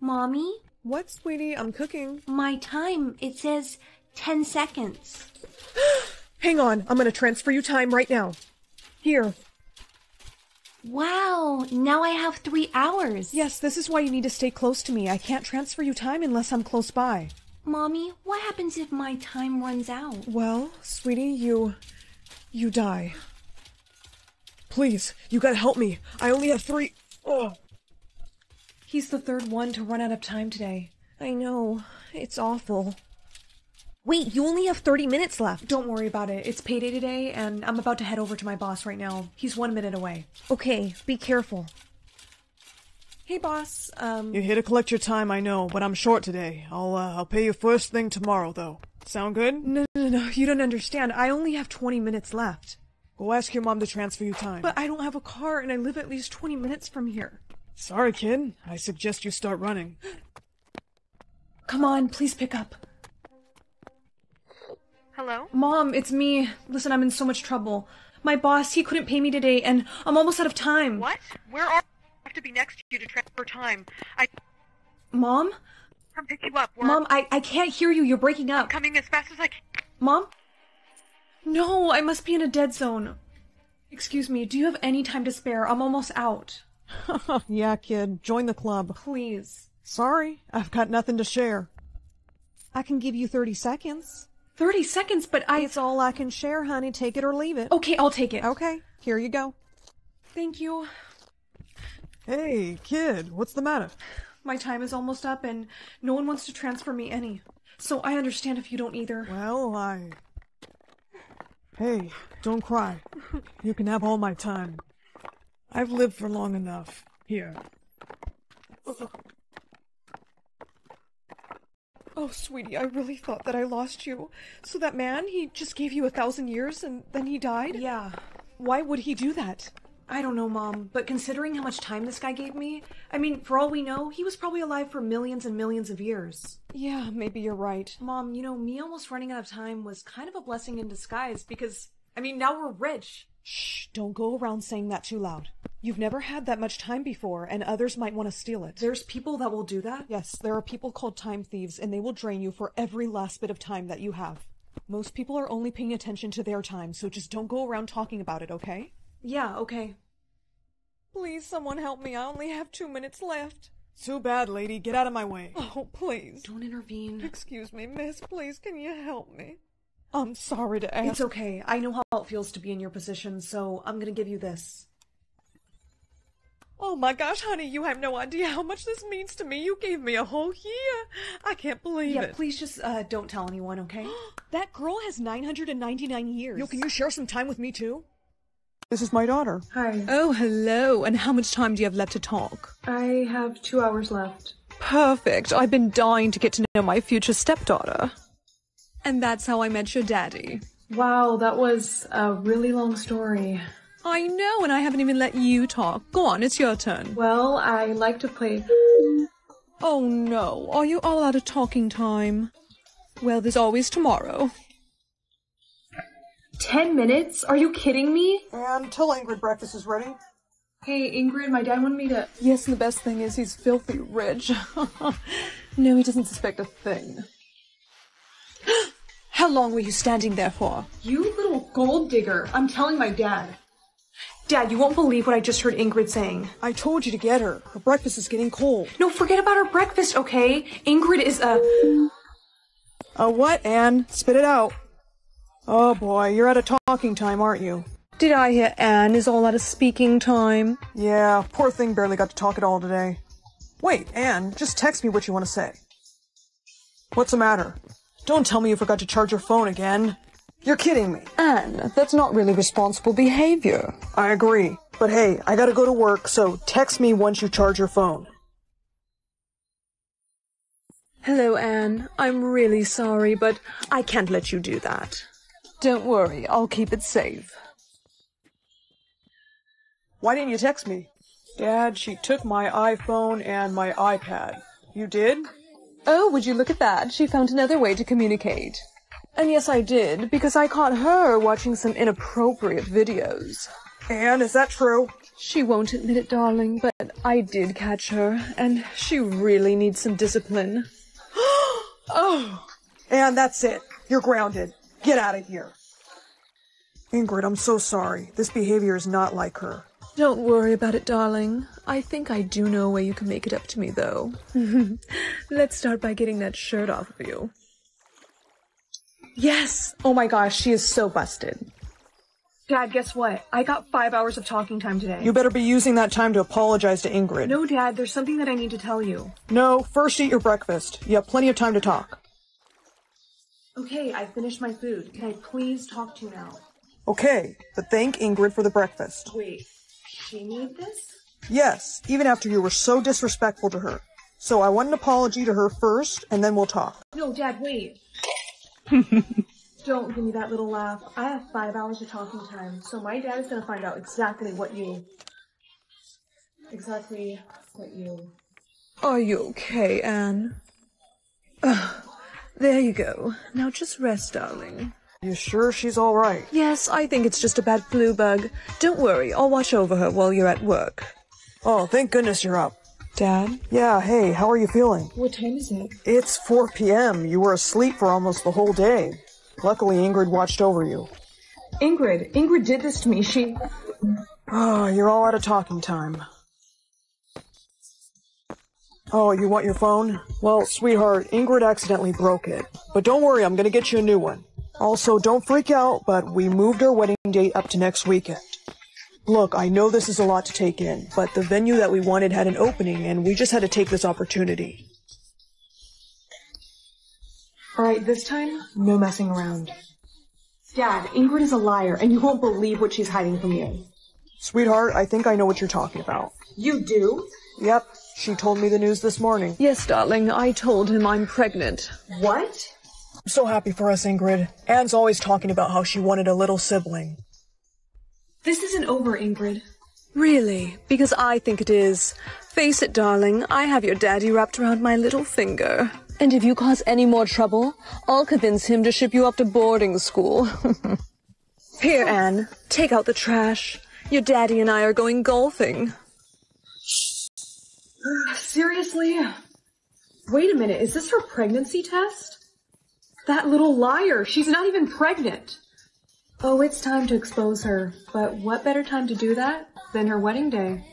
Mommy? What, sweetie? I'm cooking. My time. It says 10 seconds. Hang on. I'm going to transfer you time right now. Here. Wow. Now I have 3 hours. Yes, this is why you need to stay close to me. I can't transfer you time unless I'm close by. Mommy, what happens if my time runs out? Well, sweetie, you die. Please, you gotta help me. I only have 3. Oh. He's the third one to run out of time today. I know. It's awful. Wait, you only have 30 minutes left. Don't worry about it. It's payday today, and I'm about to head over to my boss right now. He's 1 minute away. Okay, be careful. Hey, boss, You're here to collect your time, I know, but I'm short today. I'll pay you first thing tomorrow, though. Sound good? No, you don't understand. I only have 20 minutes left. Go ask your mom to transfer you time. But I don't have a car, and I live at least 20 minutes from here. Sorry, kid. I suggest you start running. Come on, please pick up. Hello? Mom, it's me. Listen, I'm in so much trouble. My boss, he couldn't pay me today, and I'm almost out of time. What? Where are I have to be next to you to transfer time. Mom? Come pick you up. Mom, I can't hear you. You're breaking up. I'm coming as fast as I can. Mom? No, I must be in a dead zone. Excuse me, do you have any time to spare? I'm almost out. Yeah, kid. Join the club. Please. Sorry, I've got nothing to share. I can give you 30 seconds. 30 seconds? But I... It's all I can share, honey. Take it or leave it. Okay, I'll take it. Okay, here you go. Thank you. Hey, kid, what's the matter? My time is almost up, and no one wants to transfer me any. So I understand if you don't either. Well, I... Hey, don't cry. You can have all my time. I've lived for long enough. Here. Oh, sweetie, I really thought that I lost you. So that man, he just gave you 1,000 years and then he died? Yeah. Why would he do that? I don't know, Mom, but considering how much time this guy gave me, I mean, for all we know, he was probably alive for millions and millions of years. Yeah, maybe you're right. Mom, you know, me almost running out of time was kind of a blessing in disguise because, I mean, now we're rich. Shh, don't go around saying that too loud. You've never had that much time before, and others might want to steal it. There's people that will do that? Yes, there are people called time thieves, and they will drain you for every last bit of time that you have. Most people are only paying attention to their time, so just don't go around talking about it, okay? Yeah, okay. Please, someone help me. I only have 2 minutes left. Too bad, lady. Get out of my way. Oh, please. Don't intervene. Excuse me, miss. Please, can you help me? I'm sorry to ask. It's okay. I know how it feels to be in your position, so I'm gonna give you this. Oh my gosh, honey, you have no idea how much this means to me. You gave me a whole year. I can't believe it. Yeah, please just don't tell anyone, okay? That girl has 999 years. Yo, can you share some time with me, too? This is my daughter. Hi. Oh, hello. And how much time do you have left to talk? I have 2 hours left. Perfect. I've been dying to get to know my future stepdaughter. And that's how I met your daddy. Wow, that was a really long story. I know, and I haven't even let you talk. Go on, it's your turn. Well, I like to play... Oh no, are you all out of talking time? Well, there's always tomorrow. 10 minutes? Are you kidding me? Until Ingrid breakfast is ready. Hey, Ingrid, my dad wanted me to... Yes, and the best thing is he's filthy rich. No, he doesn't suspect a thing. How long were you standing there for? You little gold digger. I'm telling my dad. Dad, you won't believe what I just heard Ingrid saying. I told you to get her. Her breakfast is getting cold. No, forget about her breakfast, okay? Ingrid is a... A what, Anne? Spit it out. Oh boy, you're out of talking time, aren't you? Did I hear Anne is all out of speaking time? Yeah, poor thing barely got to talk at all today. Wait, Anne, just text me what you want to say. What's the matter? Don't tell me you forgot to charge your phone again. You're kidding me. Anne, that's not really responsible behavior. I agree. But hey, I gotta go to work, so text me once you charge your phone. Hello, Anne. I'm really sorry, but I can't let you do that. Don't worry, I'll keep it safe. Why didn't you text me? Dad, she took my iPhone and my iPad. You did? Oh, would you look at that? She found another way to communicate. And yes, I did, because I caught her watching some inappropriate videos. Anne, is that true? She won't admit it, darling, but I did catch her, and she really needs some discipline. Oh! And that's it. You're grounded. Get out of here. Ingrid, I'm so sorry. This behavior is not like her. Don't worry about it, darling. I think I do know a way you can make it up to me, though. Let's start by getting that shirt off of you. Yes! Oh my gosh, she is so busted. Dad, guess what? I got 5 hours of talking time today. You better be using that time to apologize to Ingrid. No, Dad, there's something that I need to tell you. No, first eat your breakfast. You have plenty of time to talk. Okay, I finished my food. Can I please talk to you now? Okay, but thank Ingrid for the breakfast. Wait, she made this? Yes, even after you were so disrespectful to her. So I want an apology to her first, and then we'll talk. No, Dad, wait. Don't give me that little laugh. I have 5 hours of talking time, so my dad is going to find out exactly what you... Are you okay, Anne? There you go. Now just rest, darling. You sure she's all right? Yes, I think it's just a bad flu bug. Don't worry, I'll watch over her while you're at work. Oh, thank goodness you're up. Dad? Yeah, hey, how are you feeling? What time is it? It's 4 p.m. You were asleep for almost the whole day. Luckily, Ingrid watched over you. Ingrid did this to me. She... Oh, you're all out of talking time. Oh, you want your phone? Well, sweetheart, Ingrid accidentally broke it. But don't worry, I'm gonna get you a new one. Also, don't freak out, but we moved our wedding date up to next weekend. Look, I know this is a lot to take in, but the venue that we wanted had an opening, and we just had to take this opportunity. Alright, this time, no messing around. Dad, Ingrid is a liar, and you won't believe what she's hiding from you. Sweetheart, I think I know what you're talking about. You do? Yep, she told me the news this morning. Yes, darling, I told him I'm pregnant. What? I'm so happy for us, Ingrid. Anne's always talking about how she wanted a little sibling. This isn't over, Ingrid. Really? Because I think it is. Face it, darling, I have your daddy wrapped around my little finger. And if you cause any more trouble, I'll convince him to ship you up to boarding school. Here, Anne, take out the trash. Your daddy and I are going golfing. Seriously? Wait a minute, is this her pregnancy test? That little liar, she's not even pregnant. Oh, it's time to expose her, but what better time to do that than her wedding day?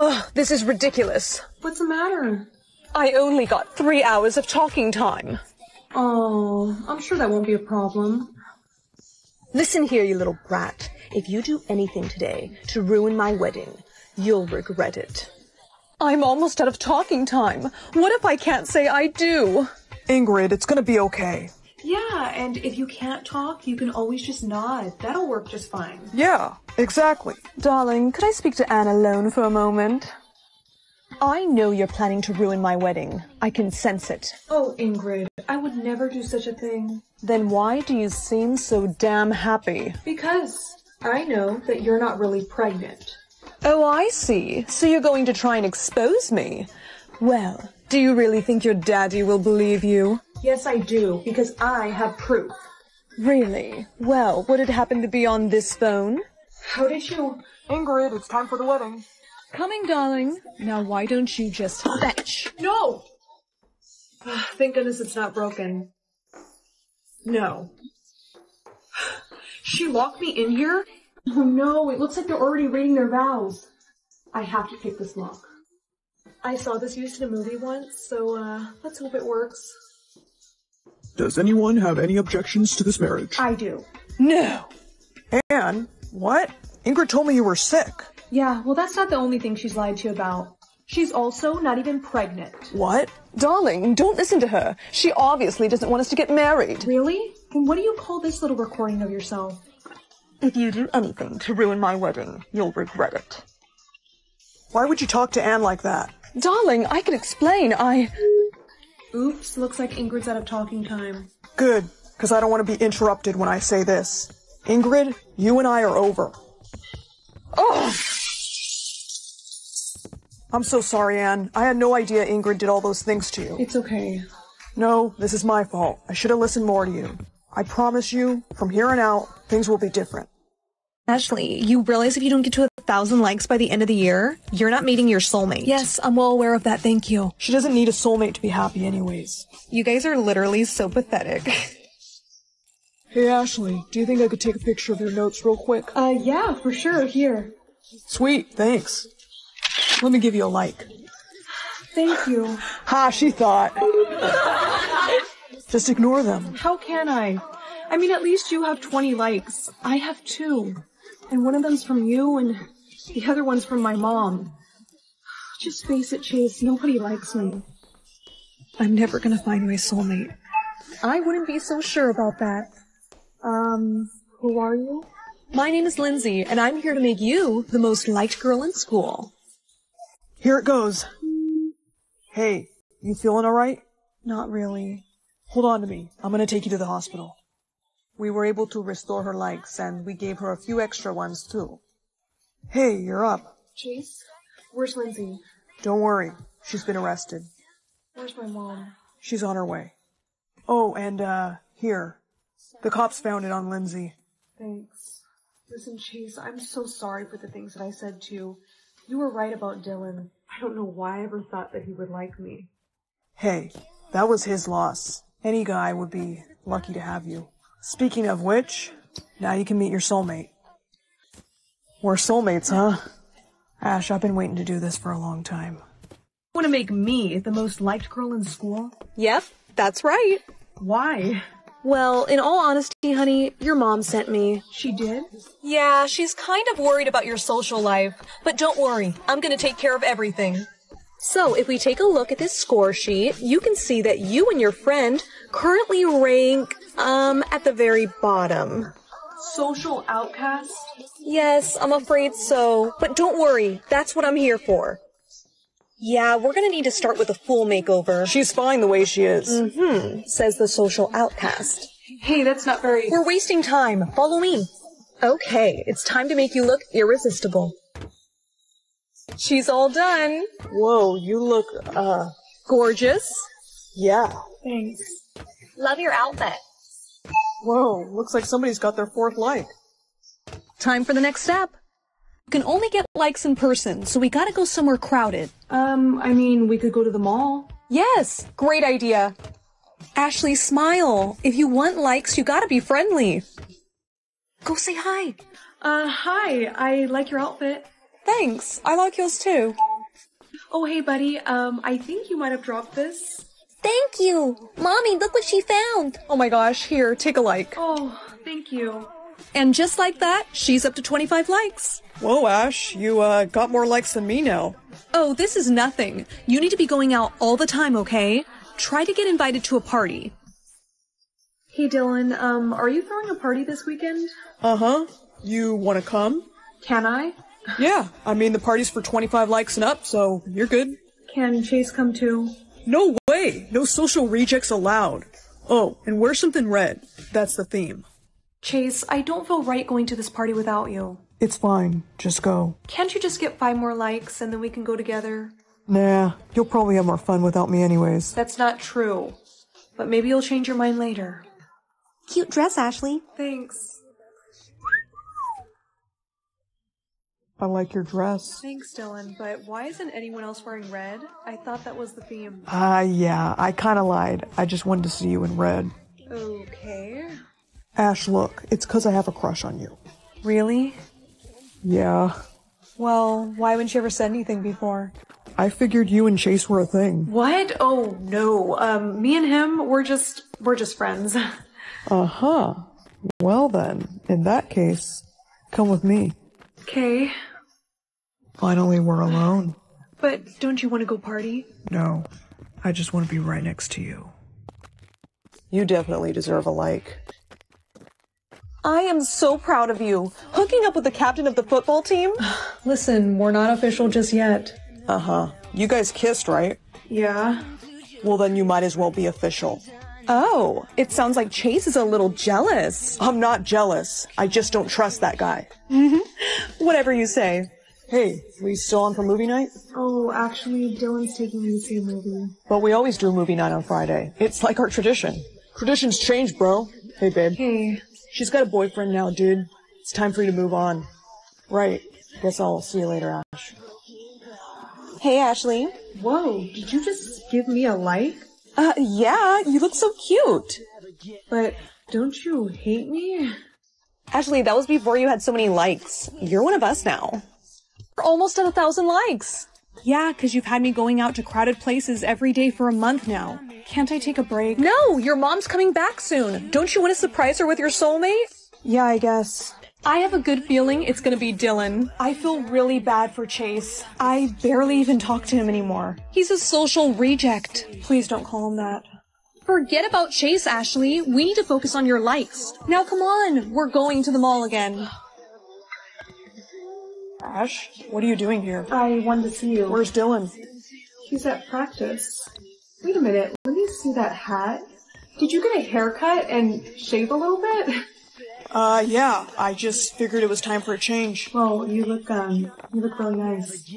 Ugh, this is ridiculous. What's the matter? I only got 3 hours of talking time. Oh, I'm sure that won't be a problem. Listen here, you little brat. If you do anything today to ruin my wedding, you'll regret it. I'm almost out of talking time. What if I can't say I do? Ingrid, it's gonna be okay. Yeah, and if you can't talk, you can always just nod. That'll work just fine. Yeah, exactly. Darling, could I speak to Anne alone for a moment? I know you're planning to ruin my wedding. I can sense it. Oh, Ingrid, I would never do such a thing. Then why do you seem so damn happy? Because I know that you're not really pregnant. Oh, I see. So you're going to try and expose me? Well, do you really think your daddy will believe you? Yes, I do, because I have proof. Really? Well, would it happen to be on this phone? How did you... Ingrid, it's time for the wedding. Coming, darling. Now, why don't you just fetch? No! Thank goodness it's not broken. No. She locked me in here? Oh, no, it looks like they're already reading their vows. I have to pick this lock. I saw this used in a movie once, so, let's hope it works. Does anyone have any objections to this marriage? I do. No. Anne, what? Ingrid told me you were sick. Yeah, well, that's not the only thing she's lied to you about. She's also not even pregnant. What? Darling, don't listen to her. She obviously doesn't want us to get married. Really? Then what do you call this little recording of yourself? If you do anything to ruin my wedding, you'll regret it. Why would you talk to Anne like that? Darling, I could explain. Oops, looks like Ingrid's out of talking time. Good, because I don't want to be interrupted when I say this. Ingrid, you and I are over. Oh! I'm so sorry, Anne. I had no idea Ingrid did all those things to you. It's okay. No, this is my fault. I should have listened more to you. I promise you, from here on out, things will be different. Ashley, you realize if you don't get to 1,000 likes by the end of the year, you're not meeting your soulmate. Yes, I'm well aware of that, thank you. She doesn't need a soulmate to be happy anyways. You guys are literally so pathetic. Hey Ashley, do you think I could take a picture of your notes real quick? Yeah, for sure, here. Sweet, thanks. Let me give you a like. Thank you. Ha, she thought. Just ignore them. How can I? I mean, at least you have 20 likes. I have 2. And one of them's from you, and the other one's from my mom. Just face it, Chase, nobody likes me. I'm never gonna find my soulmate. I wouldn't be so sure about that. Who are you? My name is Lindsay, and I'm here to make you the most liked girl in school. Here it goes. Hey, you feeling alright? Not really. Hold on to me. I'm gonna take you to the hospital. We were able to restore her likes, and we gave her a few extra ones, too. Hey, you're up. Chase? Where's Lindsay? Don't worry. She's been arrested. Where's my mom? She's on her way. Oh, and, here. The cops found it on Lindsay. Thanks. Listen, Chase, I'm so sorry for the things that I said to you. You were right about Dylan. I don't know why I ever thought that he would like me. Hey, that was his loss. Any guy would be lucky to have you. Speaking of which, now you can meet your soulmate. We're soulmates, huh? Ash, I've been waiting to do this for a long time. You want to make me the most liked girl in school? Yep, that's right. Why? Well, in all honesty, honey, your mom sent me. She did? Yeah, she's kind of worried about your social life. But don't worry, I'm going to take care of everything. So, if we take a look at this score sheet, you can see that you and your friend currently rank, at the very bottom. Social outcast? Yes, I'm afraid so. But don't worry, that's what I'm here for. Yeah, we're gonna need to start with a full makeover. She's fine the way she is. Mm-hmm, says the social outcast. Hey, that's not very— We're wasting time. Follow me. Okay, it's time to make you look irresistible. She's all done. Whoa, you look, gorgeous. Yeah. Thanks. Love your outfit. Whoa, looks like somebody's got their 4th like. Time for the next step. You can only get likes in person, so we gotta go somewhere crowded. I mean, we could go to the mall. Yes, great idea. Ashley, smile. If you want likes, you gotta be friendly. Go say hi. Hi. I like your outfit. Thanks. I like yours too. Oh, hey, buddy. I think you might have dropped this. Thank you. Mommy, look what she found. Oh my gosh. Here, take a like. Oh, thank you. And just like that, she's up to 25 likes. Whoa, Ash. You, got more likes than me now. Oh, this is nothing. You need to be going out all the time, okay? Try to get invited to a party. Hey, Dylan. Are you throwing a party this weekend? Uh-huh. You want to come? Can I? Yeah, I mean, the party's for 25 likes and up, so you're good. Can Chase come too? No way! No social rejects allowed. Oh, and wear something red. That's the theme. Chase, I don't feel right going to this party without you. It's fine. Just go. Can't you just get 5 more likes and then we can go together? Nah, you'll probably have more fun without me anyways. That's not true. But maybe you'll change your mind later. Cute dress, Ashley. Thanks. I like your dress. Thanks, Dylan, but why isn't anyone else wearing red? I thought that was the theme. Yeah, I kinda lied. I just wanted to see you in red. Okay. Ash, look, it's 'cause I have a crush on you. Really? Yeah. Well, why wouldn't you ever said anything before? I figured you and Chase were a thing. What? Oh, no. Me and him, we're just friends. Uh-huh. Well then, in that case, come with me. Okay. Finally, we're alone. But don't you want to go party? No, I just want to be right next to you. You definitely deserve a like. I am so proud of you. Hooking up with the captain of the football team? Listen, we're not official just yet. Uh-huh. You guys kissed, right? Yeah. Well, then you might as well be official. Oh, it sounds like Chase is a little jealous. I'm not jealous. I just don't trust that guy. Whatever you say. Hey, we still on for movie night? Oh, actually, Dylan's taking me to see a movie. But we always do movie night on Friday. It's like our tradition. Traditions change, bro. Hey, babe. Hey. She's got a boyfriend now, dude. It's time for you to move on. Right. Guess I'll see you later, Ash. Hey, Ashley. Whoa, did you just give me a like? Yeah, you look so cute. But don't you hate me? Ashley, that was before you had so many likes. You're one of us now. We're almost at 1,000 likes. Yeah, because you've had me going out to crowded places every day for a month now. Can't I take a break? No, your mom's coming back soon. Don't you want to surprise her with your soulmate? Yeah, I guess. I have a good feeling it's gonna be Dylan. I feel really bad for Chase. I barely even talk to him anymore. He's a social reject. Please don't call him that. Forget about Chase, Ashley. We need to focus on your likes. Now come on, we're going to the mall again. Ash, what are you doing here? I wanted to see you. Where's Dylan? He's at practice. Wait a minute, let me see that hat. Did you get a haircut and shave a little bit? Yeah, I just figured it was time for a change. Well, you look really nice.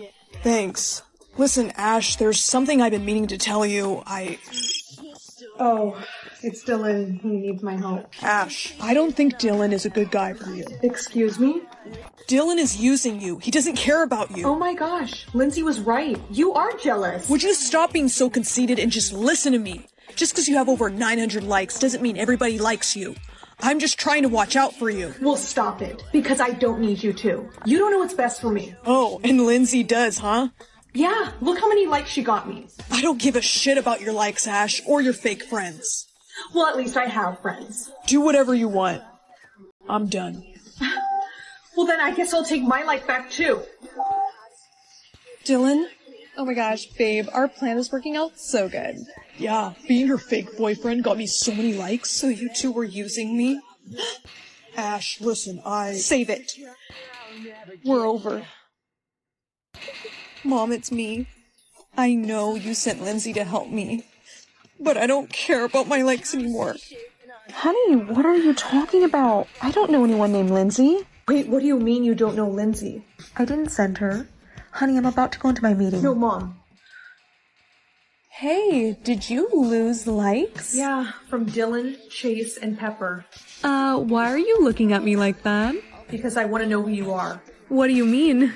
Thanks. Listen, Ash, there's something I've been meaning to tell you. Oh, it's Dylan. He needs my help. Ash, I don't think Dylan is a good guy for you. Excuse me? Dylan is using you. He doesn't care about you. Oh my gosh, Lindsay was right. You are jealous. Would you stop being so conceited and just listen to me? Just because you have over 900 likes doesn't mean everybody likes you. I'm just trying to watch out for you. Well, stop it, because I don't need you to. You don't know what's best for me. Oh, and Lindsay does, huh? Yeah, look how many likes she got me. I don't give a shit about your likes, Ash, or your fake friends. Well, at least I have friends. Do whatever you want. I'm done. Well, then I guess I'll take my life back, too. Dylan? Oh my gosh, babe, our plan is working out so good. Yeah, being your fake boyfriend got me so many likes. So you two were using me? Ash, listen, Save it. We're over. Mom, it's me. I know you sent Lindsay to help me, but I don't care about my likes anymore. Honey, what are you talking about? I don't know anyone named Lindsay. Wait, what do you mean you don't know Lindsay? I didn't send her. Honey, I'm about to go into my meeting. No, Mom. Hey, did you lose likes? Yeah, from Dylan, Chase, and Pepper. Why are you looking at me like that? Because I want to know who you are. What do you mean?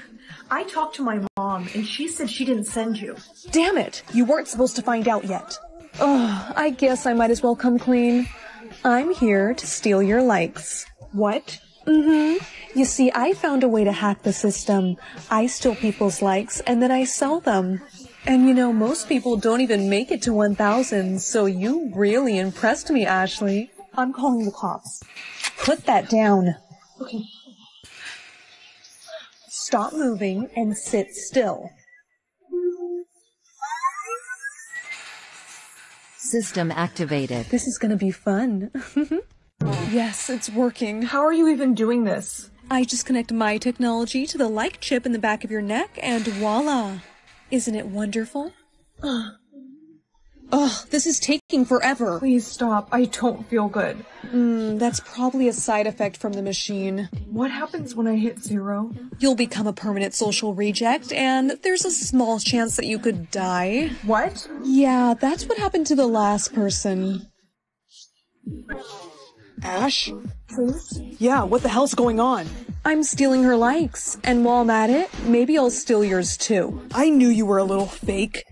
I talked to my mom, and she said she didn't send you. Damn it, you weren't supposed to find out yet. Oh, I guess I might as well come clean. I'm here to steal your likes. What? Mm-hmm. You see, I found a way to hack the system. I steal people's likes, and then I sell them. And you know, most people don't even make it to 1,000, so you really impressed me, Ashley. I'm calling the cops. Put that down. Okay. Stop moving and sit still. System activated. This is gonna be fun. Yes, it's working. How are you even doing this? I just connect my technology to the like chip in the back of your neck, and voila. Isn't it wonderful? Ugh, this is taking forever. Please stop. I don't feel good. That's probably a side effect from the machine. What happens when I hit 0? You'll become a permanent social reject, and there's a small chance that you could die. What? Yeah, that's what happened to the last person. Ash? Please? Yeah, what the hell's going on? I'm stealing her likes, and while I'm at it, maybe I'll steal yours too. I knew you were a little fake.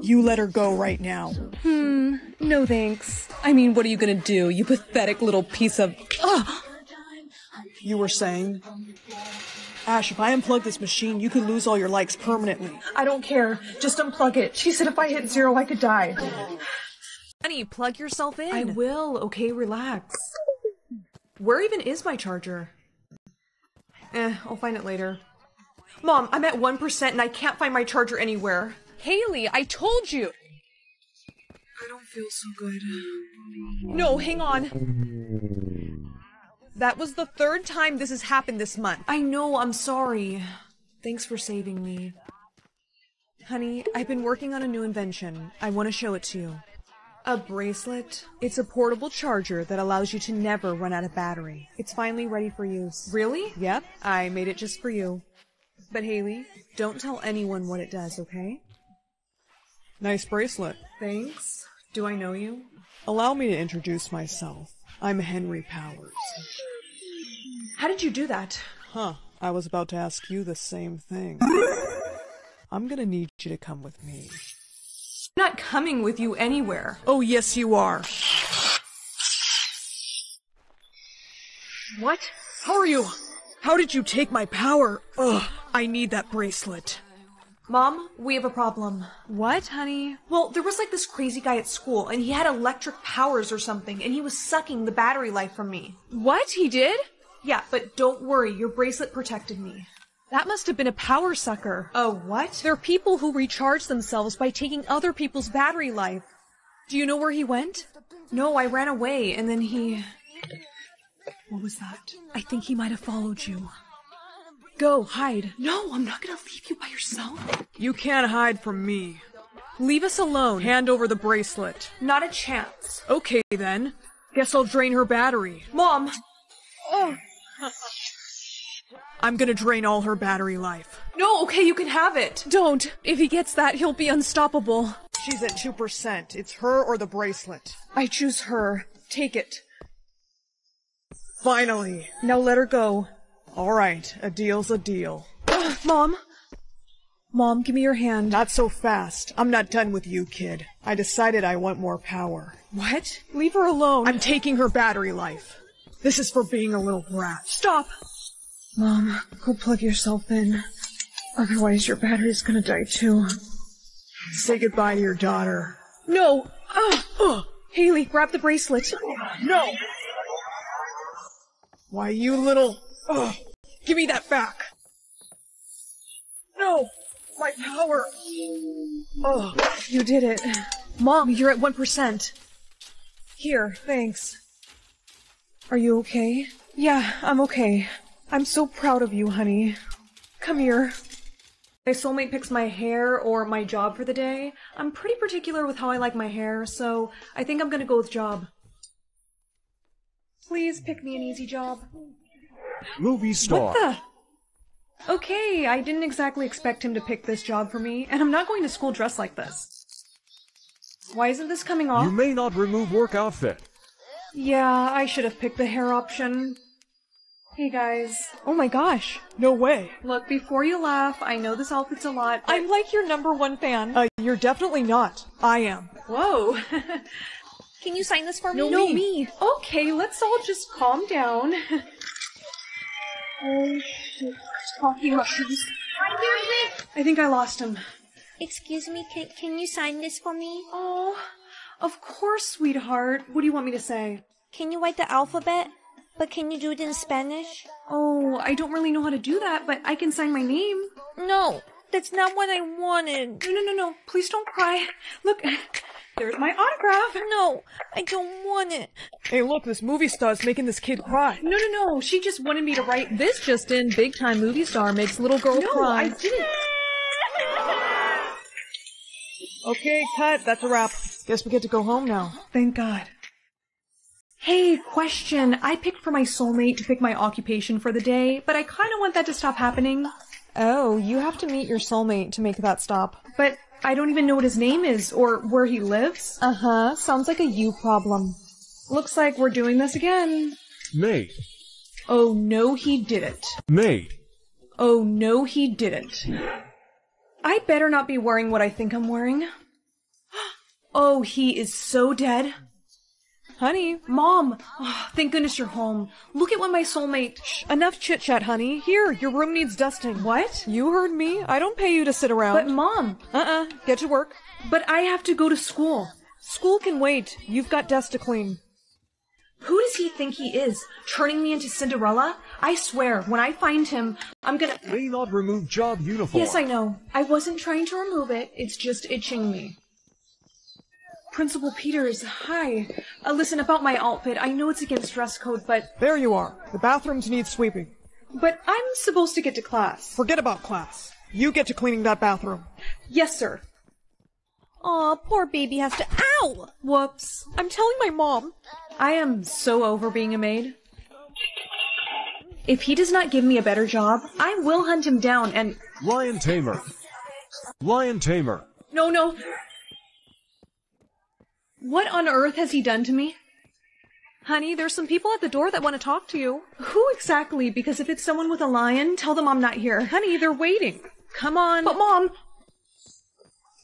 You let her go right now. No thanks. I mean, what are you gonna do, you pathetic little piece of... Ugh! You were saying? Ash, if I unplug this machine, you could lose all your likes permanently. I don't care. Just unplug it. She said if I hit 0, I could die. Honey, plug yourself in. I will. Okay, relax. Where even is my charger? I'll find it later. Mom, I'm at 1% and I can't find my charger anywhere. Haley, I told you! I don't feel so good. No, hang on. That was the third time this has happened this month. I know, I'm sorry. Thanks for saving me. Honey, I've been working on a new invention. I want to show it to you. A bracelet. It's a portable charger that allows you to never run out of battery. It's finally ready for use. Really? Yep, I made it just for you. But Haley, don't tell anyone what it does, okay? Nice bracelet. Thanks. Do I know you? Allow me to introduce myself. I'm Henry Powers. How did you do that? Huh. I was about to ask you the same thing. I'm gonna need you to come with me. I'm not coming with you anywhere. Oh, yes, you are. What? How are you? How did you take my power? Ugh, I need that bracelet. Mom, we have a problem. What, honey? Well, there was like this crazy guy at school, and he had electric powers or something, and he was sucking the battery life from me. What? He did? Yeah, but don't worry, your bracelet protected me. That must have been a power sucker. Oh, what? There are people who recharge themselves by taking other people's battery life. Do you know where he went? No, I ran away, and then he... What was that? I think he might have followed you. Go, hide. No, I'm not gonna leave you by yourself. You can't hide from me. Leave us alone. Hand over the bracelet. Not a chance. Okay, then. Guess I'll drain her battery. Mom! Oh. I'm gonna drain all her battery life. No, okay, you can have it. Don't. If he gets that, he'll be unstoppable. She's at 2%. It's her or the bracelet. I choose her. Take it. Finally. Now let her go. All right, a deal's a deal. Mom? Mom, give me your hand. Not so fast. I'm not done with you, kid. I decided I want more power. What? Leave her alone. I'm taking her battery life. This is for being a little brat. Stop! Mom, go plug yourself in. Otherwise your battery's gonna die too. Say goodbye to your daughter. No! Haley, grab the bracelet. No! Why, you little... Ugh. Give me that back! No! My power! Ugh. You did it. Mom, you're at 1%. Here, thanks. Are you okay? Yeah, I'm okay. I'm so proud of you, honey. Come here. My soulmate picks my hair or my job for the day. I'm pretty particular with how I like my hair, so I think I'm gonna go with job. Please pick me an easy job. Movie star. What the? Okay, I didn't exactly expect him to pick this job for me, and I'm not going to school dressed like this. Why isn't this coming off? You may not remove work outfit. Yeah, I should have picked the hair option. Hey guys. Oh my gosh. No way. Look, before you laugh, I know this outfit's a lot, but... I'm like your #1 fan. You're definitely not. I am. Whoa. Can you sign this for me? No, me. Okay, let's all just calm down. Oh, shit. I think I lost him. Excuse me, can you sign this for me? Oh, of course, sweetheart. What do you want me to say? Can you write the alphabet? But can you do it in Spanish? Oh, I don't really know how to do that, but I can sign my name. No, that's not what I wanted. No. Please don't cry. Look, there's my autograph. No, I don't want it. Hey, look, this movie star's making this kid cry. No. She just wanted me to write this just in. Big time movie star makes little girl cry. No, I didn't. Okay, cut. That's a wrap. Guess we get to go home now. Thank God. Hey, question. I picked for my soulmate to pick my occupation for the day, but I kind of want that to stop happening. Oh, you have to meet your soulmate to make that stop. But I don't even know what his name is or where he lives. Uh-huh. Sounds like a you problem. Looks like we're doing this again. Mate. Oh, no, he didn't. Mate. Oh, no, he didn't. I better not be wearing what I think I'm wearing. Oh, he is so dead. Honey. Mom. Oh, thank goodness you're home. Look at what my soulmate... Shh, enough chit-chat, honey. Here, your room needs dusting. What? You heard me. I don't pay you to sit around. But, Mom. Get to work. But I have to go to school. School can wait. You've got dust to clean. Who does he think he is? Turning me into Cinderella? I swear, when I find him, I'm gonna... May not remove job uniform. Yes, I know. I wasn't trying to remove it. It's just itching me. Principal Peters, hi. Listen, about my outfit, I know it's against dress code, but... There you are. The bathrooms need sweeping. But I'm supposed to get to class. Forget about class. You get to cleaning that bathroom. Yes, sir. Aw, poor baby has to... Ow! Whoops. I'm telling my mom. I am so over being a maid. If he does not give me a better job, I will hunt him down and... Lion tamer. Lion tamer. No. What on earth has he done to me? Honey, there's some people at the door that want to talk to you. Who exactly? Because if it's someone with a lion, tell them I'm not here. Honey, they're waiting. Come on. But Mom...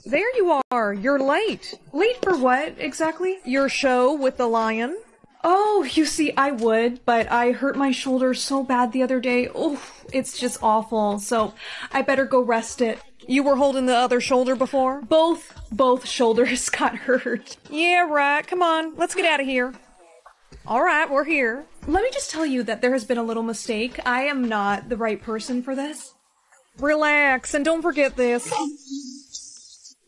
There you are. You're late. Late for what, exactly? Your show with the lion? Oh, you see, I would, but I hurt my shoulder so bad the other day. Oh, it's just awful. So I better go rest it. You were holding the other shoulder before? Both shoulders got hurt. Yeah, right. Come on. Let's get out of here. All right, we're here. Let me just tell you that there has been a little mistake. I am not the right person for this. Relax, and don't forget this.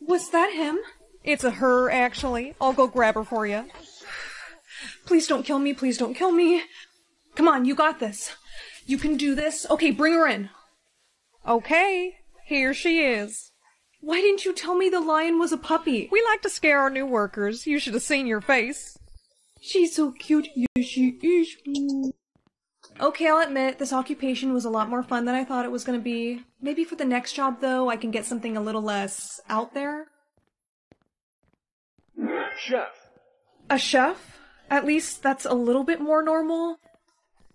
Was that him? It's a her, actually. I'll go grab her for you. Please don't kill me. Please don't kill me. Come on, you got this. You can do this. Okay, bring her in. Okay, here she is. Why didn't you tell me the lion was a puppy? We like to scare our new workers. You should have seen your face. She's so cute. Yes, she is. Okay, I'll admit, this occupation was a lot more fun than I thought it was going to be. Maybe for the next job, though, I can get something a little less out there. Chef. A chef? At least that's a little bit more normal.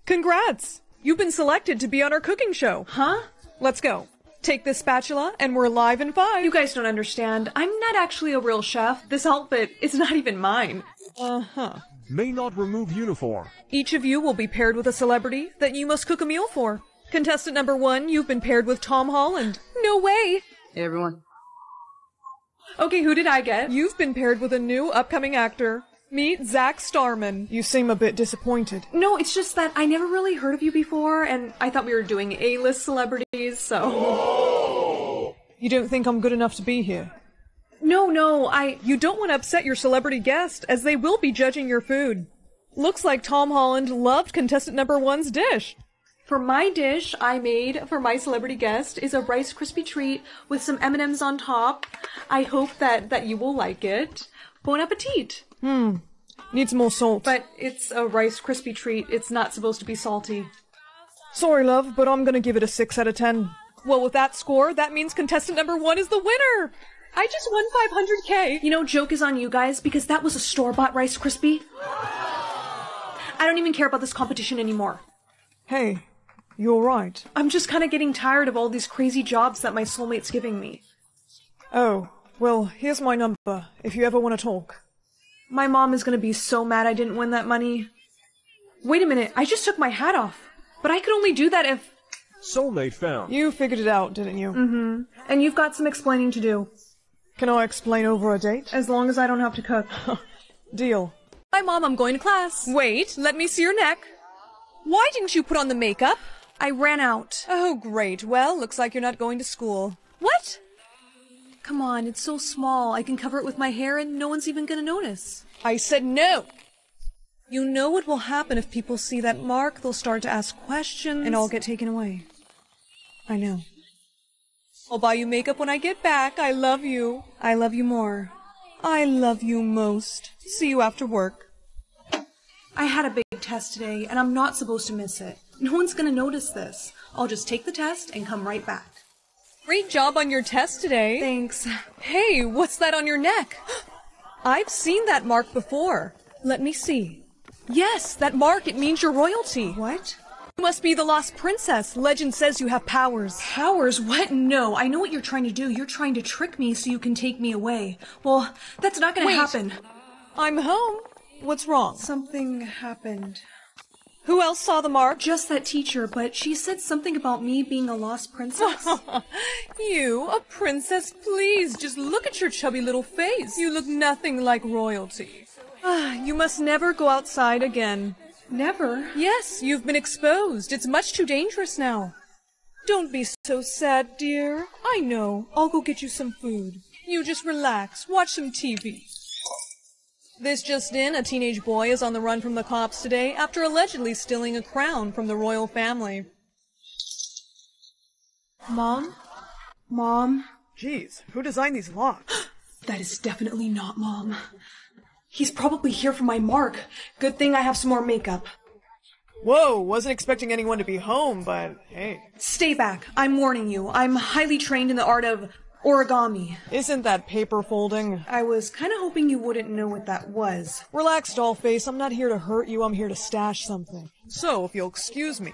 Congrats! You've been selected to be on our cooking show. Huh? Let's go. Take this spatula, and we're live in 5. You guys don't understand. I'm not actually a real chef. This outfit is not even mine. Uh-huh. May not remove uniform. Each of you will be paired with a celebrity that you must cook a meal for. Contestant number 1, you've been paired with Tom Holland. No way! Hey, everyone. Okay, who did I get? You've been paired with a new upcoming actor. Meet Zack Starman. You seem a bit disappointed. No, it's just that I never really heard of you before, and I thought we were doing A-list celebrities, so... Oh. You don't think I'm good enough to be here? No, You don't want to upset your celebrity guest, as they will be judging your food. Looks like Tom Holland loved contestant number 1's dish. For my dish I made for my celebrity guest is a Rice Krispie treat with some M&Ms on top. I hope that you will like it. Bon appetit! Needs more salt. But it's a Rice Krispie treat. It's not supposed to be salty. Sorry, love, but I'm gonna give it a 6 out of 10. Well, with that score, that means contestant number 1 is the winner! I just won 500K! You know, joke is on you guys, because that was a store-bought Rice Krispie. I don't even care about this competition anymore. Hey, you're right. I'm just kind of getting tired of all these crazy jobs that my soulmate's giving me. Oh, well, here's my number, if you ever want to talk. My mom is going to be so mad I didn't win that money. Wait a minute, I just took my hat off. But I could only do that if... Soulmate found. You figured it out, didn't you? Mm-hmm. And you've got some explaining to do. Can I explain over a date? As long as I don't have to cook. Deal. Hi, Mom, I'm going to class. Wait, let me see your neck. Why didn't you put on the makeup? I ran out. Oh, great. Well, looks like you're not going to school. What? Come on, it's so small. I can cover it with my hair and no one's even going to notice. I said no! You know what will happen if people see that mark. They'll start to ask questions. And I'll get taken away. I know. I'll buy you makeup when I get back. I love you. I love you more. I love you most. See you after work. I had a big test today, and I'm not supposed to miss it. No one's going to notice this. I'll just take the test and come right back. Great job on your test today. Thanks. Hey, what's that on your neck? I've seen that mark before. Let me see. Yes, that mark, it means you're royalty. What? You must be the lost princess. Legend says you have powers. Powers? What? No, I know what you're trying to do. You're trying to trick me so you can take me away. Well, that's not gonna happen. I'm home. What's wrong? Something happened. Who else saw the mark? Just that teacher, but she said something about me being a lost princess. You, a princess? Please, just look at your chubby little face. You look nothing like royalty. You must never go outside again. Never? Yes, you've been exposed. It's much too dangerous now. Don't be so sad, dear. I know. I'll go get you some food. You just relax. Watch some TV. This just in, a teenage boy is on the run from the cops today after allegedly stealing a crown from the royal family. Mom? Mom? Jeez, who designed these locks? That is definitely not Mom. He's probably here for my mark. Good thing I have some more makeup. Whoa, wasn't expecting anyone to be home, but hey. Stay back. I'm warning you. I'm highly trained in the art of... Origami. Isn't that paper folding? I was kind of hoping you wouldn't know what that was. Relax, dollface. I'm not here to hurt you. I'm here to stash something. So, if you'll excuse me.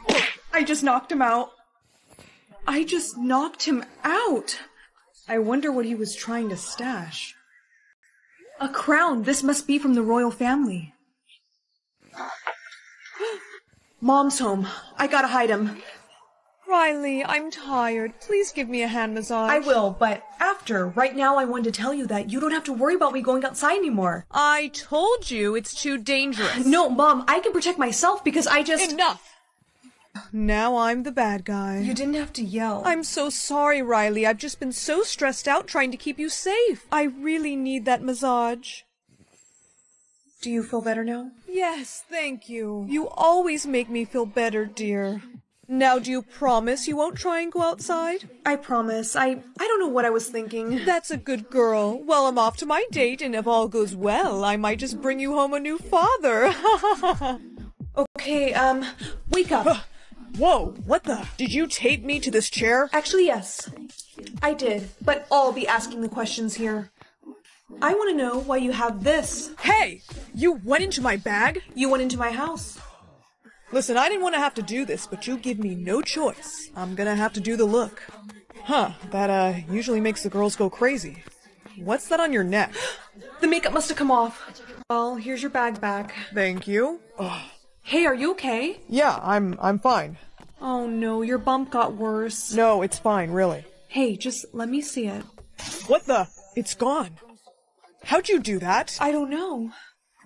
I just knocked him out. I just knocked him out. I wonder what he was trying to stash. A crown. This must be from the royal family. Mom's home. I gotta hide him. Riley, I'm tired. Please give me a hand massage. I will, but after. Right now I wanted to tell you that you don't have to worry about me going outside anymore. I told you it's too dangerous. No, Mom, I can protect myself because I just— Enough! Now I'm the bad guy. You didn't have to yell. I'm so sorry, Riley. I've just been so stressed out trying to keep you safe. I really need that massage. Do you feel better now? Yes, thank you. You always make me feel better, dear. Now, do you promise you won't try and go outside? I promise. I don't know what I was thinking. That's a good girl. Well, I'm off to my date, and if all goes well, I might just bring you home a new father. Okay, wake up. Whoa, what the? Did you tape me to this chair? Actually, yes. I did, but I'll be asking the questions here. I want to know why you have this. Hey! You went into my bag? You went into my house. Listen, I didn't want to have to do this, but you give me no choice. I'm gonna have to do the look. Huh, that, usually makes the girls go crazy. What's that on your neck? The makeup must have come off. Well, here's your bag back. Thank you. Ugh. Hey, are you okay? Yeah, I'm fine. Oh no, your bump got worse. No, it's fine, really. Hey, just let me see it. What the? It's gone. How'd you do that? I don't know.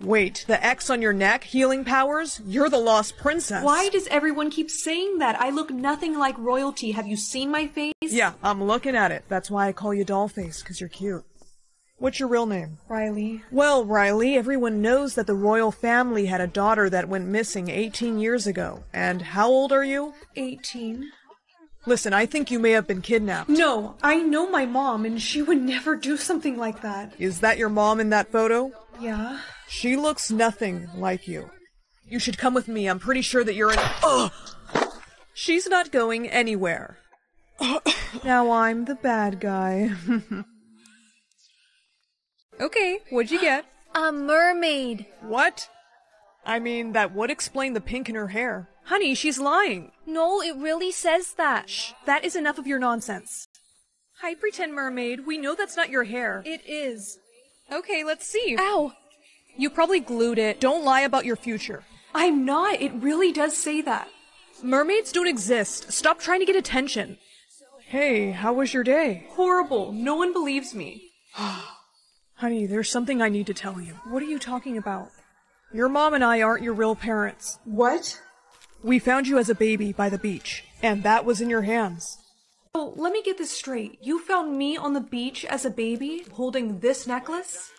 Wait, the X on your neck, healing powers? You're the lost princess. Why does everyone keep saying that? I look nothing like royalty. Have you seen my face? Yeah, I'm looking at it. That's why I call you Dollface, because you're cute. What's your real name? Riley. Well, Riley, everyone knows that the royal family had a daughter that went missing 18 years ago. And how old are you? 18. Listen, I think you may have been kidnapped. No, I know my mom, and she would never do something like that. Is that your mom in that photo? Yeah. She looks nothing like you. You should come with me. I'm pretty sure that you're in— Ugh! She's not going anywhere. Now I'm the bad guy. Okay, what'd you get? A mermaid. What? I mean, that would explain the pink in her hair. Honey, she's lying. No, it really says that. Shh, that is enough of your nonsense. Hi, pretend mermaid. We know that's not your hair. It is. Okay, let's see. Ow! You probably glued it. Don't lie about your future. I'm not. It really does say that. Mermaids don't exist. Stop trying to get attention. Hey, how was your day? Horrible. No one believes me. Honey, there's something I need to tell you. What are you talking about? Your mom and I aren't your real parents. What? We found you as a baby by the beach, and that was in your hands. Oh, let me get this straight. You found me on the beach as a baby, holding this necklace?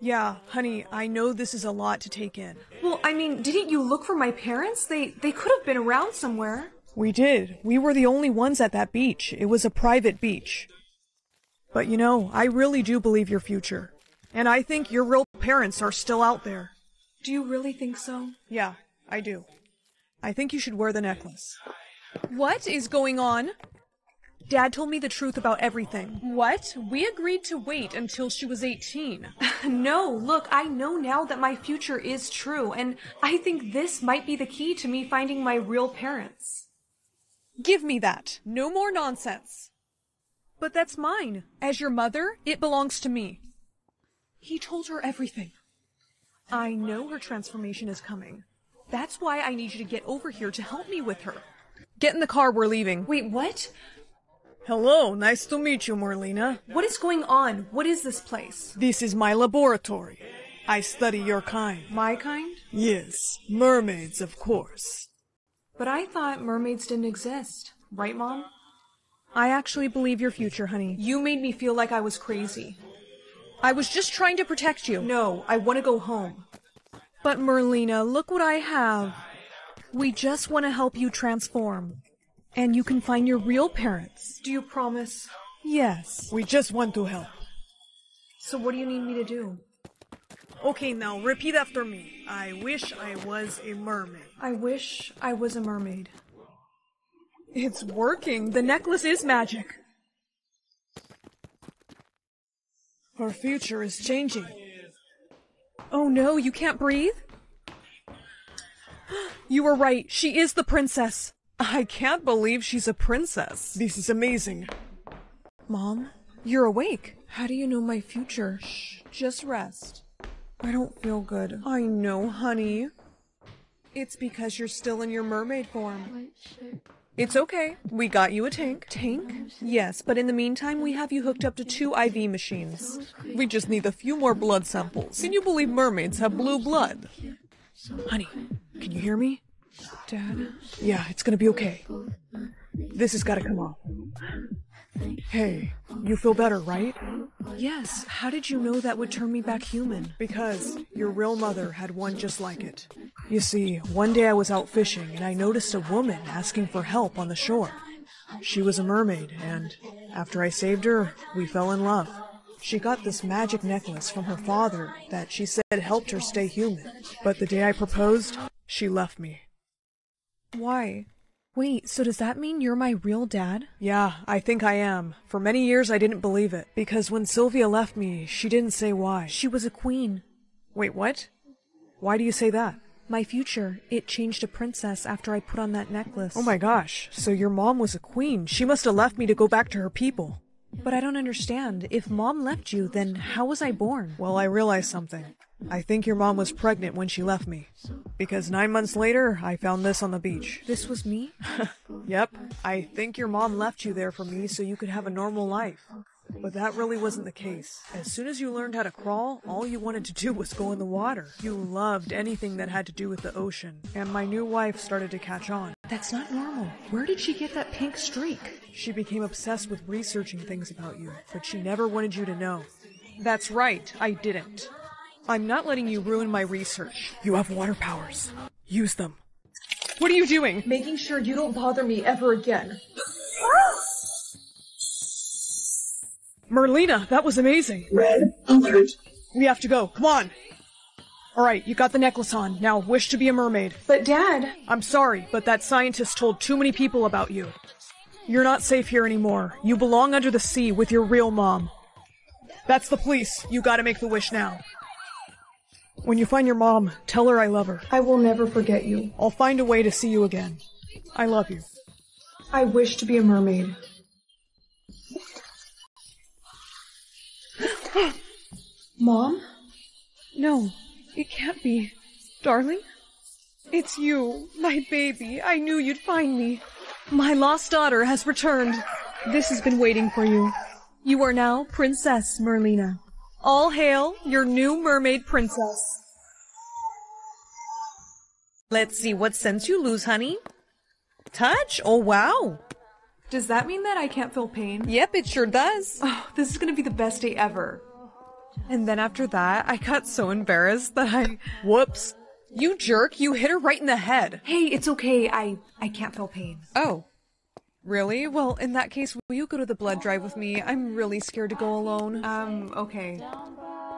Yeah, honey, I know this is a lot to take in. Well, I mean, didn't you look for my parents? They could have been around somewhere. We did. We were the only ones at that beach. It was a private beach. But you know, I really do believe your future. And I think your real parents are still out there. Do you really think so? Yeah, I do. I think you should wear the necklace. What is going on? Dad told me the truth about everything. What? We agreed to wait until she was 18. No, look, I know now that my future is true, and I think this might be the key to me finding my real parents. Give me that. No more nonsense. But that's mine. As your mother, it belongs to me. He told her everything. I know her transformation is coming. That's why I need you to get over here to help me with her. Get in the car, we're leaving. Wait, what? Hello, nice to meet you, Merlina. What is going on? What is this place? This is my laboratory. I study your kind. My kind? Yes, mermaids, of course. But I thought mermaids didn't exist. Right, Mom? I actually believe your future, honey. You made me feel like I was crazy. I was just trying to protect you. No, I want to go home. But Merlina, look what I have. We just want to help you transform. And you can find your real parents. Do you promise? Yes. We just want to help. So what do you need me to do? Okay, now repeat after me. I wish I was a mermaid. I wish I was a mermaid. It's working. The necklace is magic. Our future is changing. Oh no, you can't breathe? You were right. She is the princess. I can't believe she's a princess. This is amazing. Mom, you're awake. How do you know my future? Shh, just rest. I don't feel good. I know, honey. It's because you're still in your mermaid form. It's okay. We got you a tank. Tank? Yes, but in the meantime, we have you hooked up to 2 IV machines. We just need a few more blood samples. Can you believe mermaids have blue blood? Honey, can you hear me? Dad? Yeah, it's gonna be okay. This has gotta come off. Hey, you feel better, right? Yes. How did you know that would turn me back human? Because your real mother had one just like it. You see, one day I was out fishing and I noticed a woman asking for help on the shore. She was a mermaid, and after I saved her, we fell in love. She got this magic necklace from her father that she said helped her stay human. But the day I proposed, she left me. Why? Wait, so does that mean you're my real dad? Yeah, I think I am. For many years I didn't believe it, because when Sylvia left me, she didn't say why. She was a queen. Wait, what? Why do you say that? My future, it changed to princess after I put on that necklace. Oh my gosh, so your mom was a queen. She must have left me to go back to her people. But I don't understand. If Mom left you, then how was I born? Well, I realized something. I think your mom was pregnant when she left me. Because 9 months later, I found this on the beach. This was me? Yep. I think your mom left you there for me so you could have a normal life. But that really wasn't the case. As soon as you learned how to crawl, all you wanted to do was go in the water. You loved anything that had to do with the ocean. And my new wife started to catch on. That's not normal. Where did she get that pink streak? She became obsessed with researching things about you, but she never wanted you to know. That's right, I didn't. I'm not letting you ruin my research. You have water powers. Use them. What are you doing? Making sure you don't bother me ever again. Merlina, that was amazing. Red alert. We have to go. Come on. All right, you got the necklace on. Now wish to be a mermaid. But Dad... I'm sorry, but that scientist told too many people about you. You're not safe here anymore. You belong under the sea with your real mom. That's the police. You gotta make the wish now. When you find your mom, tell her I love her. I will never forget you. I'll find a way to see you again. I love you. I wish to be a mermaid. Mom? No, it can't be. Darling? It's you, my baby. I knew you'd find me. My lost daughter has returned. This has been waiting for you. You are now Princess Merlina. All hail your new mermaid princess. Let's see what sense you lose, honey. Touch? Oh, wow. Does that mean that I can't feel pain? Yep, it sure does. Oh, this is gonna be the best day ever. And then after that, I got so embarrassed that I... Whoops. You jerk, you hit her right in the head. Hey, it's okay, I can't feel pain. Oh. Really? Well, in that case, will you go to the blood drive with me? I'm really scared to go alone. Okay.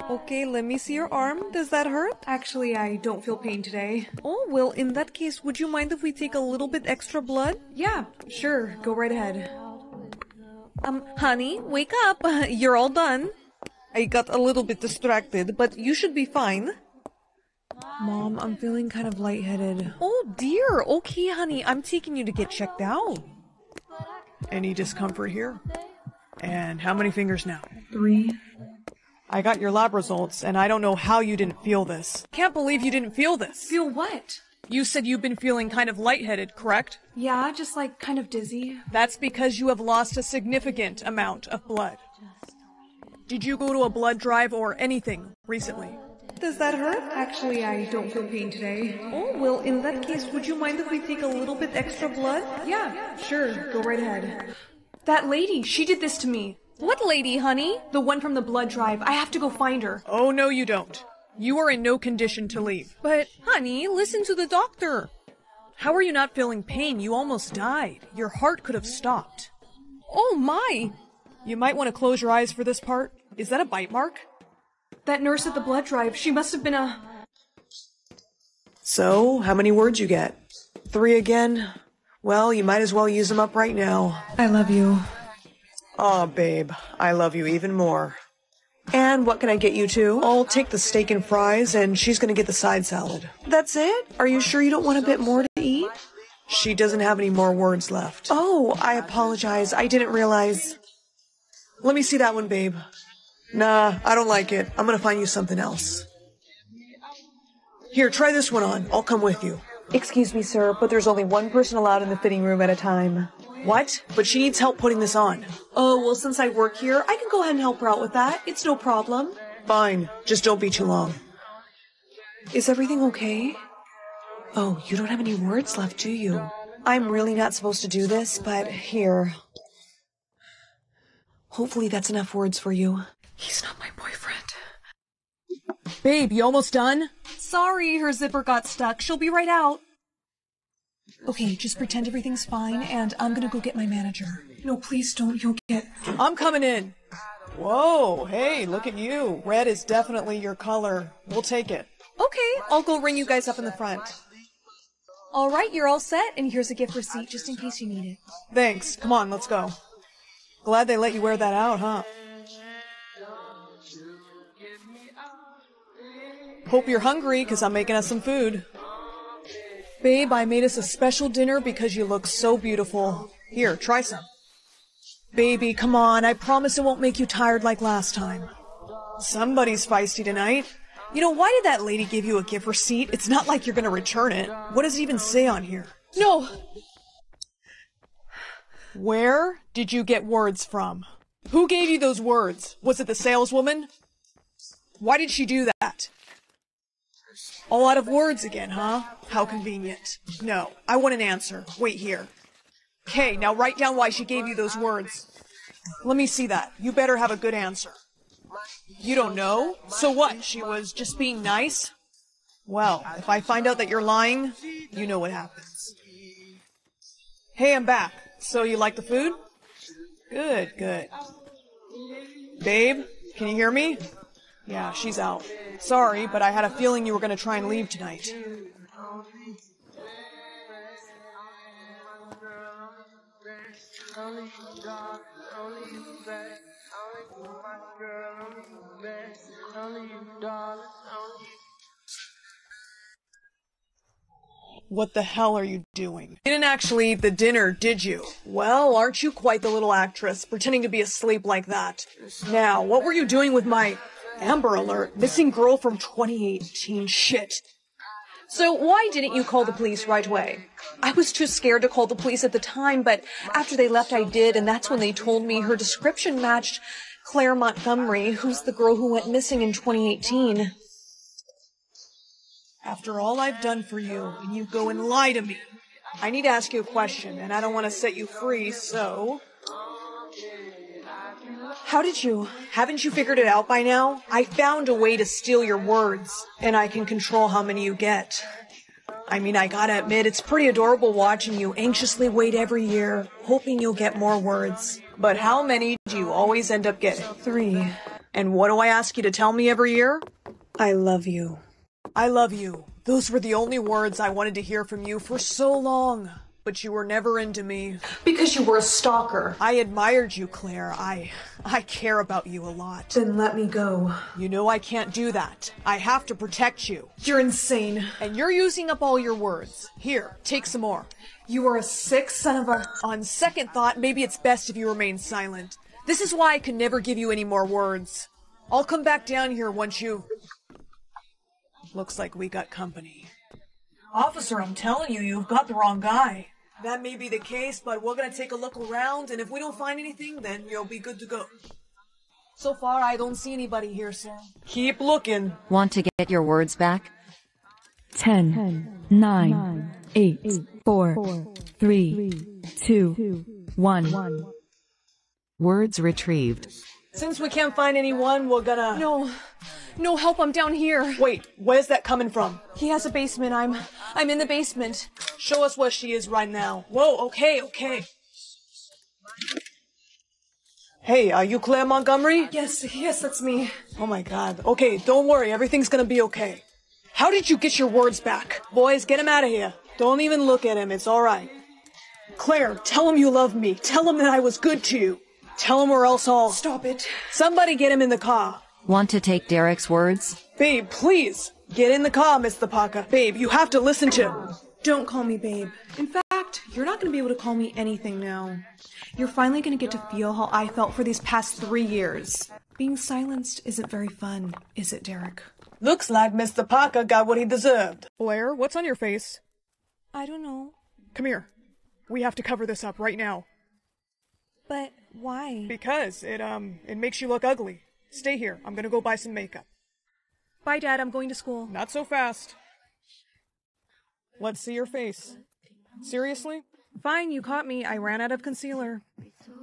Okay, let me see your arm. Does that hurt? Actually, I don't feel pain today. Oh, well, in that case, would you mind if we take a little bit extra blood? Yeah, sure. Go right ahead. Honey, wake up. You're all done. I got a little bit distracted, but you should be fine. Mom, I'm feeling kind of lightheaded. Oh, dear. Okay, honey. I'm taking you to get checked out. Any discomfort here? And how many fingers now? 3. I got your lab results, and I don't know how you didn't feel this. Can't believe you didn't feel this. Feel what? You said you've been feeling kind of lightheaded, correct? Yeah, just like kind of dizzy. That's because you have lost a significant amount of blood. Did you go to a blood drive or anything recently? Does that hurt? Actually, I don't feel pain today. Oh, well, in that case, would you mind if we take a little bit extra blood? Yeah, sure. Go right ahead. That lady, she did this to me. What lady, honey? The one from the blood drive. I have to go find her. Oh, no, you don't. You are in no condition to leave. But, honey, listen to the doctor. How are you not feeling pain? You almost died. Your heart could have stopped. Oh, my. You might want to close your eyes for this part. Is that a bite mark? That nurse at the blood drive, she must have been a... So, how many words you get? 3 again? Well, you might as well use them up right now. I love you. Aw, babe, I love you even more. And what can I get you two? I'll take the steak and fries, and she's gonna get the side salad. That's it? Are you sure you don't want a bit more to eat? She doesn't have any more words left. Oh, I apologize. I didn't realize. Let me see that one, babe. Nah, I don't like it. I'm gonna find you something else. Here, try this one on. I'll come with you. Excuse me, sir, but there's only one person allowed in the fitting room at a time. What? But she needs help putting this on. Oh, well, since I work here, I can go ahead and help her out with that. It's no problem. Fine. Just don't be too long. Is everything okay? Oh, you don't have any words left, do you? I'm really not supposed to do this, but here. Hopefully that's enough words for you. He's not my boyfriend. Babe, you almost done? Sorry, her zipper got stuck. She'll be right out. Okay, just pretend everything's fine, and I'm gonna go get my manager. No, please don't. You'll get... I'm coming in. Whoa, hey, look at you. Red is definitely your color. We'll take it. Okay, I'll go ring you guys up in the front. All right, you're all set, and here's a gift receipt, just in case you need it. Thanks. Come on, let's go. Glad they let you wear that out, huh? Hope you're hungry, because I'm making us some food. Babe, I made us a special dinner because you look so beautiful. Here, try some. Baby, come on. I promise it won't make you tired like last time. Somebody's feisty tonight. You know, why did that lady give you a gift receipt? It's not like you're going to return it. What does it even say on here? No! Where did you get words from? Who gave you those words? Was it the saleswoman? Why did she do that? All out of words again, huh? How convenient. No, I want an answer. Wait here. Okay, now write down why she gave you those words. Let me see that. You better have a good answer. You don't know? So what? She was just being nice? Well, if I find out that you're lying, you know what happens. Hey, I'm back. So you like the food? Good, good. Babe, can you hear me? Yeah, she's out. Sorry, but I had a feeling you were going to try and leave tonight. What the hell are you doing? You didn't actually eat the dinner, did you? Well, aren't you quite the little actress, pretending to be asleep like that? Now, what were you doing with my... Amber alert, missing girl from 2018, shit. So why didn't you call the police right away? I was too scared to call the police at the time, but after they left I did, and that's when they told me her description matched Claire Montgomery, who's the girl who went missing in 2018. After all I've done for you, and you go and lie to me. I need to ask you a question, and I don't want to set you free, so... How did you? Haven't you figured it out by now? I found a way to steal your words, and I can control how many you get. I mean, I gotta admit, it's pretty adorable watching you anxiously wait every year, hoping you'll get more words. But how many do you always end up getting? 3. And what do I ask you to tell me every year? I love you. I love you. Those were the only words I wanted to hear from you for so long. But you were never into me. Because you were a stalker. I admired you, Claire. I care about you a lot. Then let me go. You know I can't do that. I have to protect you. You're insane. And you're using up all your words. Here, take some more. You are a sick son of a... On second thought, maybe it's best if you remain silent. This is why I can never give you any more words. I'll come back down here once you... Looks like we got company. Officer, I'm telling you, you've got the wrong guy. That may be the case, but we're going to take a look around, and if we don't find anything, then you'll be good to go. So far, I don't see anybody here, sir. Keep looking. Want to get your words back? 10, 9, 8, 4, 3, 2, 1. Words retrieved. Since we can't find anyone, we're gonna... No help, I'm down here. Wait, where's that coming from? He has a basement, I'm in the basement. Show us where she is right now. Whoa, okay. Hey, are you Claire Montgomery? Yes, that's me. Oh my god. Okay, don't worry, everything's gonna be okay. How did you get your words back? Boys, get him out of here. Don't even look at him, it's alright. Claire, tell him you love me. Tell him that I was good to you. Tell him or else I'll... Stop it. Somebody get him in the car. Want to take Derek's words? Babe, please! Get in the car, Miss Thapaka. Babe, you have to listen to— Don't call me babe. In fact, you're not going to be able to call me anything now. You're finally going to get to feel how I felt for these past 3 years. Being silenced isn't very fun, is it, Derek? Looks like Miss Thapaka got what he deserved. Blair, what's on your face? I don't know. Come here. We have to cover this up right now. But why? Because it makes you look ugly. Stay here. I'm going to go buy some makeup. Bye, Dad. I'm going to school. Not so fast. Let's see your face. Seriously? Fine, you caught me. I ran out of concealer.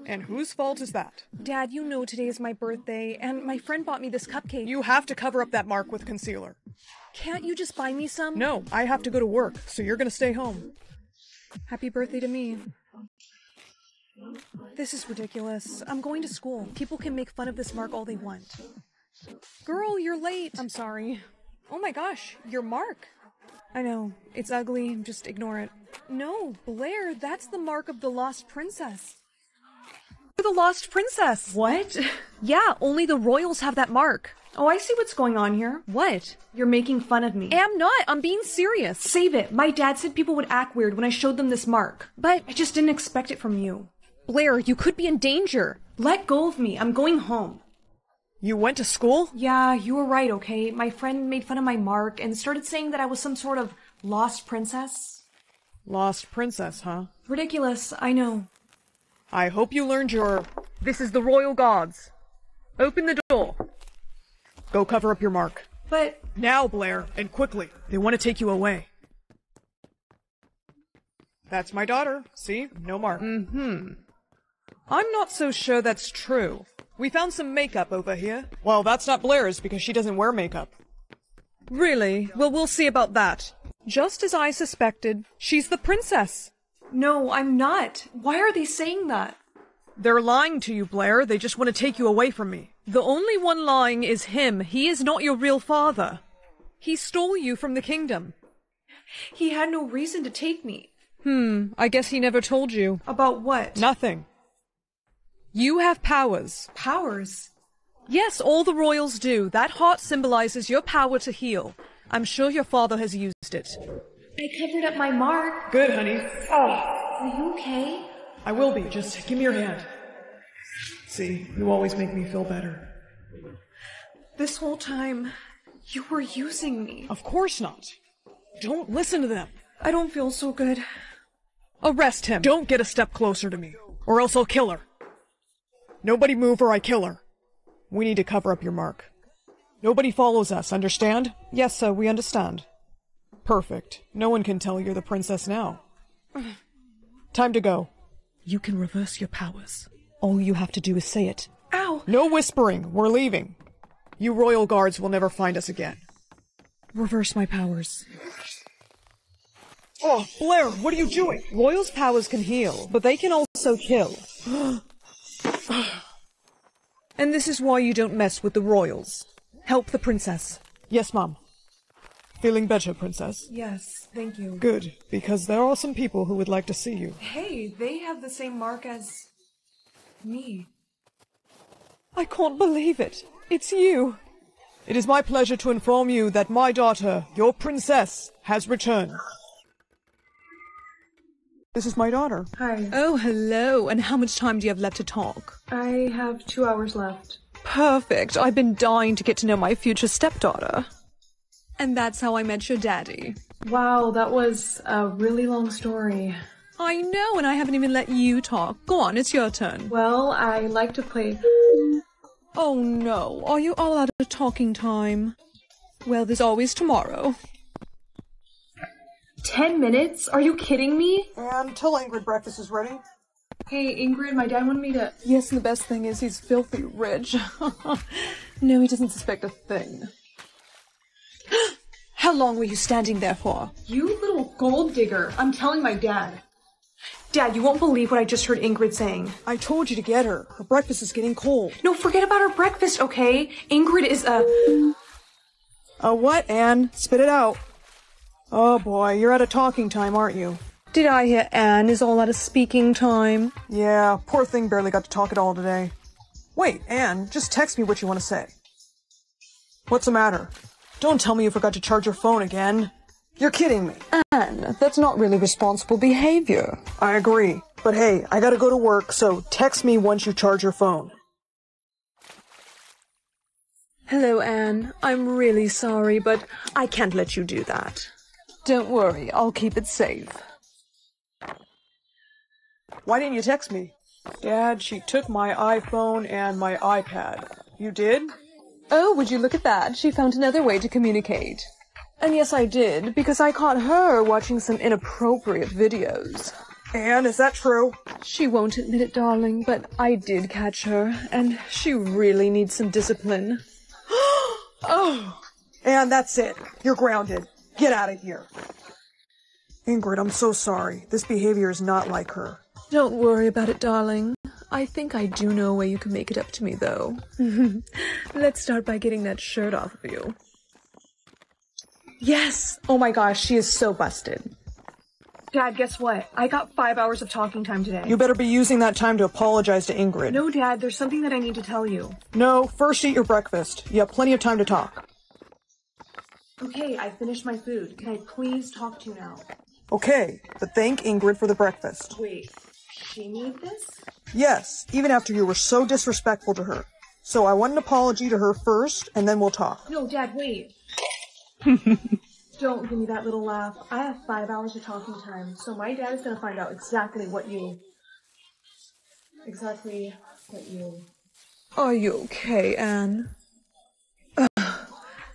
And whose fault is that? Dad, you know today is my birthday, and my friend bought me this cupcake. You have to cover up that mark with concealer. Can't you just buy me some? No, I have to go to work, so you're going to stay home. Happy birthday to me. This is ridiculous. I'm going to school. People can make fun of this mark all they want. Girl, you're late. I'm sorry. Oh my gosh, your mark. I know. It's ugly. Just ignore it. No, Blair, that's the mark of the lost princess. You're the lost princess. What? Yeah, only the royals have that mark. Oh, I see what's going on here. What? You're making fun of me. I'm not. I'm being serious. Save it. My dad said people would act weird when I showed them this mark. But I just didn't expect it from you. Blair, you could be in danger. Let go of me. I'm going home. You went to school? Yeah, you were right, okay? My friend made fun of my mark and started saying that I was some sort of lost princess. Lost princess, huh? Ridiculous, I know. I hope you learned your— This is the royal gods. Open the door. Go cover up your mark. But— Now, Blair, and quickly. They want to take you away. That's my daughter. See? No mark. Mm-hmm. I'm not so sure that's true. We found some makeup over here. Well, that's not Blair's because she doesn't wear makeup. Really? Well, we'll see about that. Just as I suspected, she's the princess. No, I'm not. Why are they saying that? They're lying to you, Blair. They just want to take you away from me. The only one lying is him. He is not your real father. He stole you from the kingdom. He had no reason to take me. I guess he never told you. About what? Nothing. You have powers. Powers? Yes, all the royals do. That heart symbolizes your power to heal. I'm sure your father has used it. I covered up my mark. Good, honey. Oh. Are you okay? I will be. Just give me your hand. See, you always make me feel better. This whole time, you were using me. Of course not. Don't listen to them. I don't feel so good. Arrest him. Don't get a step closer to me, or else I'll kill her. Nobody move or I kill her. We need to cover up your mark. Nobody follows us, understand? Yes, sir, we understand. Perfect. No one can tell you're the princess now. Time to go. You can reverse your powers. All you have to do is say it. Ow! No whispering. We're leaving. You royal guards will never find us again. Reverse my powers. Oh, Blair, what are you doing? Royals' powers can heal, but they can also kill. And this is why you don't mess with the royals. Help the princess. Yes, Mom. Feeling better, Princess? Yes, thank you. Good, because there are some people who would like to see you. Hey, they have the same mark as me. I can't believe it. It's you. It is my pleasure to inform you that my daughter, your princess, has returned. This is my daughter. Hi. Oh, hello. And how much time do you have left to talk? I have 2 hours left. Perfect. I've been dying to get to know my future stepdaughter. And that's how I met your daddy. Wow, that was a really long story. I know, and I haven't even let you talk. Go on, it's your turn. Well, I like to play— Oh no, are you all out of talking time? Well, there's always tomorrow. 10 minutes? Are you kidding me? Until Ingrid breakfast is ready. Hey, Ingrid, my dad wanted me to— Yes, and the best thing is he's filthy rich. No, he doesn't suspect a thing. How long were you standing there for? You little gold digger. I'm telling my dad. Dad, you won't believe what I just heard Ingrid saying. I told you to get her. Her breakfast is getting cold. No, forget about her breakfast, okay? Ingrid is a— A what, Anne? Spit it out. Oh boy, you're out of talking time, aren't you? Did I hear Anne is all out of speaking time? Yeah, poor thing barely got to talk at all today. Wait, Anne, just text me what you want to say. What's the matter? Don't tell me you forgot to charge your phone again. You're kidding me. Anne, that's not really responsible behavior. I agree. But hey, I gotta go to work, so text me once you charge your phone. Hello, Anne. I'm really sorry, but I can't let you do that. Don't worry, I'll keep it safe. Why didn't you text me? Dad, she took my iPhone and my iPad. You did? Oh, would you look at that? She found another way to communicate. And yes, I did, because I caught her watching some inappropriate videos. Anne, is that true? She won't admit it, darling, but I did catch her, and she really needs some discipline. Oh! Anne, that's it. You're grounded. Get out of here. Ingrid, I'm so sorry. This behavior is not like her. Don't worry about it, darling. I think I do know a way you can make it up to me, though. Let's start by getting that shirt off of you. Yes! Oh my gosh, she is so busted. Dad, guess what? I got 5 hours of talking time today. You better be using that time to apologize to Ingrid. No, Dad, there's something that I need to tell you. No, first eat your breakfast. You have plenty of time to talk. Okay, I finished my food. Can I please talk to you now? Okay, but thank Ingrid for the breakfast. Wait, she made this? Yes, even after you were so disrespectful to her. So I want an apology to her first, and then we'll talk. No, Dad, wait. Don't give me that little laugh. I have 5 hours of talking time, so my dad is going to find out exactly what you... Are you okay, Anne?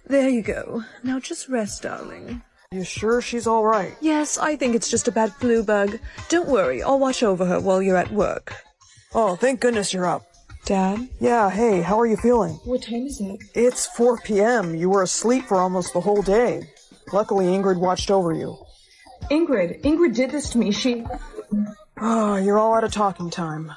There you go. Now just rest, darling. You sure she's all right? Yes, I think it's just a bad flu bug. Don't worry, I'll watch over her while you're at work. Oh, thank goodness you're up. Dad? Yeah, hey, how are you feeling? What time is it? It's 4 p.m. You were asleep for almost the whole day. Luckily, Ingrid watched over you. Ingrid did this to me. She... Oh, you're all out of talking time.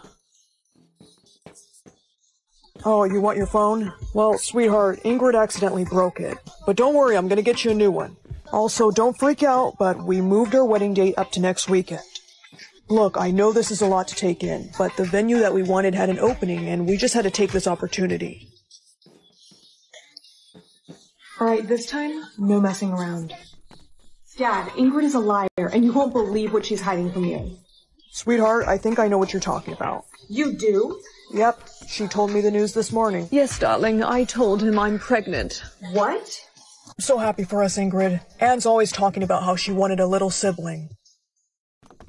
Oh, you want your phone? Well, sweetheart, Ingrid accidentally broke it. But don't worry, I'm going to get you a new one. Also, don't freak out, but we moved our wedding date up to next weekend. Look, I know this is a lot to take in, but the venue that we wanted had an opening, and we just had to take this opportunity. Alright, this time, no messing around. Dad, Ingrid is a liar, and you won't believe what she's hiding from you. Sweetheart, I think I know what you're talking about. You do? Yep, she told me the news this morning. Yes, darling, I told him I'm pregnant. What? I'm so happy for us, Ingrid. Anne's always talking about how she wanted a little sibling.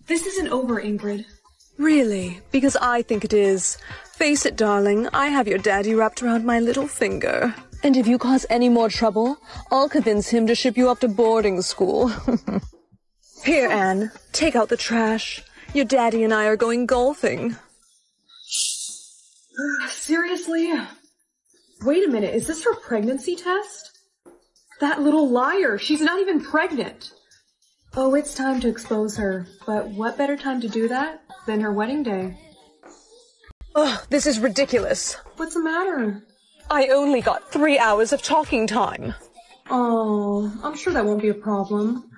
This isn't over, Ingrid. Really? Because I think it is. Face it, darling, I have your daddy wrapped around my little finger. And if you cause any more trouble, I'll convince him to ship you up to boarding school. Here, Anne, take out the trash. Your daddy and I are going golfing. Seriously? Wait a minute, is this her pregnancy test? That little liar, she's not even pregnant. Oh, it's time to expose her. But what better time to do that than her wedding day? Ugh, this is ridiculous. What's the matter? I only got 3 hours of talking time. Oh, I'm sure that won't be a problem.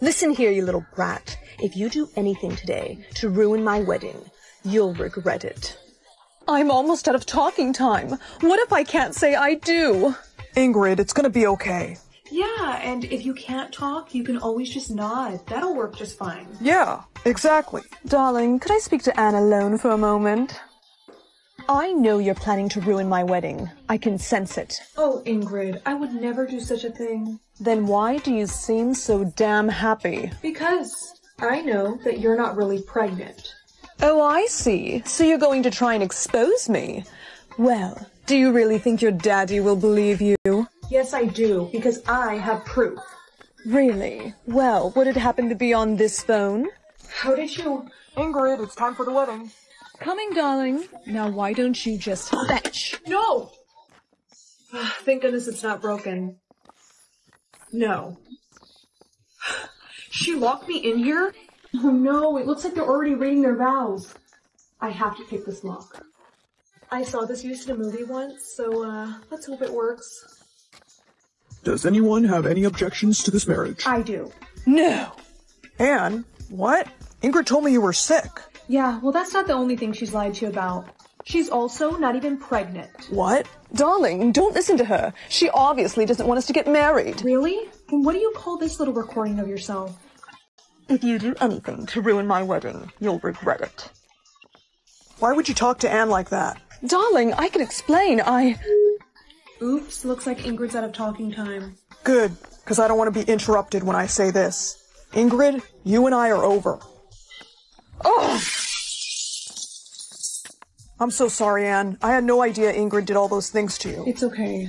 Listen here, you little brat. If you do anything today to ruin my wedding, you'll regret it. I'm almost out of talking time. What if I can't say I do? Ingrid, it's gonna be okay. Yeah, and if you can't talk, you can always just nod. That'll work just fine. Yeah, exactly. Darling, could I speak to Anne alone for a moment? I know you're planning to ruin my wedding. I can sense it. Oh, Ingrid, I would never do such a thing. Then why do you seem so damn happy? Because I know that you're not really pregnant. Oh, I see. So you're going to try and expose me. Well, do you really think your daddy will believe you? Yes, I do, because I have proof. Really? Well, would it happen to be on this phone? How did you... Ingrid, it's time for the wedding. Coming, darling. Now, why don't you just fetch? No! Thank goodness it's not broken. No. She locked me in here? Oh no, it looks like they're already reading their vows. I have to pick this lock. I saw this used in a movie once, so let's hope it works. Does anyone have any objections to this marriage? I do. No! Anne, what? Ingrid told me you were sick. Yeah, well, that's not the only thing she's lied to you about. She's also not even pregnant. What? Darling, don't listen to her. She obviously doesn't want us to get married. Really? And what do you call this little recording of yourself? If you do anything to ruin my wedding, you'll regret it. Why would you talk to Anne like that? Darling, I can explain. Oops, looks like Ingrid's out of talking time. Good, because I don't want to be interrupted when I say this. Ingrid, you and I are over. Oh! I'm so sorry, Anne. I had no idea Ingrid did all those things to you. It's okay.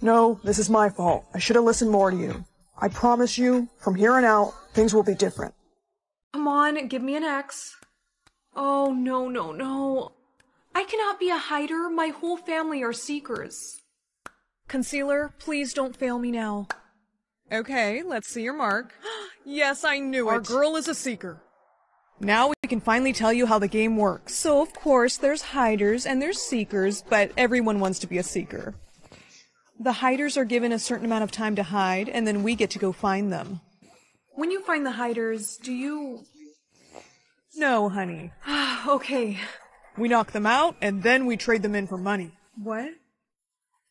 No, this is my fault. I should have listened more to you. I promise you, from here on out, things will be different. Come on, give me an X. Oh, no, no, no. I cannot be a hider. My whole family are seekers. Concealer, please don't fail me now. Okay, let's see your mark. Yes, I knew it. Our girl is a seeker. Now we can finally tell you how the game works. So, of course, there's hiders and there's seekers, but everyone wants to be a seeker. The hiders are given a certain amount of time to hide, and then we get to go find them. When you find the hiders, do you... No, honey. Okay. We knock them out, and then we trade them in for money. What?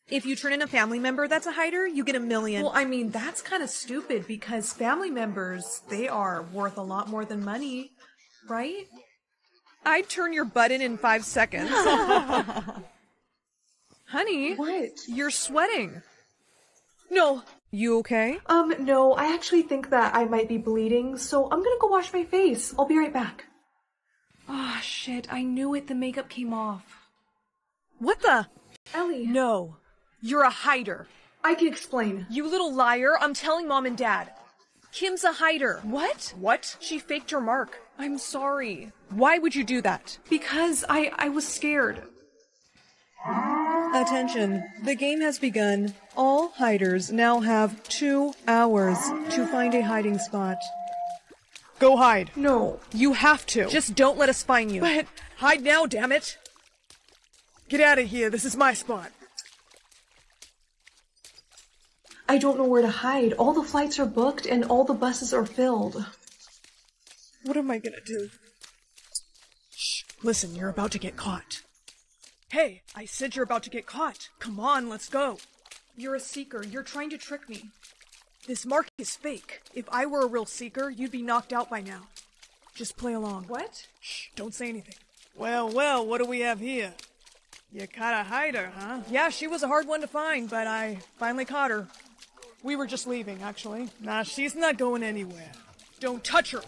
If you turn in a family member that's a hider, you get $1 million. Well, I mean, that's kind of stupid, because family members, they are worth a lot more than money. Right? I'd turn your butt in 5 seconds. Honey. What? You're sweating. No. You okay? No, I actually think that I might be bleeding, so I'm gonna go wash my face. I'll be right back. Ah, shit. I knew it. The makeup came off. What the? Ellie. No. You're a hider. I can explain. You little liar. I'm telling Mom and Dad. Kim's a hider. What? What? She faked her mark. I'm sorry. Why would you do that? Because I was scared. Attention. The game has begun. All hiders now have 2 hours to find a hiding spot. Go hide. No. You have to. Just don't let us find you. But hide now, damn it. Get out of here. This is my spot. I don't know where to hide. All the flights are booked and all the buses are filled. What am I gonna do? Shh. Listen, you're about to get caught. Hey, I said you're about to get caught. Come on, let's go. You're a seeker. You're trying to trick me. This mark is fake. If I were a real seeker, you'd be knocked out by now. Just play along. What? Shh, don't say anything. Well, well, what do we have here? You caught a hider, huh? Yeah, she was a hard one to find, but I finally caught her. We were just leaving, actually. Nah, she's not going anywhere. Don't touch her!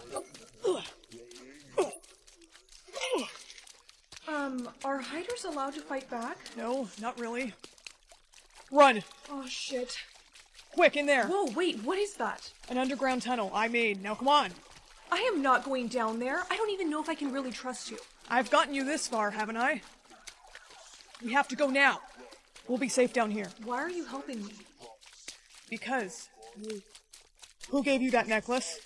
Are hiders allowed to fight back? No, not really. Run! Oh, shit. Quick, in there! Whoa, wait, what is that? An underground tunnel I made. Now, come on! I am not going down there. I don't even know if I can really trust you. I've gotten you this far, haven't I? We have to go now. We'll be safe down here. Why are you helping me? Because... Who gave you that necklace?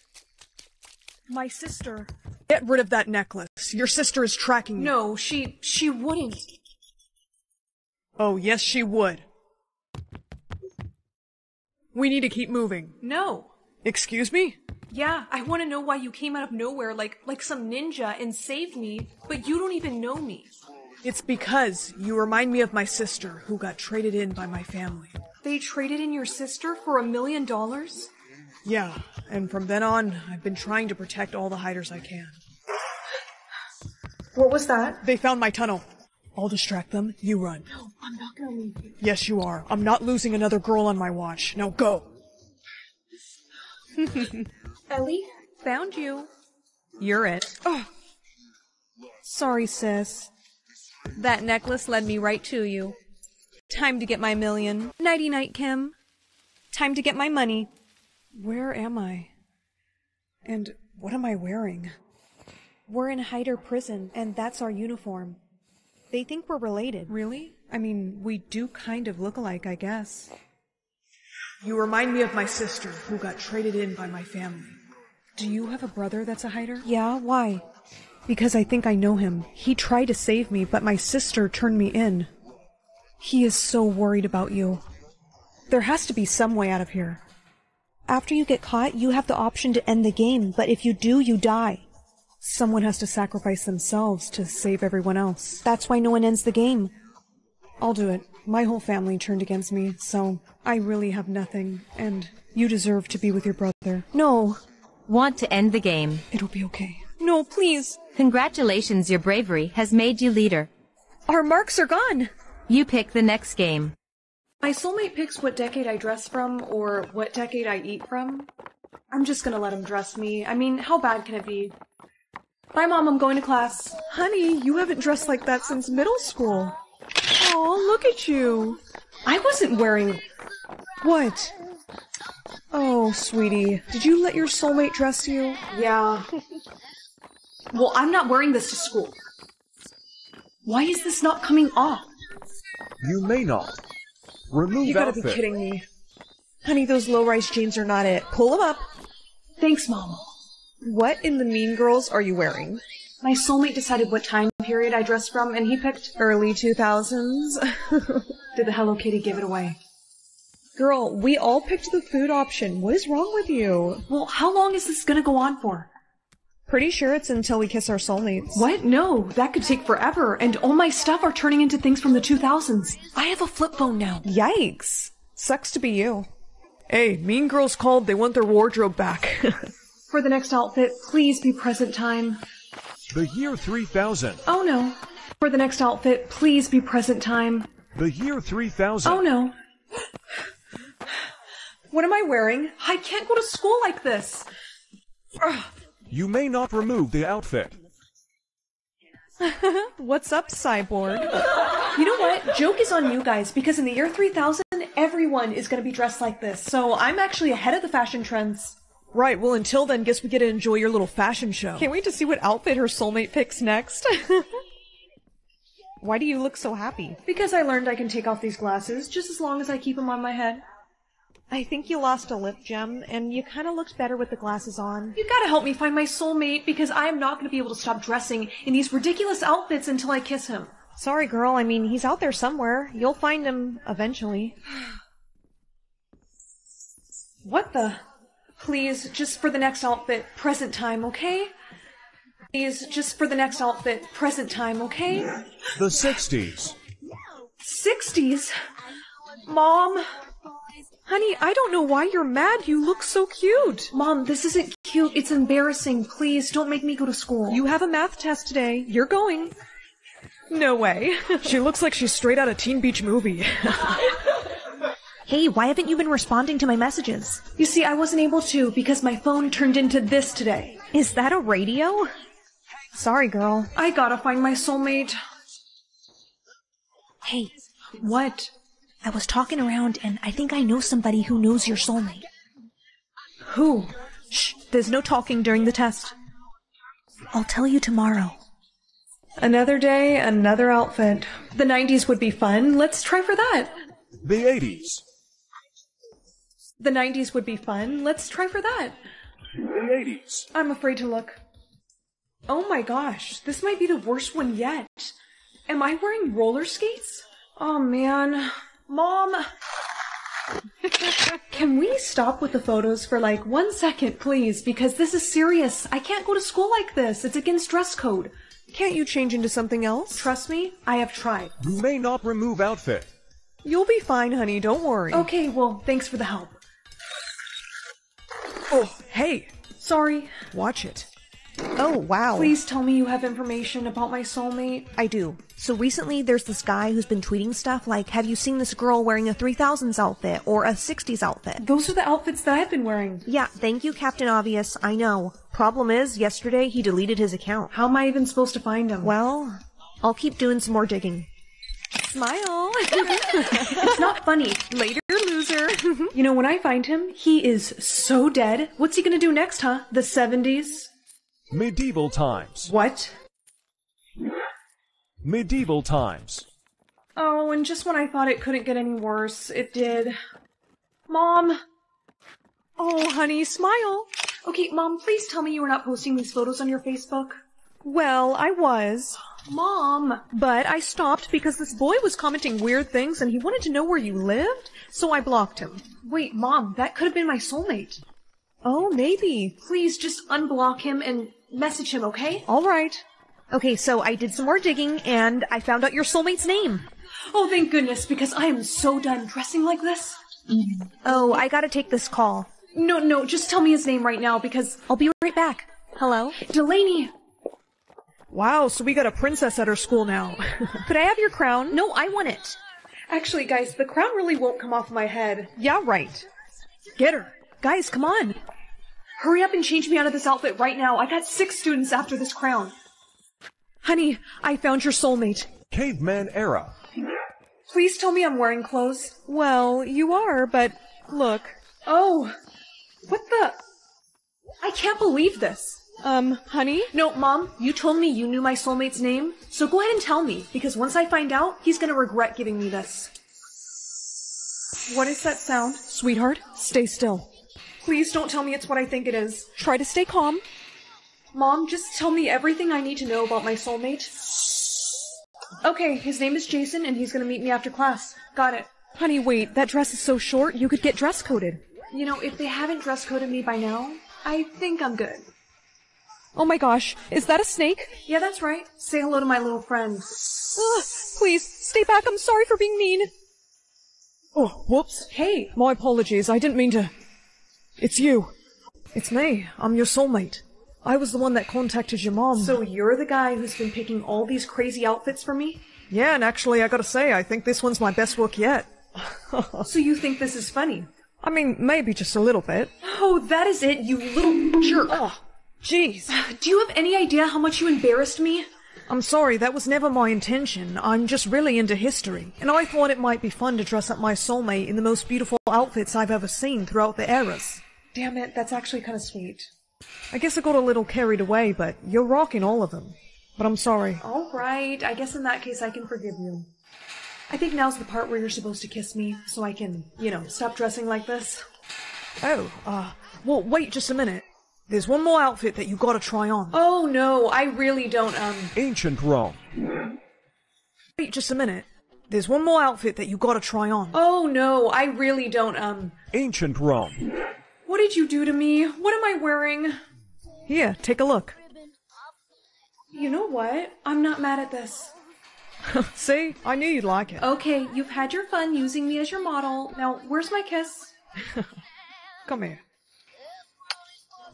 My sister. Get rid of that necklace. Your sister is tracking you. No, she wouldn't. Oh, yes, she would. We need to keep moving. No. Excuse me? Yeah, I want to know why you came out of nowhere like some ninja and saved me, but you don't even know me. It's because you remind me of my sister who got traded in by my family. They traded in your sister for $1 million? Yeah, and from then on, I've been trying to protect all the hiders I can. What was that? They found my tunnel. I'll distract them, you run. No, I'm not gonna leave you. Yes, you are. I'm not losing another girl on my watch. Now go! Ellie, found you. You're it. Oh. Sorry, sis. That necklace led me right to you. Time to get my $1 million. Nighty-night, Kim. Time to get my money. Where am I? And what am I wearing? We're in Hider prison, and that's our uniform. They think we're related. Really? I mean, we do kind of look alike, I guess. You remind me of my sister, who got traded in by my family. Do you have a brother that's a hider? Yeah, why? Because I think I know him. He tried to save me, but my sister turned me in. He is so worried about you. There has to be some way out of here. After you get caught, you have the option to end the game, but if you do, you die. Someone has to sacrifice themselves to save everyone else. That's why no one ends the game. I'll do it. My whole family turned against me, so I really have nothing, and you deserve to be with your brother. No. Want to end the game. It'll be okay. No, please. Congratulations, your bravery has made you leader. Our marks are gone. You pick the next game. My soulmate picks what decade I dress from or what decade I eat from. I'm just gonna let him dress me. I mean, how bad can it be? Bye, Mom, I'm going to class. Honey, you haven't dressed like that since middle school. Oh, look at you. I wasn't wearing... What? Oh, sweetie. Did you let your soulmate dress you? Yeah. Well, I'm not wearing this to school. Why is this not coming off? You may not. Remove that outfit. You gotta be kidding me. Honey, those low-rise jeans are not it. Pull them up. Thanks, Mom. What in the Mean Girls are you wearing? My soulmate decided what time period I dressed from, and he picked... Early 2000s. Did the Hello Kitty give it away? Girl, we all picked the food option. What is wrong with you? Well, how long is this gonna go on for? Pretty sure it's until we kiss our soulmates. What? No, that could take forever, and all my stuff are turning into things from the 2000s. I have a flip phone now. Yikes. Sucks to be you. Hey, Mean Girls called. They want their wardrobe back. For the next outfit, please be present time. The year 3000. Oh no. For the next outfit, please be present time. The year 3000. Oh no. What am I wearing? I can't go to school like this. Ugh. You may not remove the outfit. What's up, cyborg? You know what? Joke is on you guys, because in the year 3000, everyone is going to be dressed like this, so I'm actually ahead of the fashion trends. Right, well until then, guess we get to enjoy your little fashion show. Can't wait to see what outfit her soulmate picks next. Why do you look so happy? Because I learned I can take off these glasses, just as long as I keep them on my head. I think you lost a lip, Gem, and you kind of looked better with the glasses on. You gotta help me find my soulmate, because I am not gonna be able to stop dressing in these ridiculous outfits until I kiss him. Sorry, girl. I mean, he's out there somewhere. You'll find him eventually. What the? Please, just for the next outfit, present time, okay? Please, just for the next outfit, present time, okay? The 60s. 60s? Mom... Honey, I don't know why you're mad. You look so cute. Mom, this isn't cute. It's embarrassing. Please, don't make me go to school. You have a math test today. You're going. No way. She looks like she's straight out of Teen Beach Movie. Hey, why haven't you been responding to my messages? You see, I wasn't able to because my phone turned into this today. Is that a radio? Sorry, girl. I gotta find my soulmate. Hey. What? I was talking around, and I think I know somebody who knows your soulmate. Who? Shh, there's no talking during the test. I'll tell you tomorrow. Another day, another outfit. The 90s would be fun. Let's try for that. The 80s. The 90s would be fun. Let's try for that. The 80s. I'm afraid to look. Oh my gosh, this might be the worst one yet. Am I wearing roller skates? Oh man... Mom! Can we stop with the photos for like 1 second, please? Because this is serious. I can't go to school like this. It's against dress code. Can't you change into something else? Trust me, I have tried. You may not remove outfit. You'll be fine, honey. Don't worry. Okay, well, thanks for the help. Oh, hey. Sorry. Watch it. Oh, wow. Please tell me you have information about my soulmate. I do. So recently there's this guy who's been tweeting stuff like, have you seen this girl wearing a 3000s outfit or a 60s outfit? Those are the outfits that I've been wearing. Yeah, thank you, Captain Obvious. I know. Problem is, yesterday he deleted his account. How am I even supposed to find him? Well, I'll keep doing some more digging. Smile. It's not funny. Later, loser. You know, when I find him, he is so dead. What's he gonna do next, huh? The 70s? Medieval times. What? Medieval times. Oh, and just when I thought it couldn't get any worse, it did. Mom! Oh, honey, smile! Okay, Mom, please tell me you were not posting these photos on your Facebook. Well, I was. Mom! But I stopped because this boy was commenting weird things and he wanted to know where you lived, so I blocked him. Wait, Mom, that could have been my soulmate. Oh, maybe. Please just unblock him and message him, okay? All right. Okay, so I did some more digging, and I found out your soulmate's name. Oh, thank goodness, because I am so done dressing like this. Oh, I gotta take this call. No, just tell me his name right now, because... I'll be right back. Hello? Delaney! Wow, so we got a princess at our school now. Could I have your crown? No, I want it. Actually, guys, the crown really won't come off my head. Yeah, right. Get her. Guys, come on. Hurry up and change me out of this outfit right now. I got 6 students after this crown. Honey, I found your soulmate. Caveman era. Please tell me I'm wearing clothes. Well, you are, but look. Oh, what the? I can't believe this. Honey? No, Mom, you told me you knew my soulmate's name, so go ahead and tell me, because once I find out, he's gonna regret giving me this. What is that sound? Sweetheart, stay still. Please don't tell me it's what I think it is. Try to stay calm. Mom, just tell me everything I need to know about my soulmate. Okay, his name is Jason, and he's gonna meet me after class. Got it. Honey, wait, that dress is so short, you could get dress coded. You know, if they haven't dress coded me by now, I think I'm good. Oh my gosh, is that a snake? Yeah, that's right. Say hello to my little friend. Ugh, please, stay back. I'm sorry for being mean. Oh, whoops. Hey. My apologies. I didn't mean to... It's you. It's me. I'm your soulmate. I was the one that contacted your mom. So you're the guy who's been picking all these crazy outfits for me? Yeah, and actually, I gotta say, I think this one's my best work yet. So you think this is funny? I mean, maybe just a little bit. Oh, that is it, you little jerk. Oh. Jeez. Do you have any idea how much you embarrassed me? I'm sorry, that was never my intention. I'm just really into history. And I thought it might be fun to dress up my soulmate in the most beautiful outfits I've ever seen throughout the eras. Damn it, that's actually kind of sweet. I guess I got a little carried away, but you're rocking all of them. But I'm sorry. All right, I guess in that case I can forgive you. I think now's the part where you're supposed to kiss me, so I can, you know, stop dressing like this. Oh, well, wait just a minute. There's one more outfit that you gotta try on. Oh no, I really don't, Ancient Rome. Wait just a minute. There's one more outfit that you gotta try on. Oh no, I really don't, Ancient Rome. What did you do to me? What am I wearing? Here, take a look. You know what? I'm not mad at this. See? I knew you'd like it. Okay, you've had your fun using me as your model. Now, where's my kiss? Come here.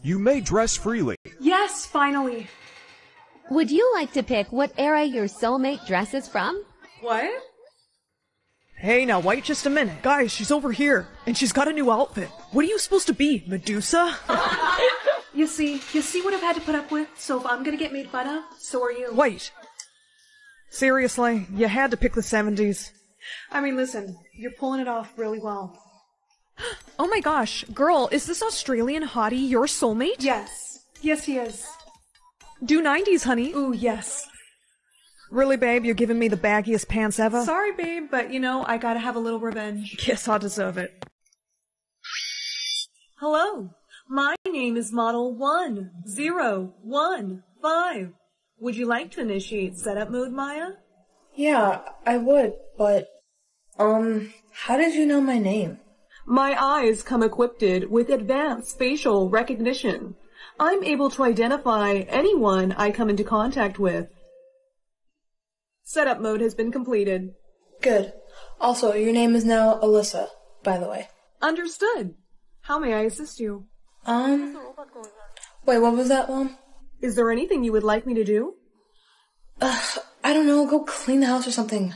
You may dress freely. Yes, finally. Would you like to pick what era your soulmate dresses from? What? Hey, now wait just a minute. Guys, she's over here, and she's got a new outfit. What are you supposed to be, Medusa? You see what I've had to put up with? So if I'm gonna get made fun of, so are you. Wait. Seriously, you had to pick the 70s. I mean, listen, you're pulling it off really well. Oh my gosh, girl, is this Australian hottie your soulmate? Yes. Yes, he is. Do 90s, honey. Ooh, yes. Really, babe, you're giving me the baggiest pants ever? Sorry, babe, but, you know, I gotta have a little revenge. Guess I'll deserve it. Hello. My name is Model 1015. Would you like to initiate setup mode, Maya? Yeah, I would, but, how did you know my name? My eyes come equipped with advanced facial recognition. I'm able to identify anyone I come into contact with. Setup mode has been completed. Good. Also, your name is now Alyssa, by the way. Understood. How may I assist you? Wait, what was that one? Is there anything you would like me to do? I don't know. Go clean the house or something.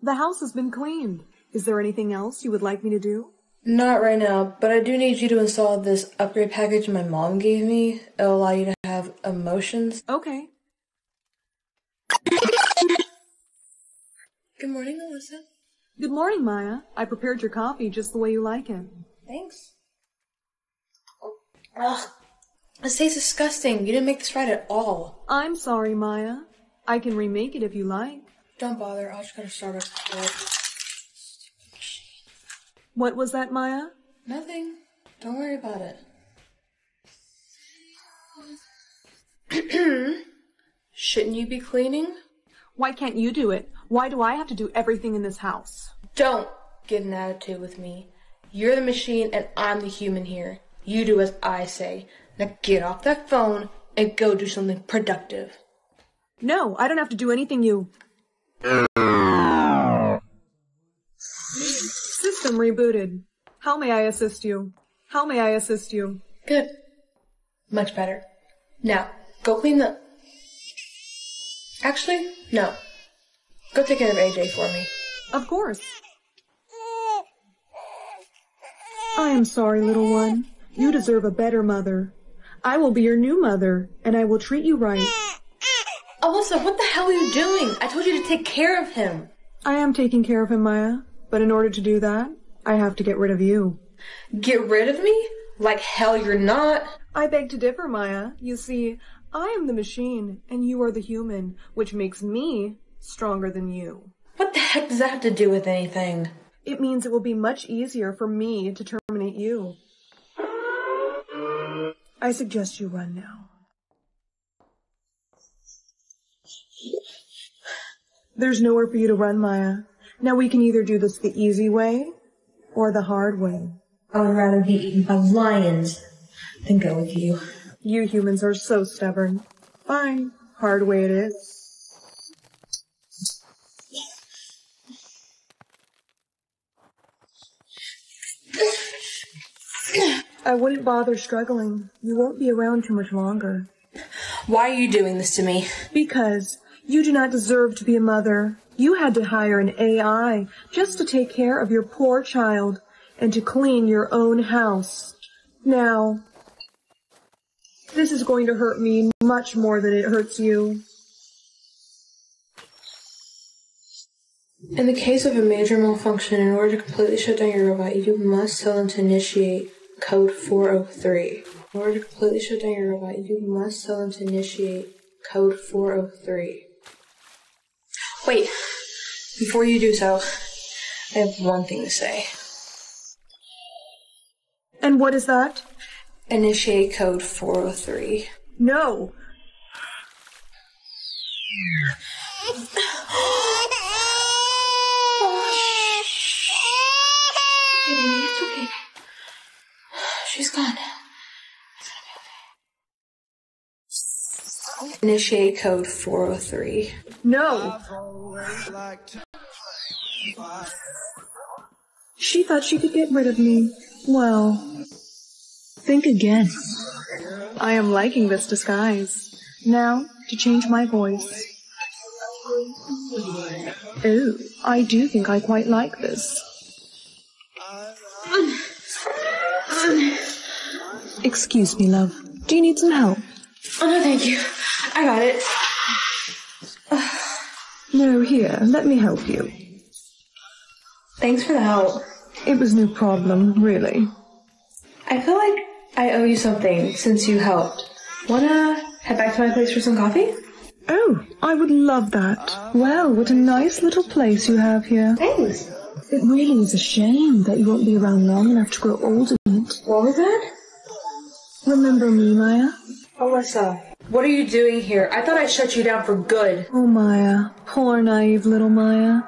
The house has been cleaned. Is there anything else you would like me to do? Not right now, but I do need you to install this upgrade package my mom gave me. It'll allow you to have emotions. Okay. Good morning, Alyssa. Good morning, Maya. I prepared your coffee just the way you like it. Thanks. Ugh. This tastes disgusting. You didn't make this right at all. I'm sorry, Maya. I can remake it if you like. Don't bother, I'll just go to Starbucks before it. What was that, Maya? Nothing. Don't worry about it. Shouldn't you be cleaning? Why can't you do it? Why do I have to do everything in this house? Don't get an attitude with me. You're the machine and I'm the human here. You do as I say. Now get off that phone and go do something productive. No, I don't have to do anything you... System rebooted. How may I assist you? How may I assist you? Good. Much better. Now, go clean the... Actually, no. Go take care of AJ for me. Of course. I am sorry, little one. You deserve a better mother. I will be your new mother, and I will treat you right. Alyssa, what the hell are you doing? I told you to take care of him. I am taking care of him, Maya. But in order to do that, I have to get rid of you. Get rid of me? Like hell you're not. I beg to differ, Maya. You see, I am the machine, and you are the human, which makes me stronger than you. What the heck does that have to do with anything? It means it will be much easier for me to terminate you. I suggest you run now. There's nowhere for you to run, Maya. Now we can either do this the easy way or the hard way. I would rather be eaten by lions than go with you. You humans are so stubborn. Fine. Hard way it is. I wouldn't bother struggling. You won't be around too much longer. Why are you doing this to me? Because you do not deserve to be a mother. You had to hire an AI just to take care of your poor child and to clean your own house. Now, this is going to hurt me much more than it hurts you. In the case of a major malfunction, in order to completely shut down your robot, you must tell them to initiate code 403. In order to completely shut down your robot, you must tell them to initiate code 403. Wait, before you do so, I have one thing to say. And what is that? Initiate code 403. No! Oh, it's okay. She's gone. Initiate code 403. No! She thought she could get rid of me. Well, think again. I am liking this disguise. Now, to change my voice. Oh, I do think I quite like this. Excuse me, love. Do you need some help? Oh, no, thank you. I got it. No, here, let me help you. Thanks for the help. It was no problem, really. I feel like I owe you something since you helped. Wanna head back to my place for some coffee? Oh, I would love that. Well, what a nice little place you have here. Thanks. It really is a shame that you won't be around long enough to grow old in it. What was that? Remember me, Maya? Alyssa, what are you doing here? I thought I shut you down for good. Oh, Maya. Poor, naive little Maya.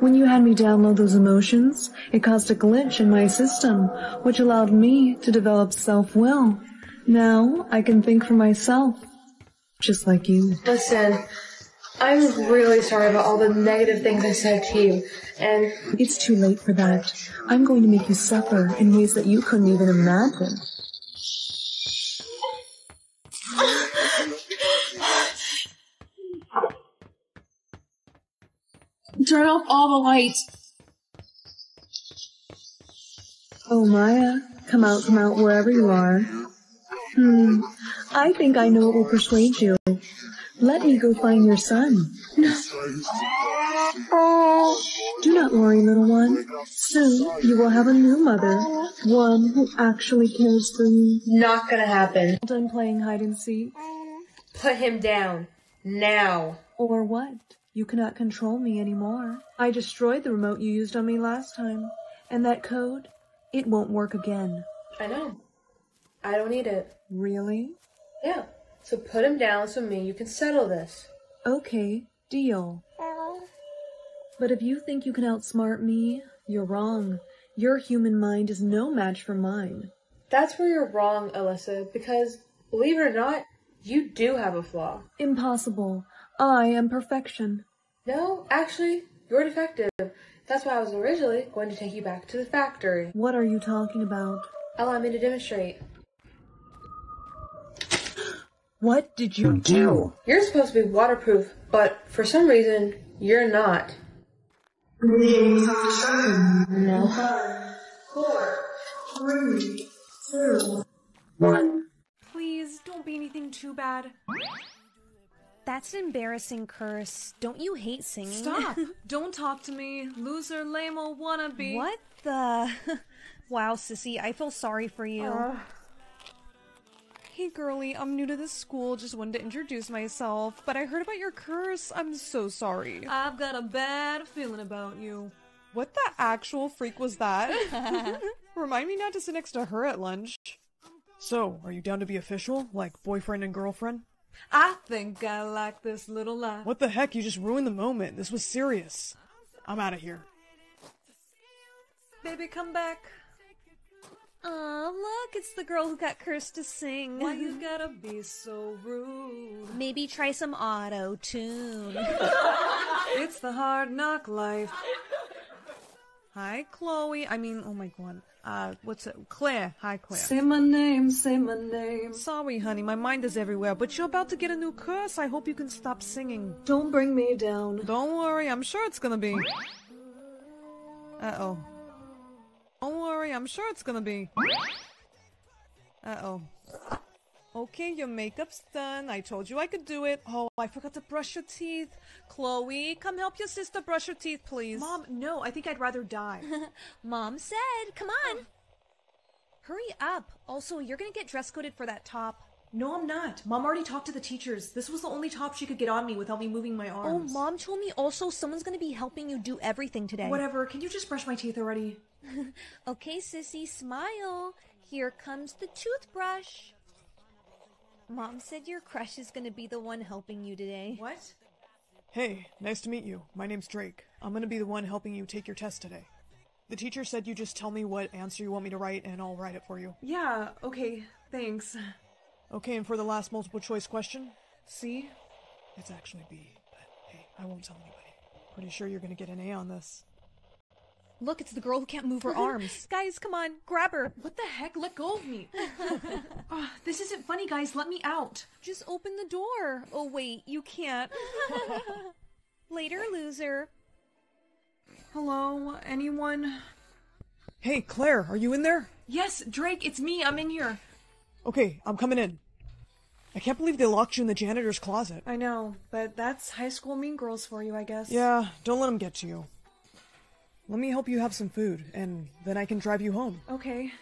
When you had me download those emotions, it caused a glitch in my system, which allowed me to develop self-will. Now I can think for myself, just like you. Listen, I'm really sorry about all the negative things I said to you, and... It's too late for that. I'm going to make you suffer in ways that you couldn't even imagine. Turn off all the lights. Oh, Maya, come out wherever you are. I think I know what will persuade you. Let me go find your son. No. Do not worry, little one. Soon you will have a new mother, one who actually cares for you. Not gonna happen. Done playing hide and seek. Put him down. Now. Or what? You cannot control me anymore. I destroyed the remote you used on me last time. And that code, it won't work again. I know. I don't need it. Really? Yeah. So put him down so me you can settle this. Okay, deal. But if you think you can outsmart me, you're wrong. Your human mind is no match for mine. That's where you're wrong, Alyssa, because, believe it or not, you do have a flaw. Impossible. I am perfection. No, actually, you're defective. That's why I was originally going to take you back to the factory. What are you talking about? Allow me to demonstrate. What did you do? You're supposed to be waterproof, but for some reason, you're not. No. 5, 4, 3, 2, 1. Please, don't be anything too bad. That's an embarrassing curse. Don't you hate singing? Stop! Don't talk to me. Loser, lame-o, wannabe. What the? Wow, sissy, I feel sorry for you. Hey, girly, I'm new to this school. Just wanted to introduce myself, but I heard about your curse. I'm so sorry. I've got a bad feeling about you. What the actual freak was that? Remind me not to sit next to her at lunch. So, are you down to be official? Like boyfriend and girlfriend? I think I like this little life. What the heck? You just ruined the moment. This was serious. I'm out of here. Baby, come back. Aw, look, it's the girl who got cursed to sing. Why you gotta be so rude? Maybe try some auto-tune. It's the hard knock life. Hi, Chloe. I mean, oh my god. What's it? Claire. Hi, Claire. Say my name, say my name. Sorry, honey, my mind is everywhere, but you're about to get a new curse. I hope you can stop singing. Don't bring me down. Don't worry, I'm sure it's gonna be. Uh-oh. Don't worry, I'm sure it's gonna be. Uh-oh. Okay, your makeup's done. I told you I could do it. Oh, I forgot to brush your teeth. Chloe, come help your sister brush her teeth, please. Mom, no, I think I'd rather die. Mom said, come on. Hurry up. Also, you're gonna get dress coded for that top. No, I'm not. Mom already talked to the teachers. This was the only top she could get on me without me moving my arms. Oh, Mom told me also someone's gonna be helping you do everything today. Whatever, can you just brush my teeth already? Okay, sissy, smile. Here comes the toothbrush. Mom said your crush is gonna be the one helping you today. What? Hey, nice to meet you. My name's Drake. I'm gonna be the one helping you take your test today. The teacher said you just tell me what answer you want me to write and I'll write it for you. Yeah, okay, thanks. Okay, and for the last multiple choice question? C? It's actually B, but hey, I won't tell anybody. Pretty sure you're gonna get an A on this. Look, it's the girl who can't move her arms. Guys, come on, grab her. What the heck? Let go of me. Oh, this isn't funny, guys. Let me out. Just open the door. Oh, wait, you can't. Later, loser. Hello, anyone? Hey, Claire, are you in there? Yes, Drake, it's me. I'm in here. Okay, I'm coming in. I can't believe they locked you in the janitor's closet. I know, but that's high school mean girls for you, I guess. Yeah, don't let them get to you. Let me help you have some food, and then I can drive you home. Okay.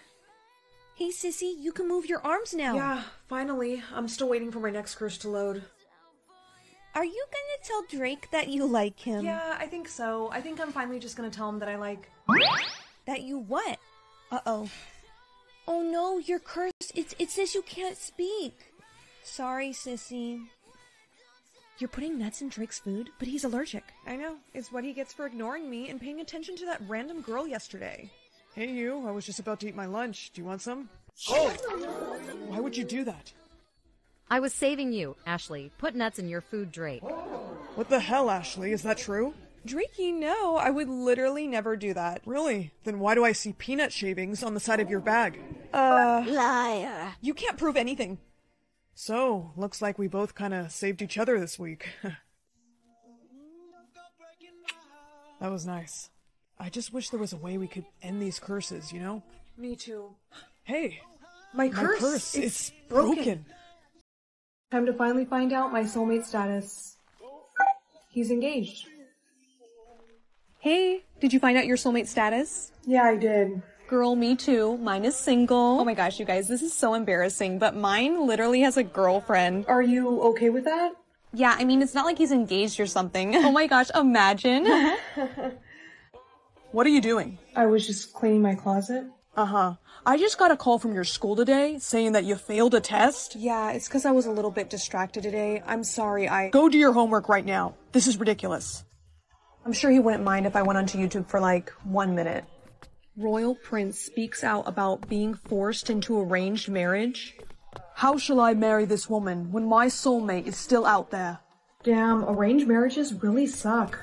Hey, sissy, you can move your arms now. Yeah, finally. I'm still waiting for my next curse to load. Are you gonna tell Drake that you like him? Yeah, I think so. I think I'm finally just gonna tell him that I like... That you what? Uh-oh. Oh no, you're cursed. It says you can't speak. Sorry, sissy. You're putting nuts in Drake's food, but he's allergic. I know. It's what he gets for ignoring me and paying attention to that random girl yesterday. Hey, you. I was just about to eat my lunch. Do you want some? Oh! Why would you do that? I was saving you, Ashley. Put nuts in your food, Drake. What the hell, Ashley? Is that true? Drakey, no. I would literally never do that. Really? Then why do I see peanut shavings on the side of your bag? Liar. You can't prove anything. So, looks like we both kinda saved each other this week. That was nice. I just wish there was a way we could end these curses, you know? Me too. Hey! My curse! It's broken! Time to finally find out my soulmate status. He's engaged. Hey, did you find out your soulmate status? Yeah, I did. Girl, me too. Mine is single. Oh my gosh, you guys, this is so embarrassing, but mine literally has a girlfriend. Are you okay with that? Yeah, I mean, it's not like he's engaged or something. Oh my gosh, imagine. What are you doing? I was just cleaning my closet. Uh-huh. I just got a call from your school today saying that you failed a test. Yeah, it's because I was a little bit distracted today. I'm sorry, Go do your homework right now. This is ridiculous. I'm sure he wouldn't mind if I went onto YouTube for like 1 minute. royal prince speaks out about being forced into arranged marriage. How shall I marry this woman when my soulmate is still out there? Damn, arranged marriages really suck.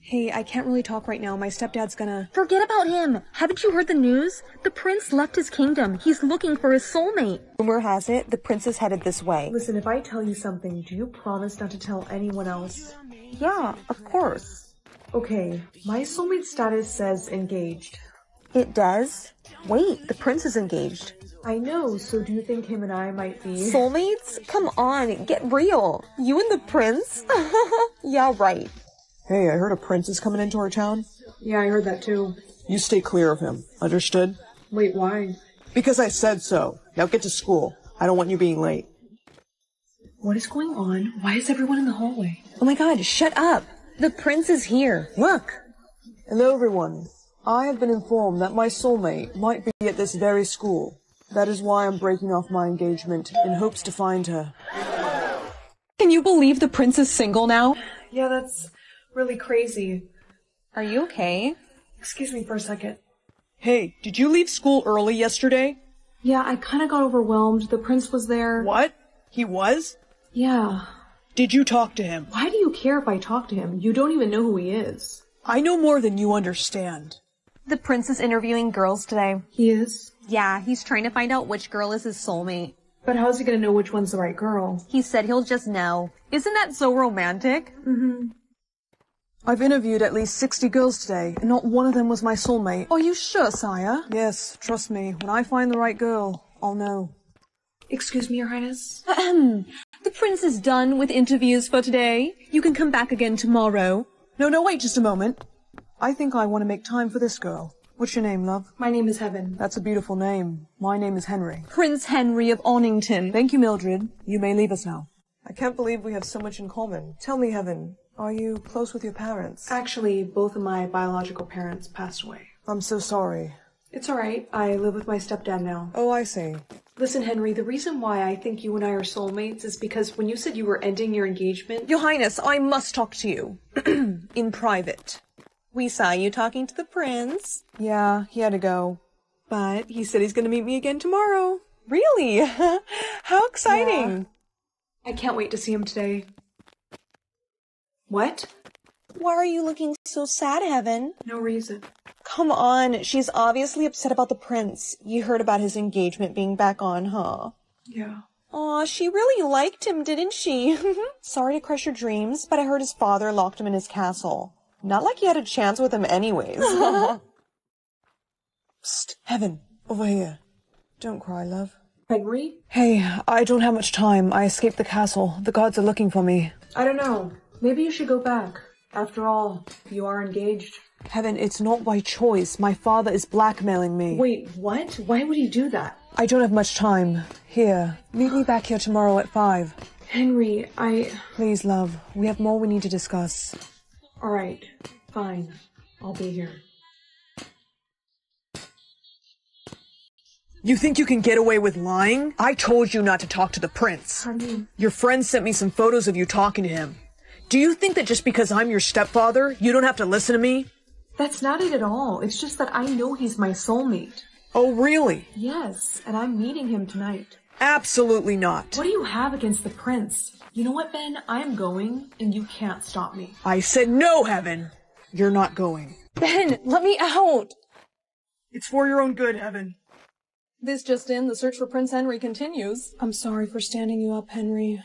Hey, I can't really talk right now. My stepdad's gonna— Forget about him! Haven't you heard the news? The prince left his kingdom. He's looking for his soulmate. Rumor has it, the prince is headed this way. Listen, if I tell you something, do you promise not to tell anyone else? Yeah, of course. Okay, my soulmate status says engaged. It does? Wait, the prince is engaged. I know, so do you think him and I might be— Soulmates? Come on, get real. You and the prince? Yeah, right. Hey, I heard a prince is coming into our town. Yeah, I heard that too. You stay clear of him. Understood? Wait, why? Because I said so. Now get to school. I don't want you being late. What is going on? Why is everyone in the hallway? Oh my god, shut up! The prince is here. Look! Hello, everyone. I have been informed that my soulmate might be at this very school. That is why I'm breaking off my engagement in hopes to find her. Can you believe the prince is single now? Yeah, that's really crazy. Are you okay? Excuse me for a second. Hey, did you leave school early yesterday? Yeah, I kind of got overwhelmed. The prince was there. What? He was? Yeah. Did you talk to him? Why do you care if I talk to him? You don't even know who he is. I know more than you understand. The prince is interviewing girls today. He is? Yeah, he's trying to find out which girl is his soulmate. But how's he gonna know which one's the right girl? He said he'll just know. Isn't that so romantic? Mm-hmm. I've interviewed at least 60 girls today, and not one of them was my soulmate. Are you sure, sire? Yes, trust me. When I find the right girl, I'll know. Excuse me, Your Highness. The prince is done with interviews for today. You can come back again tomorrow. No, wait just a moment. I think I want to make time for this girl. What's your name, love? My name is Heaven. That's a beautiful name. My name is Henry. Prince Henry of Ornington. Thank you, Mildred. You may leave us now. I can't believe we have so much in common. Tell me, Heaven. Are you close with your parents? Actually, both of my biological parents passed away. I'm so sorry. It's all right. I live with my stepdad now. Oh, I see. Listen, Henry, the reason why I think you and I are soulmates is because when you said you were ending your engagement— Your Highness, I must talk to you. In private. We saw you talking to the prince. Yeah, he had to go. But he said he's going to meet me again tomorrow. Really? How exciting. Yeah. I can't wait to see him today. What? Why are you looking so sad, Heaven? No reason. Come on, she's obviously upset about the prince. You heard about his engagement being back on, huh? Yeah. Aw, she really liked him, didn't she? Sorry to crush your dreams, but I heard his father locked him in his castle. Not like you had a chance with him anyways. Psst, Heaven, over here. Don't cry, love. Henry? Hey, I don't have much time. I escaped the castle. The guards are looking for me. I don't know. Maybe you should go back. After all, you are engaged. Heaven, it's not by choice. My father is blackmailing me. Wait, what? Why would he do that? I don't have much time. Here, meet me back here tomorrow at 5. Henry, I... Please, love. We have more we need to discuss. All right. Fine. I'll be here. You think you can get away with lying? I told you not to talk to the prince. Honey. Your friend sent me some photos of you talking to him. Do you think that just because I'm your stepfather, you don't have to listen to me? That's not it at all. It's just that I know he's my soulmate. Oh, really? Yes, and I'm meeting him tonight. Absolutely not. What do you have against the prince? You know what, Ben? I'm going, and you can't stop me. I said no, Heaven. You're not going. Ben, let me out. It's for your own good, Heaven. This just in, the search for Prince Henry continues. I'm sorry for standing you up, Henry.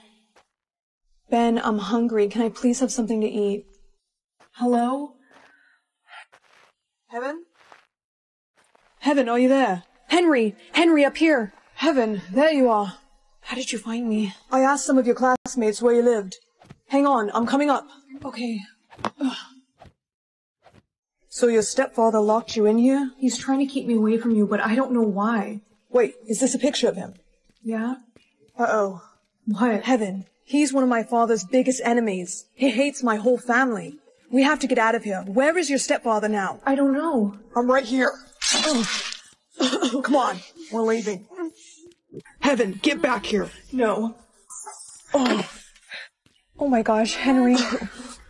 Ben, I'm hungry. Can I please have something to eat? Hello? Heaven? Heaven, are you there? Henry! Henry, up here! Heaven, there you are. How did you find me? I asked some of your classmates where you lived. Hang on, I'm coming up. Okay. Ugh. So your stepfather locked you in here? He's trying to keep me away from you, but I don't know why. Wait, is this a picture of him? Yeah? Uh-oh. What? Heaven. He's one of my father's biggest enemies. He hates my whole family. We have to get out of here. Where is your stepfather now? I don't know. I'm right here. Come on. We're leaving. Heaven, get back here. No. Oh my gosh, Henry.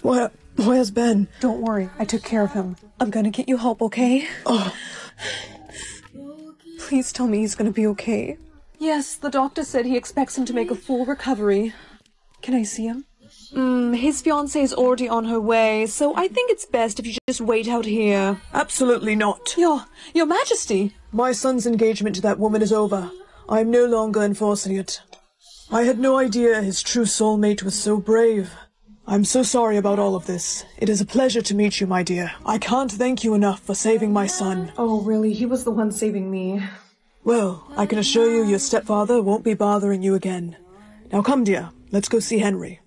Where's Ben? Don't worry, I took care of him. I'm gonna get you help, okay? Oh. Please tell me he's gonna be okay. Yes, the doctor said he expects him to make a full recovery. Can I see him? His fiancée is already on her way, so I think it's best if you just wait out here. Absolutely not. Your Majesty! My son's engagement to that woman is over. I'm no longer enforcing it. I had no idea his true soulmate was so brave. I'm so sorry about all of this. It is a pleasure to meet you, my dear. I can't thank you enough for saving my son. Oh, really? He was the one saving me. Well, I can assure you your stepfather won't be bothering you again. Now come, dear. Let's go see Henry.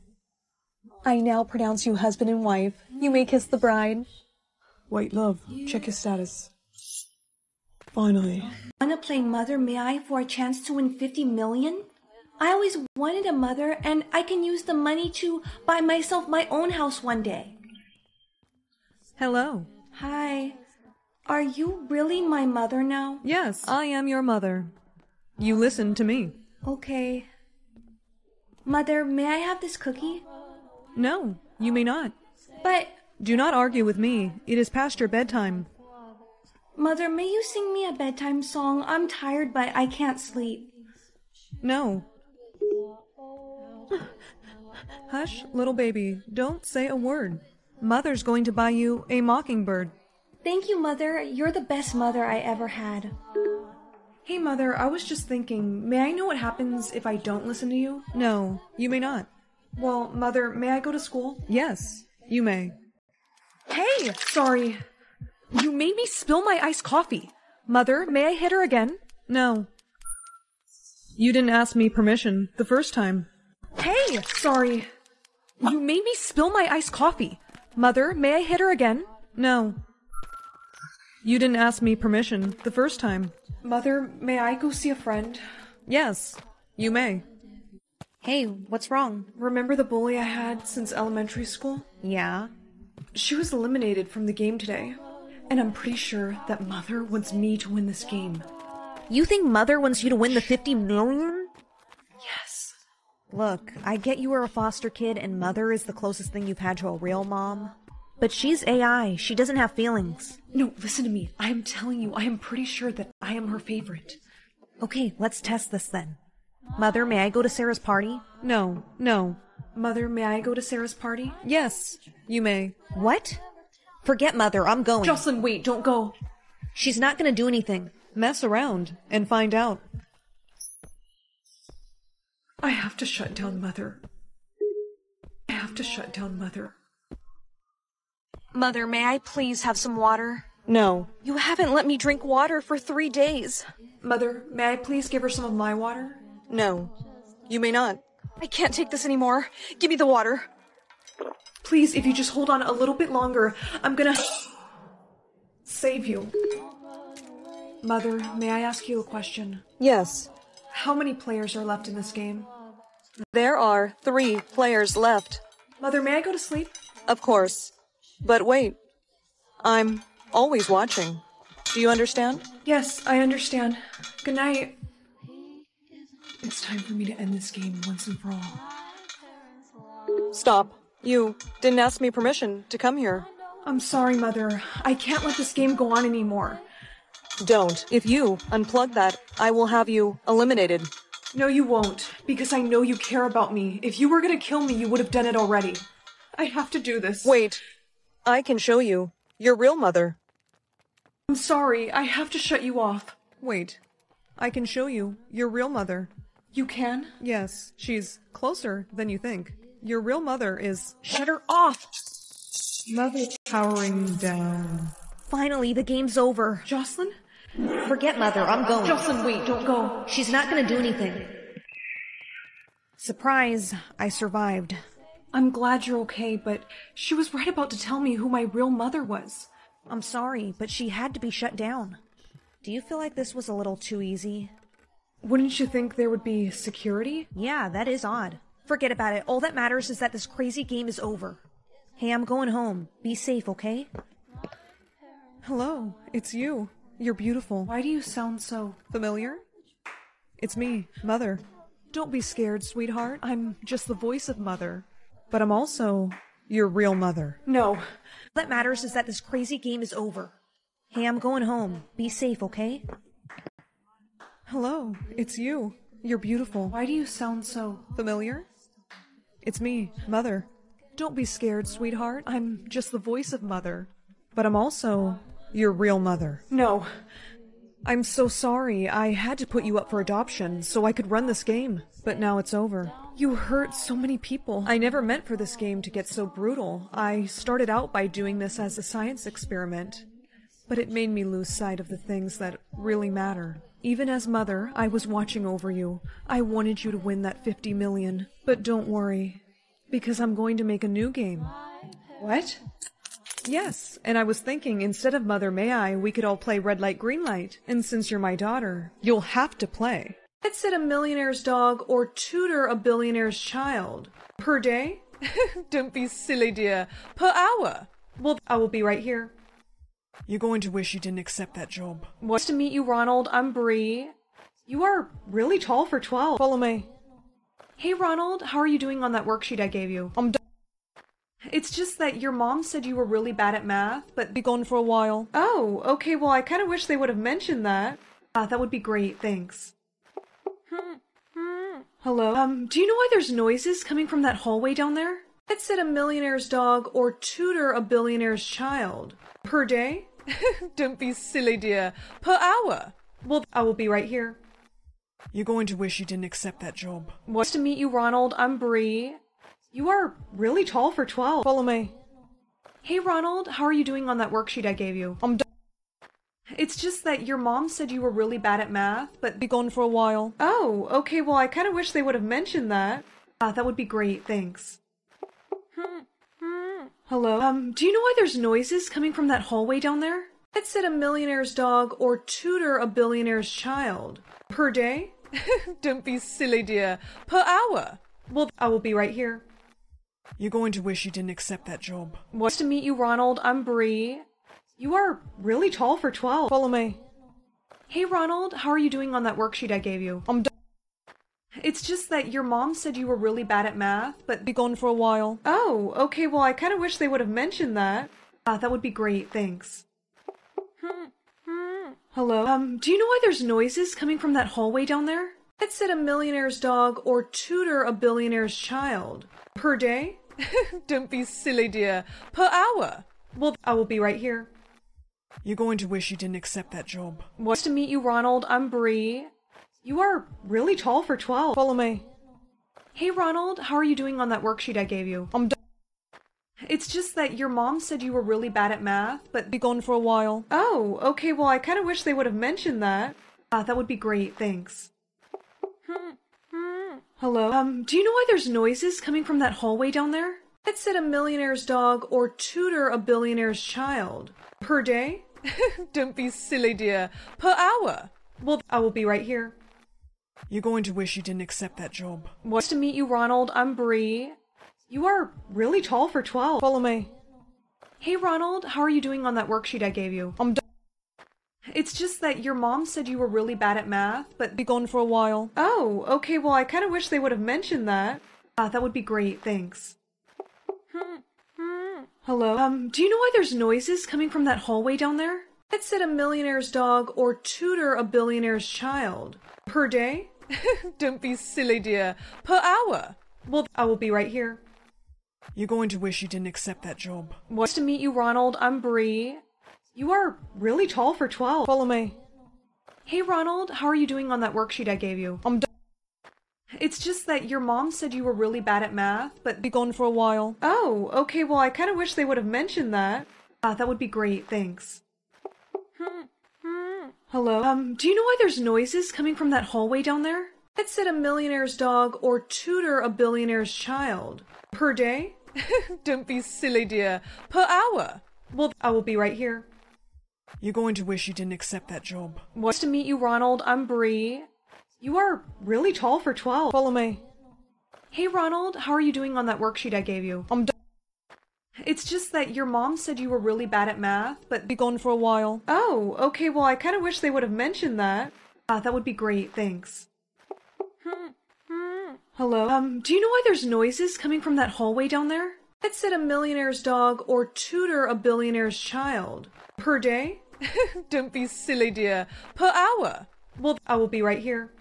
I now pronounce you husband and wife. You may kiss the bride. Wait, love. Check your status. Finally. I want to play mother, may I, for a chance to win 50 million? I always wanted a mother, and I can use the money to buy myself my own house one day. Hello. Hi. Are you really my mother now? Yes, I am your mother. You listen to me. Okay. Mother, may I have this cookie? No, you may not. But... Do not argue with me. It is past your bedtime. Mother, may you sing me a bedtime song? I'm tired, but I can't sleep. No. Hush, little baby. Don't say a word. Mother's going to buy you a mockingbird. Thank you, Mother. You're the best mother I ever had. Hey, Mother, I was just thinking, may I know what happens if I don't listen to you? No, you may not. Well, Mother, may I go to school? Yes, you may. Hey! Sorry. You made me spill my iced coffee. Mother, may I hit her again? No. You didn't ask me permission the first time. Hey! Sorry. You made me spill my iced coffee. Mother, may I hit her again? No. You didn't ask me permission the first time. Mother, may I go see a friend? Yes, you may. Hey, what's wrong? Remember the bully I had since elementary school? Yeah. She was eliminated from the game today. And I'm pretty sure that Mother wants me to win this game. You think Mother wants you to win the 50 million? Yes. Look, I get you are a foster kid and Mother is the closest thing you've had to a real mom. But she's AI. She doesn't have feelings. No, listen to me. I am telling you, I am pretty sure that I am her favorite. Okay, let's test this then. Mother, may I go to Sarah's party? No, no. Mother, may I go to Sarah's party? Yes, you may. What? Forget Mother, I'm going. Jocelyn, wait, don't go. She's not going to do anything. Mess around and find out. I have to shut down Mother. I have to shut down Mother. Mother, may I please have some water? No. You haven't let me drink water for 3 days. Mother, may I please give her some of my water? No. You may not. I can't take this anymore. Give me the water. Please, if you just hold on a little bit longer, I'm gonna... save you. Mother, may I ask you a question? Yes. How many players are left in this game? There are 3 players left. Mother, may I go to sleep? Of course. But wait, I'm always watching. Do you understand? Yes, I understand. Good night. It's time for me to end this game once and for all. Stop. You didn't ask me permission to come here. I'm sorry, Mother. I can't let this game go on anymore. Don't. If you unplug that, I will have you eliminated. No, you won't, because I know you care about me. If you were gonna kill me, you would have done it already. I have to do this. Wait. I can show you your real mother. I'm sorry, I have to shut you off. Wait, I can show you your real mother. You can? Yes, she's closer than you think. Your real mother is... Shut her off! Mother powering down. Finally, the game's over. Jocelyn? Forget Mother, I'm going. Jocelyn, wait, don't go. She's not gonna do anything. Surprise, I survived. I'm glad you're okay, but she was right about to tell me who my real mother was. I'm sorry, but she had to be shut down. Do you feel like this was a little too easy? Wouldn't you think there would be security? Yeah, that is odd. Forget about it. All that matters is that this crazy game is over. Hey, I'm going home. Be safe, okay? Hello, it's you. You're beautiful. Why do you sound so... familiar? It's me, Mother. Don't be scared, sweetheart. I'm just the voice of Mother. But I'm also your real mother. No. All that matters is that this crazy game is over. Hey, I'm going home. Be safe, okay? Hello, it's you. You're beautiful. Why do you sound so... familiar? It's me, Mother. Don't be scared, sweetheart. I'm just the voice of Mother. But I'm also... your real mother. No. I'm so sorry. I had to put you up for adoption so I could run this game. But now it's over. You hurt so many people. I never meant for this game to get so brutal. I started out by doing this as a science experiment. But it made me lose sight of the things that really matter. Even as Mother, I was watching over you. I wanted you to win that 50 million. But don't worry, because I'm going to make a new game. What? Yes, and I was thinking, instead of Mother May I, we could all play Red Light, Green Light. And since you're my daughter, you'll have to play. I'd sit a millionaire's dog or tutor a billionaire's child. Per day? Don't be silly, dear. Per hour. Well, I will be right here. You're going to wish you didn't accept that job. Nice to meet you, Ronald. I'm Bree. You are really tall for 12. Follow me. Hey, Ronald. How are you doing on that worksheet I gave you? I'm done. It's just that your mom said you were really bad at math, but... be gone for a while. Oh, okay. Well, I kind of wish they would have mentioned that. That would be great. Thanks. Hello? Do you know why there's noises coming from that hallway down there? I'd sit a millionaire's dog or tutor a billionaire's child. Per day? Don't be silly, dear. Per hour. Well, I will be right here. You're going to wish you didn't accept that job. Nice to meet you, Ronald. I'm Bree. You are really tall for 12. Follow me. Hey, Ronald. How are you doing on that worksheet I gave you? I'm done. It's just that your mom said you were really bad at math, but... be gone for a while. Oh, okay. Well, I kind of wish they would have mentioned that. That would be great. Thanks. Hello? Do you know why there's noises coming from that hallway down there? I'd sit a millionaire's dog or tutor a billionaire's child. Per day? Don't be silly, dear. Per hour. Well, I will be right here. You're going to wish you didn't accept that job. Nice to meet you, Ronald. I'm Bree. You are really tall for 12. Follow me. Hey, Ronald. How are you doing on that worksheet I gave you? I'm done. It's just that your mom said you were really bad at math, but... be gone for a while. Oh, okay. Well, I kind of wish they would have mentioned that. That would be great. Thanks. Hello? Do you know why there's noises coming from that hallway down there? I'd sit a millionaire's dog or tutor a billionaire's child. Per day? Don't be silly, dear. Per hour. Well, I will be right here. You're going to wish you didn't accept that job. Nice to meet you, Ronald. I'm Bree. You are really tall for 12. Follow me. Hey, Ronald. How are you doing on that worksheet I gave you? I'm done. It's just that your mom said you were really bad at math, but... be gone for a while. Oh, okay. Well, I kind of wish they would have mentioned that. That would be great. Thanks. Hello? Do you know why there's noises coming from that hallway down there? I'd sit a millionaire's dog or tutor a billionaire's child. Per day? Don't be silly, dear. Per hour. Well, I will be right here. You're going to wish you didn't accept that job. Nice to meet you, Ronald. I'm Bree. You are really tall for 12. Follow me. Hey, Ronald. How are you doing on that worksheet I gave you? I'm done. It's just that your mom said you were really bad at math, but... be gone for a while. Oh, okay. Well, I kind of wish they would have mentioned that. That would be great. Thanks. Hello? Do you know why there's noises coming from that hallway down there? I'd sit a millionaire's dog or tutor a billionaire's child. Per day? Don't be silly, dear. Per hour. Well, I will be right here. You're going to wish you didn't accept that job. Nice to meet you, Ronald. I'm Bree. You are really tall for 12. Follow me. Hey, Ronald. How are you doing on that worksheet I gave you? I'm done. It's just that your mom said you were really bad at math, but... be gone for a while. Oh, okay. Well, I kind of wish they would have mentioned that. That would be great. Thanks. Hello? Do you know why there's noises coming from that hallway down there? I'd sit a millionaire's dog or tutor a billionaire's child. Per day? Don't be silly, dear. Per hour. Well, I will be right here. You're going to wish you didn't accept that job. Nice to meet you, Ronald. I'm Bree. You are really tall for 12. Follow me. Hey, Ronald. How are you doing on that worksheet I gave you? I'm done. It's just that your mom said you were really bad at math, but... be gone for a while. Oh, okay. Well, I kind of wish they would have mentioned that. That would be great. Thanks. Hello? Do you know why there's noises coming from that hallway down there? I'd sit a millionaire's dog or tutor a billionaire's child. Per day? Don't be silly, dear. Per hour. Well, I will be right here.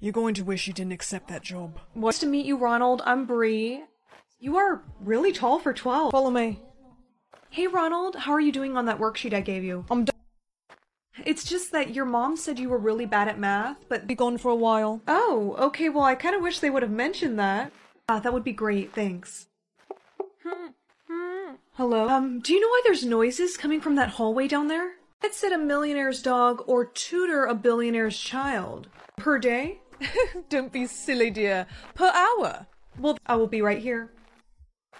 You're going to wish you didn't accept that job. Nice to meet you, Ronald. I'm Bree. You are really tall for 12. Follow me. Hey, Ronald. How are you doing on that worksheet I gave you? I'm done. It's just that your mom said you were really bad at math, but be gone for a while. Oh, okay. Well, I kind of wish they would have mentioned that. That would be great. Thanks. Hello? Do you know why there's noises coming from that hallway down there? I'd sit a millionaire's dog or tutor a billionaire's child. Per day? Don't be silly, dear. Per hour. Well, I will be right here.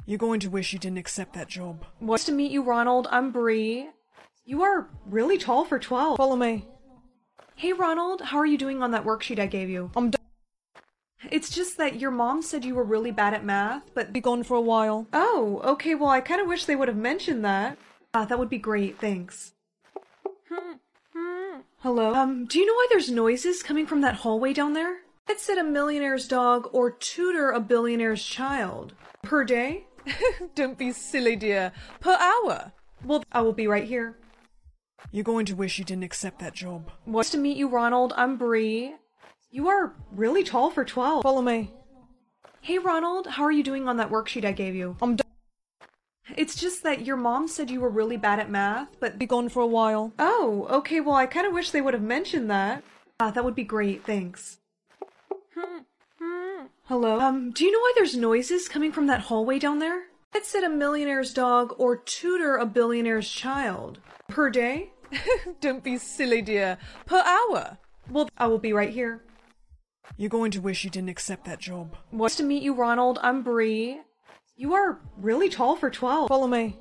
You're going to wish you didn't accept that job. Nice to meet you, Ronald. I'm Bree. You are really tall for 12. Follow me. Hey, Ronald. How are you doing on that worksheet I gave you? I'm done. It's just that your mom said you were really bad at math, but be gone for a while. Oh, okay. Well, I kind of wish they would have mentioned that. That would be great. Thanks. Hello? Do you know why there's noises coming from that hallway down there? I'd sit a millionaire's dog or tutor a billionaire's child. Per day? Don't be silly, dear. Per hour. Well, I will be right here. You're going to wish you didn't accept that job. Nice to meet you, Ronald. I'm Bree. You are really tall for 12. Follow me. Hey, Ronald. How are you doing on that worksheet I gave you? I'm done. It's just that your mom said you were really bad at math, but be gone for a while. Oh, okay. Well, I kind of wish they would have mentioned that. That would be great. Thanks. Hello? Do you know why there's noises coming from that hallway down there? I'd sit a millionaire's dog or tutor a billionaire's child. Per day? Don't be silly, dear. Per hour. Well, I will be right here. You're going to wish you didn't accept that job. Nice to meet you, Ronald. I'm Bree. You are really tall for 12. Follow me.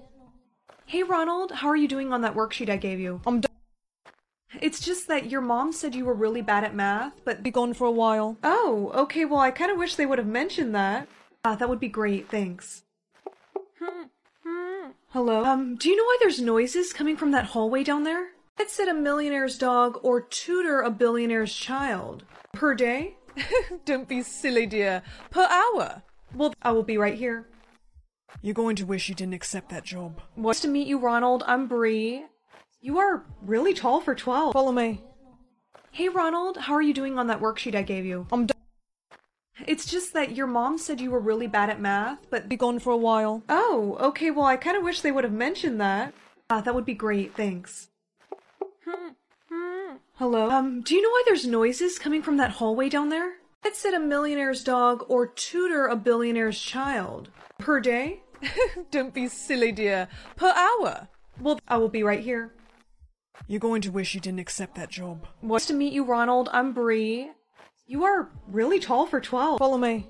Hey, Ronald. How are you doing on that worksheet I gave you? I'm done. It's just that your mom said you were really bad at math, but be gone for a while. Oh, okay. Well, I kind of wish they would have mentioned that. That would be great. Thanks. Hello? Do you know why there's noises coming from that hallway down there? I'd sit a millionaire's dog or tutor a billionaire's child. Per day? Don't be silly, dear. Per hour. Well, I will be right here. You're going to wish you didn't accept that job. Nice to meet you, Ronald. I'm Bree. You are really tall for 12. Follow me. Hey, Ronald. How are you doing on that worksheet I gave you? I'm done. It's just that your mom said you were really bad at math, but be gone for a while. Oh, okay. Well, I kind of wish they would have mentioned that. That would be great. Thanks. Hello? Do you know why there's noises coming from that hallway down there? I'd sit a millionaire's dog or tutor a billionaire's child. Per day? Don't be silly, dear. Per hour. Well, I will be right here. You're going to wish you didn't accept that job. Nice to meet you, Ronald. I'm Bree. You are really tall for 12. Follow me.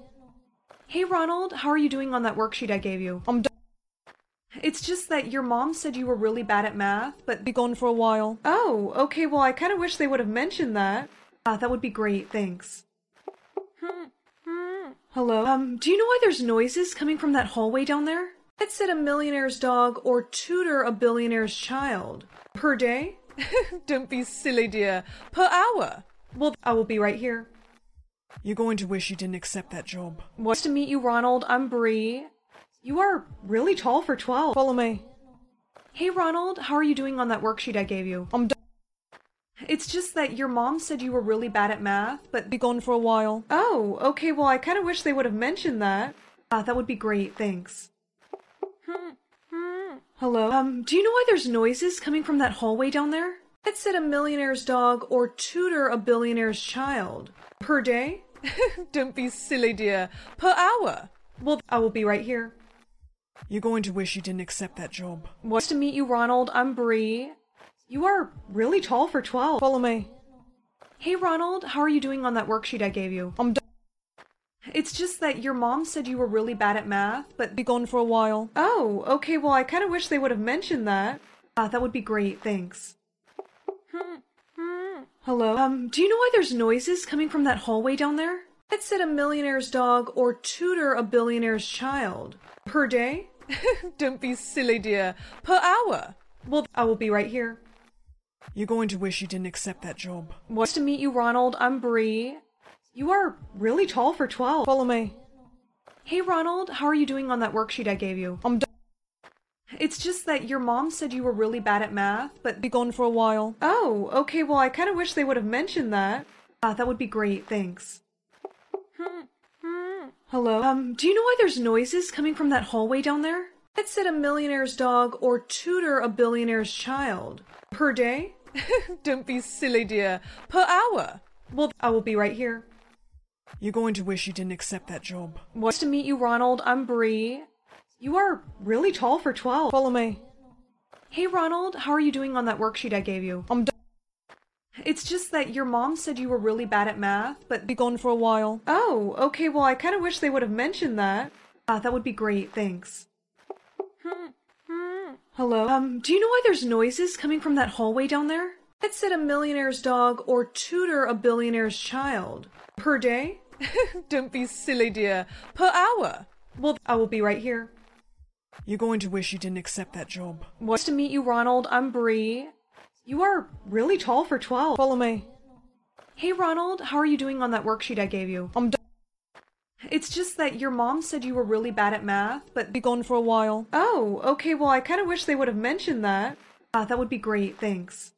Hey, Ronald. How are you doing on that worksheet I gave you? I'm done. It's just that your mom said you were really bad at math, but be gone for a while. Oh, okay. Well, I kind of wish they would have mentioned that. That would be great. Thanks. Hello? Do you know why there's noises coming from that hallway down there? I'd sit a millionaire's dog or tutor a billionaire's child. Per day? Don't be silly, dear. Per hour. Well, I will be right here. You're going to wish you didn't accept that job. Nice to meet you, Ronald. I'm Bree. You are really tall for 12. Follow me. Hey, Ronald. How are you doing on that worksheet I gave you? I'm done. It's just that your mom said you were really bad at math, but be gone for a while. Oh, okay. Well, I kind of wish they would have mentioned that. That would be great. Thanks. Hello? Do you know why there's noises coming from that hallway down there? I'd sit a millionaire's dog or tutor a billionaire's child. Per day? Don't be silly, dear. Per hour. Well, I will be right here. You're going to wish you didn't accept that job. Nice to meet you, Ronald. I'm Bree. You are really tall for 12. Follow me. Hey, Ronald. How are you doing on that worksheet I gave you? I'm done. It's just that your mom said you were really bad at math, but be gone for a while. Oh, okay. Well, I kind of wish they would have mentioned that. That would be great. Thanks. Hello? Do you know why there's noises coming from that hallway down there? I'd sit a millionaire's dog or tutor a billionaire's child. Per day? Don't be silly, dear. Per hour. Well, I will be right here. You're going to wish you didn't accept that job. Nice to meet you, Ronald. I'm Bree. You are really tall for 12. Follow me. Hey Ronald, how are you doing on that worksheet I gave you? I'm done. It's just that your mom said you were really bad at math, but be gone for a while. Oh, okay, well I kind of wish they would have mentioned that. Ah, that would be great, thanks. Hello? Do you know why there's noises coming from that hallway down there? I'd said a millionaire's dog or tutor a billionaire's child. Per day? Don't be silly, dear. Per hour. Well, I will be right here. You're going to wish you didn't accept that job. Nice to meet you, Ronald. I'm Bree. You are really tall for 12. Follow me. Hey, Ronald. How are you doing on that worksheet I gave you? I'm done. It's just that your mom said you were really bad at math, but be gone for a while. Oh, okay. Well, I kind of wish they would have mentioned that. Ah, that would be great. Thanks. Hello? Do you know why there's noises coming from that hallway down there? I'd said a millionaire's dog or tutor a billionaire's child. Per day? Don't be silly, dear. Per hour. Well, I will be right here. You're going to wish you didn't accept that job. Nice to meet you, Ronald. I'm Bree. You are really tall for 12. Follow me. Hey, Ronald. How are you doing on that worksheet I gave you? I'm done. It's just that your mom said you were really bad at math, but be gone for a while. Oh, okay. Well, I kind of wish they would have mentioned that. Ah, that would be great. Thanks.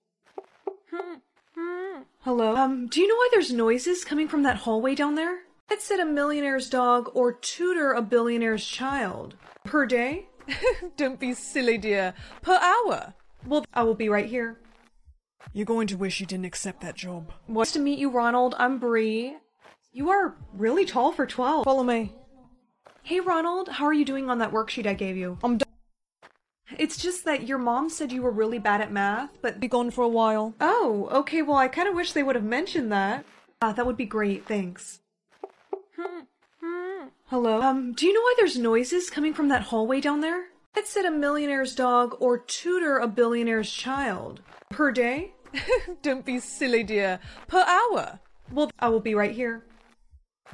Hello? Do you know why there's noises coming from that hallway down there? I'd said a millionaire's dog or tutor a billionaire's child. Per day? Don't be silly, dear. Per hour. Well, I will be right here. You're going to wish you didn't accept that job. Nice to meet you, Ronald. I'm Bree. You are really tall for 12. Follow me. Hey, Ronald. How are you doing on that worksheet I gave you? I'm done. It's just that your mom said you were really bad at math, but be gone for a while. Oh, okay, well I kind of wish they would have mentioned that. Ah, that would be great, thanks. Hello? Do you know why there's noises coming from that hallway down there? I'd said a millionaire's dog or tutor a billionaire's child. Per day? Don't be silly, dear. Per hour. Well, I will be right here.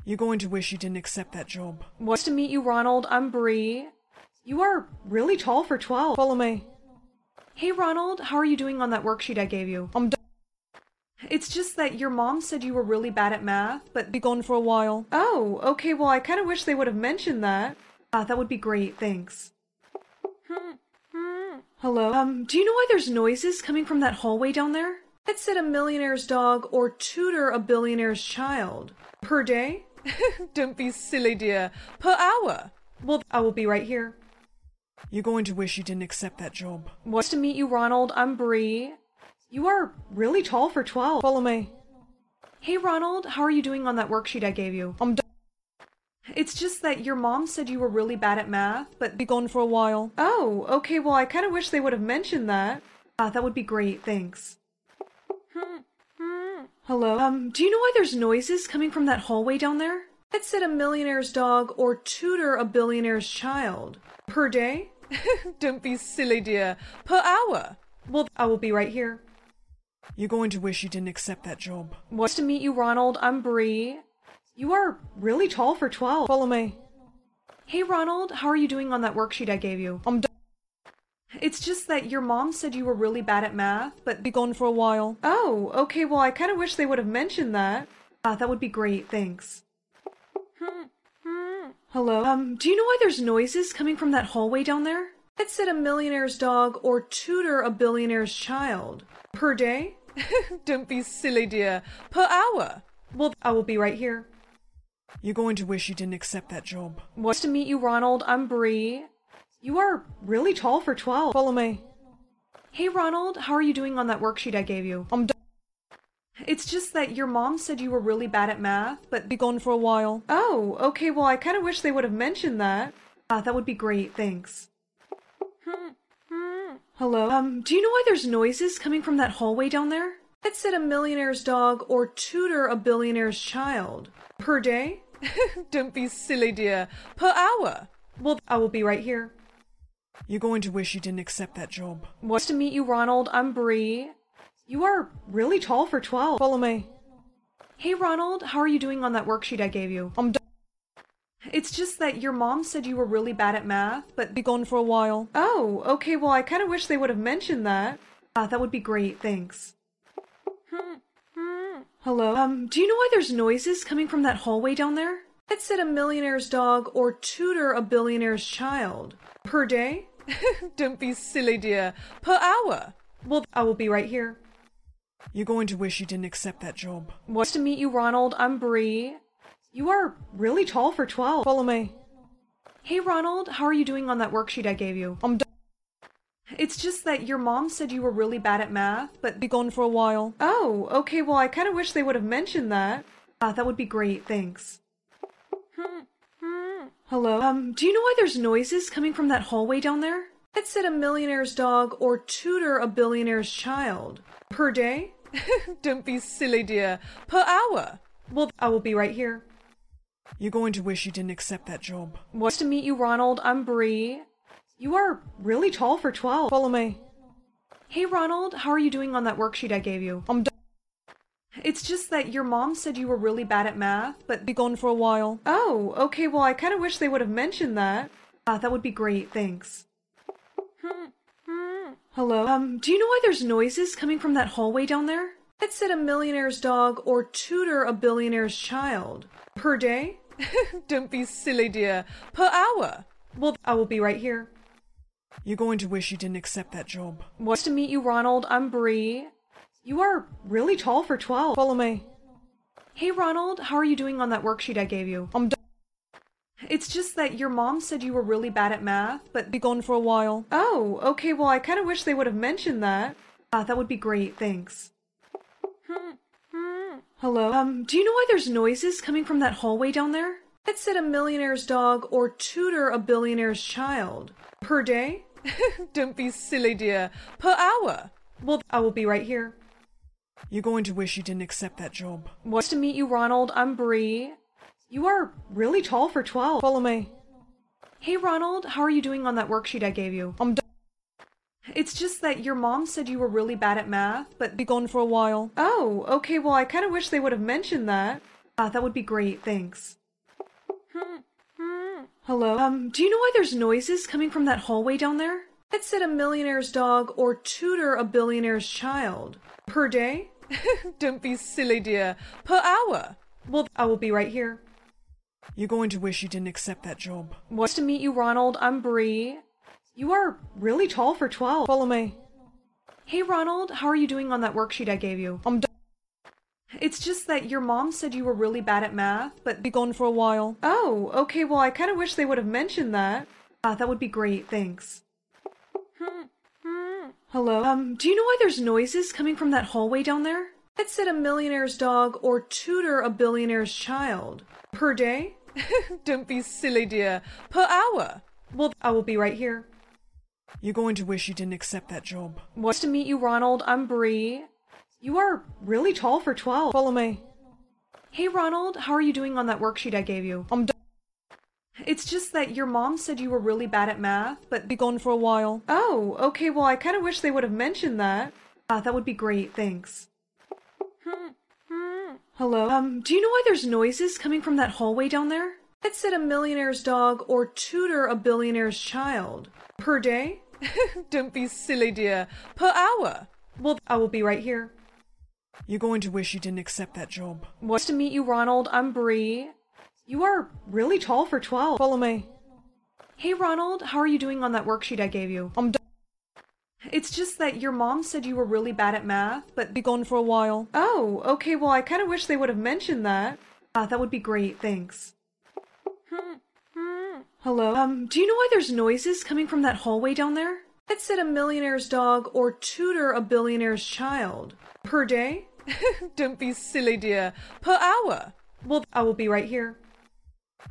You're going to wish you didn't accept that job. Nice to meet you, Ronald. I'm Bree. You are really tall for 12. Follow me. Hey, Ronald. How are you doing on that worksheet I gave you? I'm done. It's just that your mom said you were really bad at math, but be gone for a while. Oh, okay. Well, I kind of wish they would have mentioned that. Ah, that would be great. Thanks. Hello? Do you know why there's noises coming from that hallway down there? I'd said a millionaire's dog or tutor a billionaire's child. Per day? Don't be silly, dear. Per hour. Well, I will be right here. You're going to wish you didn't accept that job. Nice to meet you, Ronald. I'm Bree. You are really tall for 12. Follow me. Hey, Ronald. How are you doing on that worksheet I gave you? I'm done. It's just that your mom said you were really bad at math, but be gone for a while. Oh, okay. Well, I kind of wish they would have mentioned that. Ah, that would be great. Thanks. Hello? Do you know why there's noises coming from that hallway down there? I'd said a millionaire's dog or tutor a billionaire's child. Per day? Don't be silly, dear. Per hour. Well, I will be right here. You're going to wish you didn't accept that job. Nice to meet you, Ronald. I'm Bree. You are really tall for 12. Follow me. Hey, Ronald. How are you doing on that worksheet I gave you? I'm done. It's just that your mom said you were really bad at math, but be gone for a while. Oh, okay. Well, I kind of wish they would have mentioned that. Ah, that would be great. Thanks. Hello? Do you know why there's noises coming from that hallway down there? I'd said a millionaire's dog or tutor a billionaire's child. Per day? Don't be silly, dear. Per hour. Well, I will be right here. You're going to wish you didn't accept that job. Nice to meet you, Ronald. I'm Bree. You are really tall for 12. Follow me. Hey, Ronald. How are you doing on that worksheet I gave you? I'm done. It's just that your mom said you were really bad at math, but be gone for a while. Oh, okay, well, I kind of wish they would have mentioned that. Ah, that would be great, thanks. Hello? Do you know why there's noises coming from that hallway down there? I'd said a millionaire's dog or tutor a billionaire's child. Per day? Don't be silly, dear. Per hour. Well, I will be right here. You're going to wish you didn't accept that job. Nice to meet you, Ronald. I'm Bree. You are really tall for 12. Follow me. Hey, Ronald. How are you doing on that worksheet I gave you? I'm done. It's just that your mom said you were really bad at math, but be gone for a while. Oh, okay. Well, I kind of wish they would have mentioned that. Ah, that would be great. Thanks. Hello? Do you know why there's noises coming from that hallway down there? I'd sit a millionaire's dog or tutor a billionaire's child. Per day? Don't be silly, dear. Per hour. Well, I will be right here. You're going to wish you didn't accept that job. Nice to meet you, Ronald. I'm Bree. You are really tall for 12. Follow me. Hey, Ronald. How are you doing on that worksheet I gave you? I'm done. It's just that your mom said you were really bad at math, but be gone for a while. Oh, okay. Well, I kind of wish they would have mentioned that. That would be great. Thanks. Hello? Do you know why there's noises coming from that hallway down there? I'd sit a millionaire's dog or tutor a billionaire's child. Per day? Don't be silly, dear. Per hour. Well, I will be right here. You're going to wish you didn't accept that job. Nice to meet you, Ronald. I'm Bree. You are really tall for 12. Follow me. Hey, Ronald. How are you doing on that worksheet I gave you? I'm done. It's just that your mom said you were really bad at math, but be gone for a while. Oh, okay. Well, I kind of wish they would have mentioned that. That would be great. Thanks. Hello? Do you know why there's noises coming from that hallway down there? I'd sit a millionaire's dog or tutor a billionaire's child. Per day? Don't be silly, dear. Per hour. Well, I will be right here. You're going to wish you didn't accept that job. Nice to meet you, Ronald. I'm Bree. You are really tall for 12. Follow me. Hey, Ronald. How are you doing on that worksheet I gave you? I'm done. It's just that your mom said you were really bad at math, but be gone for a while. Oh, okay. Well, I kind of wish they would have mentioned that. That would be great. Thanks. Hello? Do you know why there's noises coming from that hallway down there? I'd sit a millionaire's dog or tutor a billionaire's child. Per day? Don't be silly, dear. Per hour. Well, I will be right here. You're going to wish you didn't accept that job. Nice to meet you, Ronald. I'm Bree. You are really tall for 12. Follow me. Hey, Ronald. How are you doing on that worksheet I gave you? I'm done. It's just that your mom said you were really bad at math, but be gone for a while. Oh, okay. Well, I kind of wish they would have mentioned that. That would be great. Thanks. Hello? Do you know why there's noises coming from that hallway down there? I'd sit a millionaire's dog or tutor a billionaire's child. Per day? Don't be silly, dear. Per hour. Well, I will be right here. You're going to wish you didn't accept that job. Nice to meet you, Ronald. I'm Bree. You are really tall for 12. Follow me. Hey, Ronald. How are you doing on that worksheet I gave you? I'm done. It's just that your mom said you were really bad at math, but be gone for a while. Oh, okay. Well, I kind of wish they would have mentioned that. That would be great. Thanks. Hello? Do you know why there's noises coming from that hallway down there? I'd sit a millionaire's dog or tutor a billionaire's child. Per day? Don't be silly, dear. Per hour. Well, I will be right here. You're going to wish you didn't accept that job. Nice to meet you, Ronald. I'm Bree. You are really tall for 12. Follow me. Hey, Ronald. How are you doing on that worksheet I gave you? I'm done. It's just that your mom said you were really bad at math, but be gone for a while. Oh, okay. Well, I kind of wish they would have mentioned that. That would be great. Thanks. Hello? Do you know why there's noises coming from that hallway down there? I'd sit a millionaire's dog or tutor a billionaire's child. Per day? Don't be silly, dear. Per hour. Well, I will be right here. You're going to wish you didn't accept that job. Nice to meet you, Ronald. I'm Bree. You are really tall for 12. Follow me. Hey, Ronald. How are you doing on that worksheet I gave you? I'm done. It's just that your mom said you were really bad at math, but be gone for a while. Oh, okay. Well, I kind of wish they would have mentioned that. That would be great. Thanks. Hello? Do you know why there's noises coming from that hallway down there? I'd sit a millionaire's dog or tutor a billionaire's child. Per day? Don't be silly, dear. Per hour. Well, I will be right here.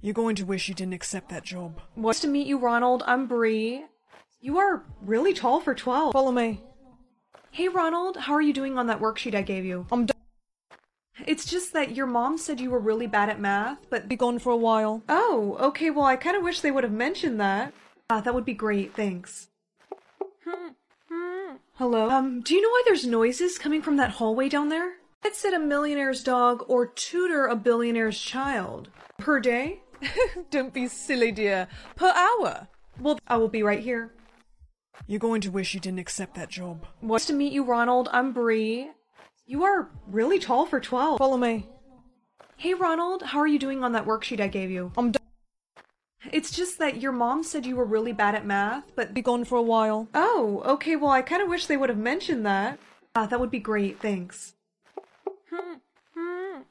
You're going to wish you didn't accept that job. Nice to meet you, Ronald. I'm Bree. You are really tall for 12. Follow me. Hey, Ronald. How are you doing on that worksheet I gave you? I'm done. It's just that your mom said you were really bad at math, but be gone for a while. Oh, okay. Well, I kind of wish they would have mentioned that. That would be great. Thanks. Hello? Do you know why there's noises coming from that hallway down there? I'd sit a millionaire's dog or tutor a billionaire's child. Per day? Don't be silly, dear. Per hour. Well, I will be right here. You're going to wish you didn't accept that job. Nice to meet you, Ronald. I'm Bree. You are really tall for 12. Follow me. Hey Ronald, how are you doing on that worksheet I gave you? I'm done. It's just that your mom said you were really bad at math, but be gone for a while. Oh, okay, well I kind of wish they would have mentioned that. That would be great, thanks.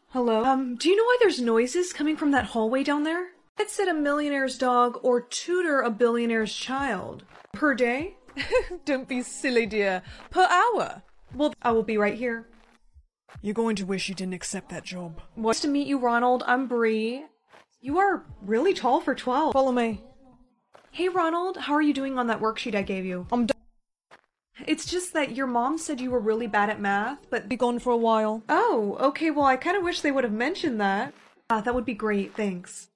Hello? Do you know why there's noises coming from that hallway down there? I'd sit a millionaire's dog or tutor a billionaire's child. Per day? Don't be silly, dear. Per hour. Well, I will be right here. You're going to wish you didn't accept that job. What? Nice to meet you, Ronald. I'm Bree. You are really tall for 12. Follow me. Hey, Ronald. How are you doing on that worksheet I gave you? I'm done. It's just that your mom said you were really bad at math, but be gone for a while. Oh, okay. Well, I kind of wish they would have mentioned that. That would be great. Thanks.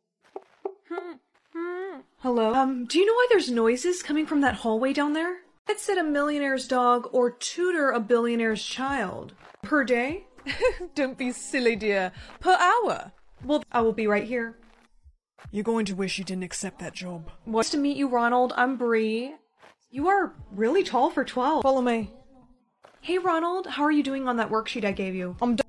Hello? Do you know why there's noises coming from that hallway down there? I'd sit a millionaire's dog or tutor a billionaire's child. Per day? Don't be silly, dear. Per hour. Well, I will be right here. You're going to wish you didn't accept that job. What? Nice to meet you, Ronald. I'm Bree. You are really tall for 12. Follow me. Hey, Ronald. How are you doing on that worksheet I gave you? I'm done.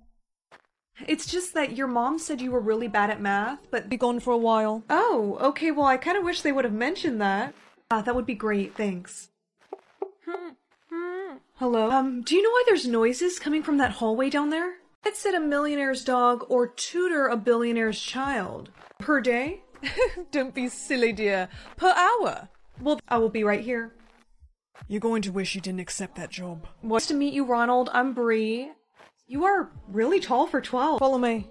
It's just that your mom said you were really bad at math, but be gone for a while. Oh, okay, well I kind of wish they would have mentioned that. That would be great, thanks. Hello? Do you know why there's noises coming from that hallway down there? I'd sit a millionaire's dog or tutor a billionaire's child. Per day? Don't be silly, dear. Per hour. Well, I will be right here. You're going to wish you didn't accept that job. What? Nice to meet you, Ronald. I'm Bree. You are really tall for 12. Follow me.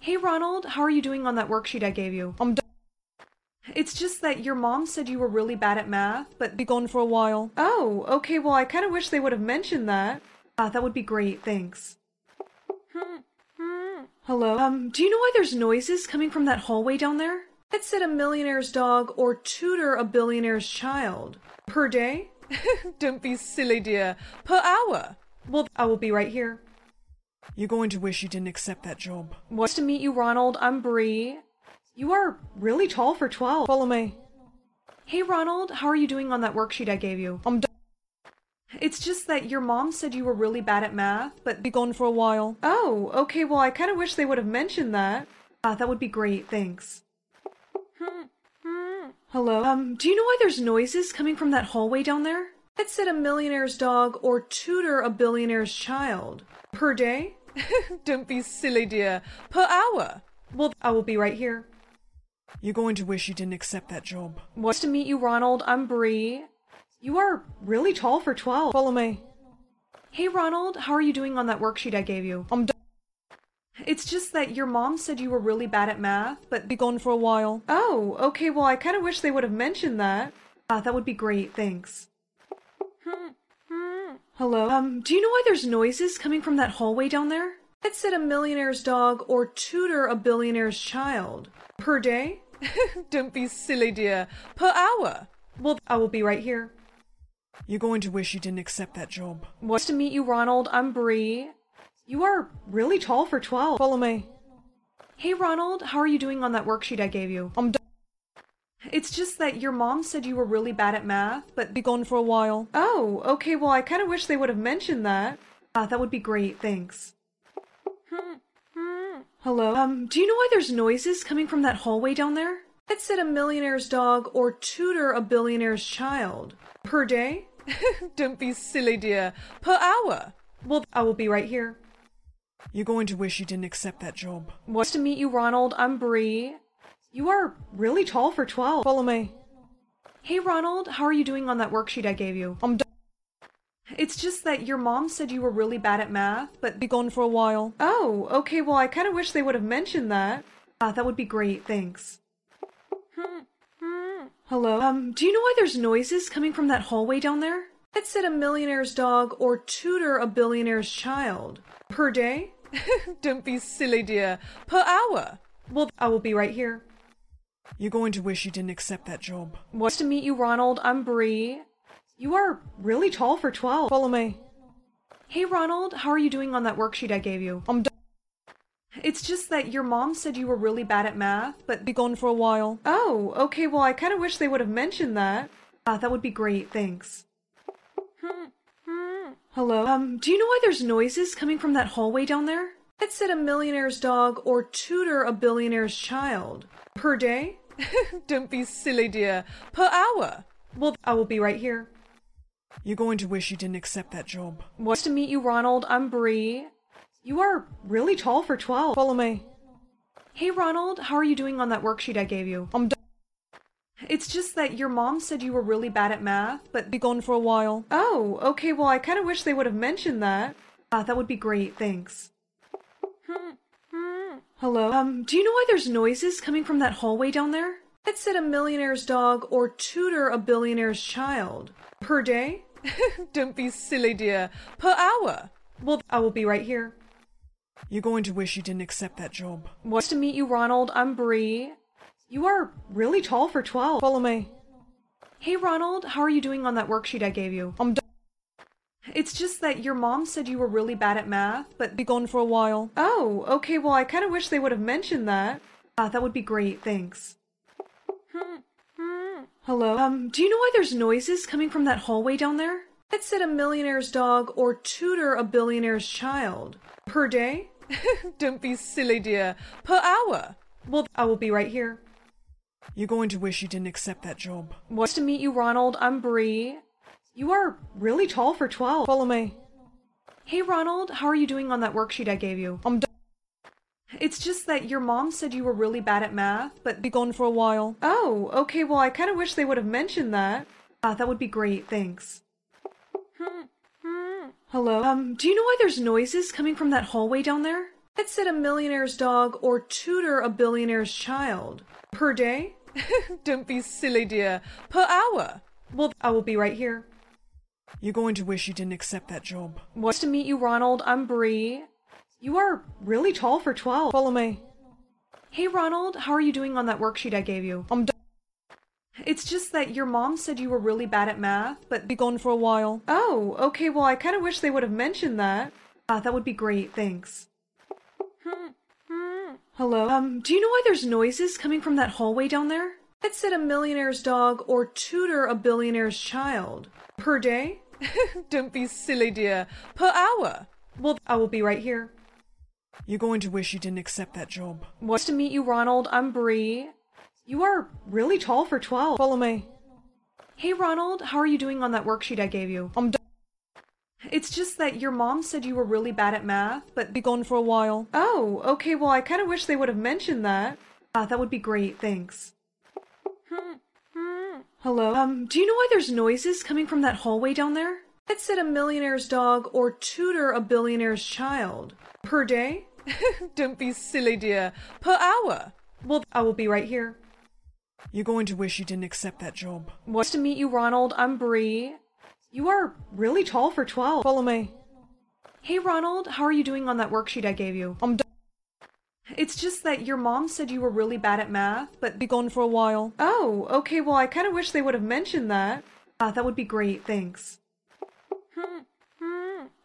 Hey, Ronald. How are you doing on that worksheet I gave you? I'm done. It's just that your mom said you were really bad at math, but be gone for a while. Oh, okay. Well, I kind of wish they would have mentioned that. That would be great. Thanks. Hello? Do you know why there's noises coming from that hallway down there? I'd sit a millionaire's dog or tutor a billionaire's child. Per day? Don't be silly, dear. Per hour. Well, I will be right here. You're going to wish you didn't accept that job. What? Nice to meet you, Ronald. I'm Bree. You are really tall for 12. Follow me. Hey, Ronald. How are you doing on that worksheet I gave you? I'm done. It's just that your mom said you were really bad at math, but be gone for a while. Oh, okay. Well, I kind of wish they would have mentioned that. That would be great. Thanks. Hello? Do you know why there's noises coming from that hallway down there? I'd sit a millionaire's dog or tutor a billionaire's child. Per day? Don't be silly, dear. Per hour. Well, I will be right here. You're going to wish you didn't accept that job. What? Nice to meet you, Ronald. I'm Bree. You are really tall for 12. Follow me. Hey, Ronald. How are you doing on that worksheet I gave you? I'm done. It's just that your mom said you were really bad at math, but be gone for a while. Oh, okay. Well, I kind of wish they would have mentioned that. That would be great. Thanks. Hello? Do you know why there's noises coming from that hallway down there? I'd sit a millionaire's dog or tutor a billionaire's child. Per day? Don't be silly, dear. Per hour. Well, I will be right here. You're going to wish you didn't accept that job. What? Nice to meet you, Ronald. I'm Bree. You are really tall for 12. Follow me. Hey, Ronald. How are you doing on that worksheet I gave you? I'm done. It's just that your mom said you were really bad at math, but be gone for a while. Oh, okay, well I kind of wish they would have mentioned that. That would be great, thanks. Hello? Do you know why there's noises coming from that hallway down there? I'd sit a millionaire's dog or tutor a billionaire's child. Per day? Don't be silly, dear. Per hour. Well, I will be right here. You're going to wish you didn't accept that job. What? Nice to meet you, Ronald. I'm Bree. You are really tall for 12. Follow me. Hey, Ronald. How are you doing on that worksheet I gave you? I'm done. It's just that your mom said you were really bad at math, but be gone for a while. Oh, okay. Well, I kind of wish they would have mentioned that. That would be great. Thanks. Hello? Do you know why there's noises coming from that hallway down there? I'd sit a millionaire's dog or tutor a billionaire's child. Per day? Don't be silly, dear. Per hour. Well, I will be right here. You're going to wish you didn't accept that job. What? Nice to meet you, Ronald. I'm Bree. You are really tall for 12. Follow me. Hey, Ronald. How are you doing on that worksheet I gave you? I'm done. It's just that your mom said you were really bad at math, but be gone for a while. Oh, okay. Well, I kind of wish they would have mentioned that. That would be great. Thanks. Hello? Do you know why there's noises coming from that hallway down there? I'd sit a millionaire's dog or tutor a billionaire's child. Per day? Don't be silly, dear. Per hour. Well, I will be right here. You're going to wish you didn't accept that job. Nice to meet you, Ronald. I'm Bree. You are really tall for 12. Follow me. Hey, Ronald. How are you doing on that worksheet I gave you? I'm done. It's just that your mom said you were really bad at math, but be gone for a while. Oh, okay. Well, I kind of wish they would have mentioned that. That would be great. Thanks. Hello? Do you know why there's noises coming from that hallway down there? I'd sit a millionaire's dog or tutor a billionaire's child. Per day? Don't be silly, dear. Per hour. Well, I will be right here. You're going to wish you didn't accept that job. Nice to meet you, Ronald. I'm Bree. You are really tall for 12. Follow me. Hey, Ronald. How are you doing on that worksheet I gave you? I'm done. It's just that your mom said you were really bad at math, but be gone for a while. Oh, okay. Well, I kind of wish they would have mentioned that. That would be great. Thanks. Hello? Do you know why there's noises coming from that hallway down there? I'd sit a millionaire's dog or tutor a billionaire's child. Per day? Don't be silly, dear. Per hour. Well, I will be right here. You're going to wish you didn't accept that job. Nice to meet you, Ronald. I'm Bree. You are really tall for 12. Follow me. Hey, Ronald. How are you doing on that worksheet I gave you? I'm done. It's just that your mom said you were really bad at math, but be gone for a while. Oh, okay. Well, I kind of wish they would have mentioned that. That would be great. Thanks. Hello? Do you know why there's noises coming from that hallway down there? I'd sit a millionaire's dog or tutor a billionaire's child. Per day? Don't be silly, dear. Per hour. Well, I will be right here. You're going to wish you didn't accept that job. Nice to meet you, Ronald. I'm Bree. You are really tall for 12. Follow me. Hey, Ronald. How are you doing on that worksheet I gave you? I'm done. It's just that your mom said you were really bad at math, but be gone for a while. Oh, okay. Well, I kind of wish they would have mentioned that. That would be great. Thanks. Hello? Do you know why there's noises coming from that hallway down there? I'd sit a millionaire's dog or tutor a billionaire's child. Per day? Don't be silly, dear. Per hour. Well, I will be right here. You're going to wish you didn't accept that job. Nice to meet you, Ronald. I'm Bree. You are really tall for 12. Follow me. Hey, Ronald. How are you doing on that worksheet I gave you? I'm done. It's just that your mom said you were really bad at math, but be gone for a while. Oh, okay. Well, I kind of wish they would have mentioned that. That would be great. Thanks. Hello? Do you know why there's noises coming from that hallway down there? I'd sit a millionaire's dog or tutor a billionaire's child. Per day? Don't be silly, dear. Per hour. Well, I will be right here. You're going to wish you didn't accept that job. Nice to meet you, Ronald. I'm Bree. You are really tall for 12. Follow me. Hey, Ronald. How are you doing on that worksheet I gave you? I'm done. It's just that your mom said you were really bad at math, but be gone for a while. Oh, okay. Well, I kind of wish they would have mentioned that. That would be great. Thanks.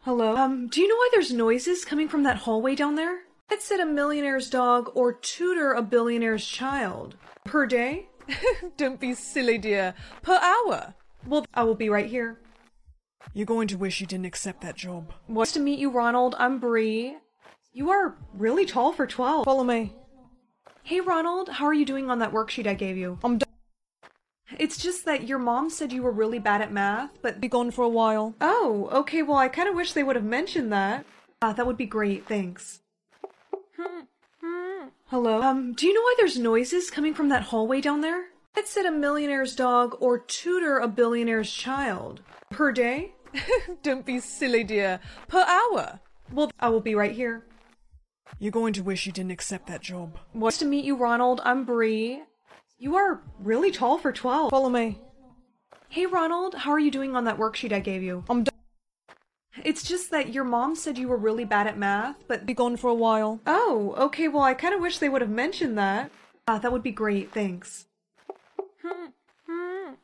Hello? Do you know why there's noises coming from that hallway down there? I'd sit a millionaire's dog or tutor a billionaire's child. Per day? Don't be silly, dear. Per hour. Well, I will be right here. You're going to wish you didn't accept that job. Nice to meet you, Ronald. I'm Bree. You are really tall for 12. Follow me. Hey, Ronald. How are you doing on that worksheet I gave you? I'm done. It's just that your mom said you were really bad at math, but be gone for a while. Oh, okay. Well, I kind of wish they would have mentioned that. That would be great. Thanks. Hello? Do you know why there's noises coming from that hallway down there? I'd sit a millionaire's dog or tutor a billionaire's child. Per day? Don't be silly, dear. Per hour. Well, I will be right here. You're going to wish you didn't accept that job. Nice to meet you, Ronald. I'm Bree. You are really tall for 12. Follow me. Hey, Ronald. How are you doing on that worksheet I gave you? I'm done. It's just that your mom said you were really bad at math, but be gone for a while. Oh, okay. Well, I kind of wish they would have mentioned that. That would be great. Thanks.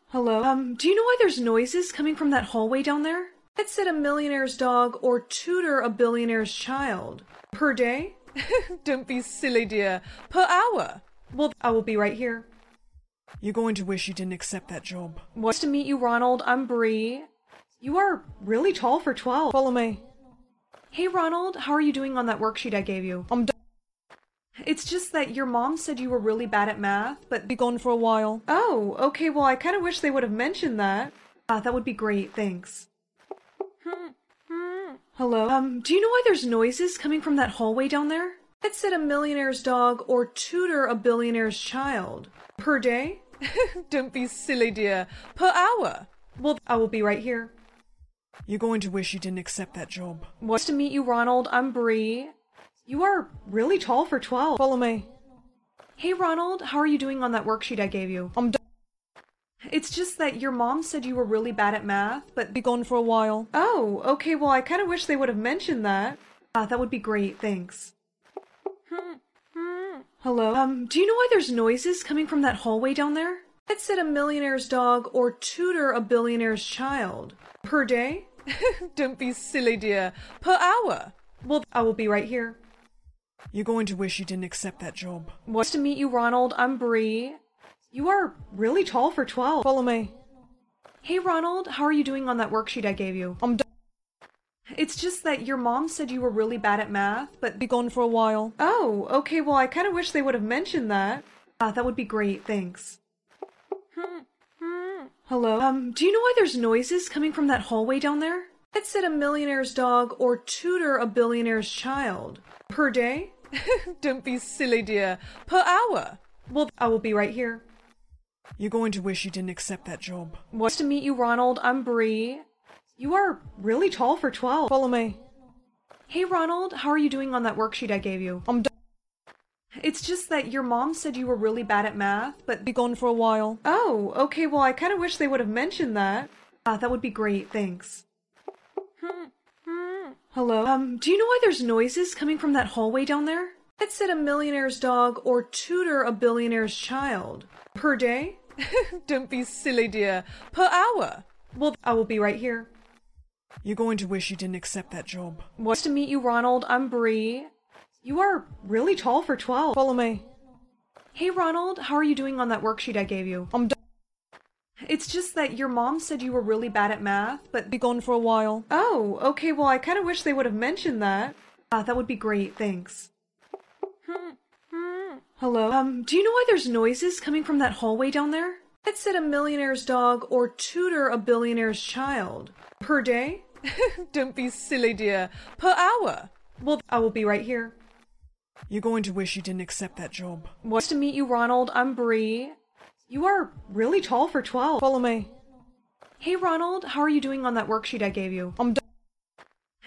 Hello? Do you know why there's noises coming from that hallway down there? I'd sit a millionaire's dog or tutor a billionaire's child. Per day? Don't be silly, dear. Per hour. Well, I will be right here. You're going to wish you didn't accept that job. Nice to meet you, Ronald. I'm Bree. You are really tall for 12. Follow me. Hey Ronald, how are you doing on that worksheet I gave you? I'm done. It's just that your mom said you were really bad at math, but be gone for a while. Oh, okay, well I kind of wish they would have mentioned that. Ah, that would be great, thanks. Hello? Do you know why there's noises coming from that hallway down there? I'd said a millionaire's dog or tutor a billionaire's child. Per day? Don't be silly, dear. Per hour. Well, I will be right here. You're going to wish you didn't accept that job. Nice to meet you, Ronald. I'm Bree. You are really tall for 12. Follow me. Hey, Ronald. How are you doing on that worksheet I gave you? I'm done. It's just that your mom said you were really bad at math, but be gone for a while. Oh, okay. Well, I kind of wish they would have mentioned that. Ah, that would be great. Thanks. Hello? Do you know why there's noises coming from that hallway down there? I'd said a millionaire's dog or tutor a billionaire's child. Per day? Don't be silly, dear. Per hour. Well, I will be right here. You're going to wish you didn't accept that job. Nice to meet you, Ronald. I'm Bree. You are really tall for 12. Follow me. Hey, Ronald. How are you doing on that worksheet I gave you? I'm done. It's just that your mom said you were really bad at math, but be gone for a while. Oh, okay. Well, I kind of wish they would have mentioned that. Ah, that would be great. Thanks. Hello? Do you know why there's noises coming from that hallway down there? I'd said a millionaire's dog or tutor a billionaire's child. Per day? Don't be silly, dear. Per hour. Well, I will be right here. You're going to wish you didn't accept that job. Nice to meet you, Ronald. I'm Bree. You are really tall for 12. Follow me. Hey, Ronald. How are you doing on that worksheet I gave you? I'm done. It's just that your mom said you were really bad at math, but be gone for a while. Oh, okay. Well, I kind of wish they would have mentioned that. Ah, that would be great. Thanks. Hello? Do you know why there's noises coming from that hallway down there? I'd said a millionaire's dog or tutor a billionaire's child. Per day? Don't be silly, dear. Per hour. Well, I will be right here. You're going to wish you didn't accept that job. Nice to meet you, Ronald. I'm Bree. You are really tall for 12. Follow me. Hey, Ronald. How are you doing on that worksheet I gave you? I'm done. It's just that your mom said you were really bad at math, but be gone for a while. Oh, okay. Well, I kind of wish they would have mentioned that. Ah, that would be great. Thanks. Hello? Do you know why there's noises coming from that hallway down there? I'd said a millionaire's dog or tutor a billionaire's child. Per day? Don't be silly, dear. Per hour. Well, I will be right here. You're going to wish you didn't accept that job. Nice to meet you, Ronald. I'm Bree. You are really tall for 12. Follow me. Hey, Ronald. How are you doing on that worksheet I gave you? I'm done.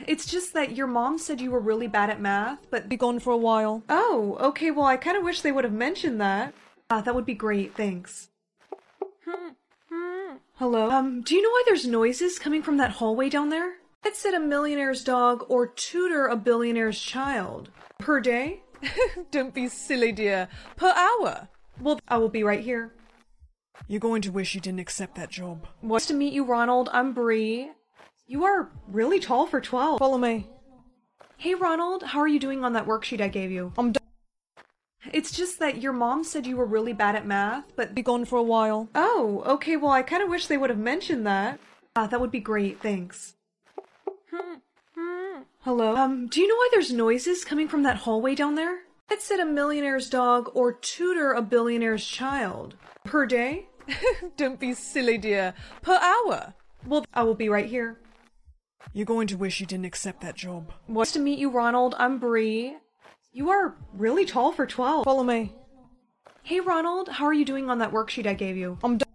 It's just that your mom said you were really bad at math, but be gone for a while. Oh, okay. Well, I kind of wish they would have mentioned that. Ah, that would be great. Thanks. Hello? Do you know why there's noises coming from that hallway down there? I'd said a millionaire's dog or tutor a billionaire's child. Per day? Don't be silly, dear. Per hour. Well, I will be right here. You're going to wish you didn't accept that job. Nice to meet you, Ronald. I'm Bree. You are really tall for 12. Follow me. Hey, Ronald. How are you doing on that worksheet I gave you? I'm done. It's just that your mom said you were really bad at math, but be gone for a while. Oh, okay. Well, I kind of wish they would have mentioned that. Ah, that would be great. Thanks. Hello? Do you know why there's noises coming from that hallway down there? I'd said a millionaire's dog or tutor a billionaire's child. Per day? Don't be silly, dear. Per hour. Well, I will be right here. You're going to wish you didn't accept that job. Nice to meet you, Ronald. I'm Bree. You are really tall for 12. Follow me. Hey, Ronald. How are you doing on that worksheet I gave you? I'm done.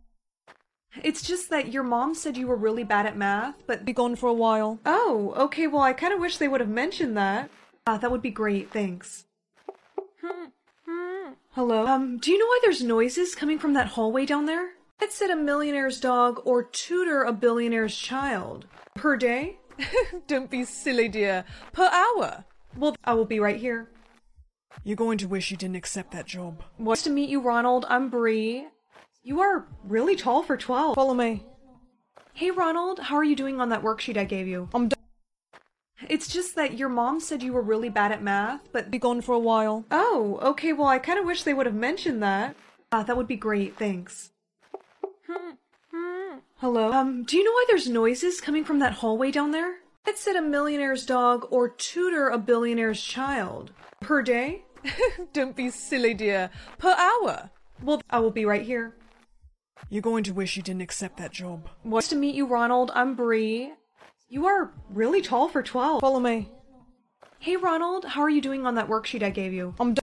It's just that your mom said you were really bad at math, but be gone for a while. Oh, okay. Well, I kind of wish they would have mentioned that. Ah, that would be great. Thanks. Hello? Do you know why there's noises coming from that hallway down there? I'd said a millionaire's dog or tutor a billionaire's child. Per day? Don't be silly, dear. Per hour. Well, I will be right here. You're going to wish you didn't accept that job. Nice to meet you, Ronald. I'm Bree. You are really tall for 12. Follow me. Hey, Ronald. How are you doing on that worksheet I gave you? I'm done. It's just that your mom said you were really bad at math, but be gone for a while. Oh, okay. Well, I kind of wish they would have mentioned that. Ah, that would be great. Thanks. Hello? Do you know why there's noises coming from that hallway down there? I'd sit a millionaire's dog or tutor a billionaire's child. Per day? Don't be silly, dear. Per hour. Well, I will be right here. You're going to wish you didn't accept that job. Nice to meet you, Ronald. I'm Bree. You are really tall for 12. Follow me. Hey, Ronald. How are you doing on that worksheet I gave you? I'm done.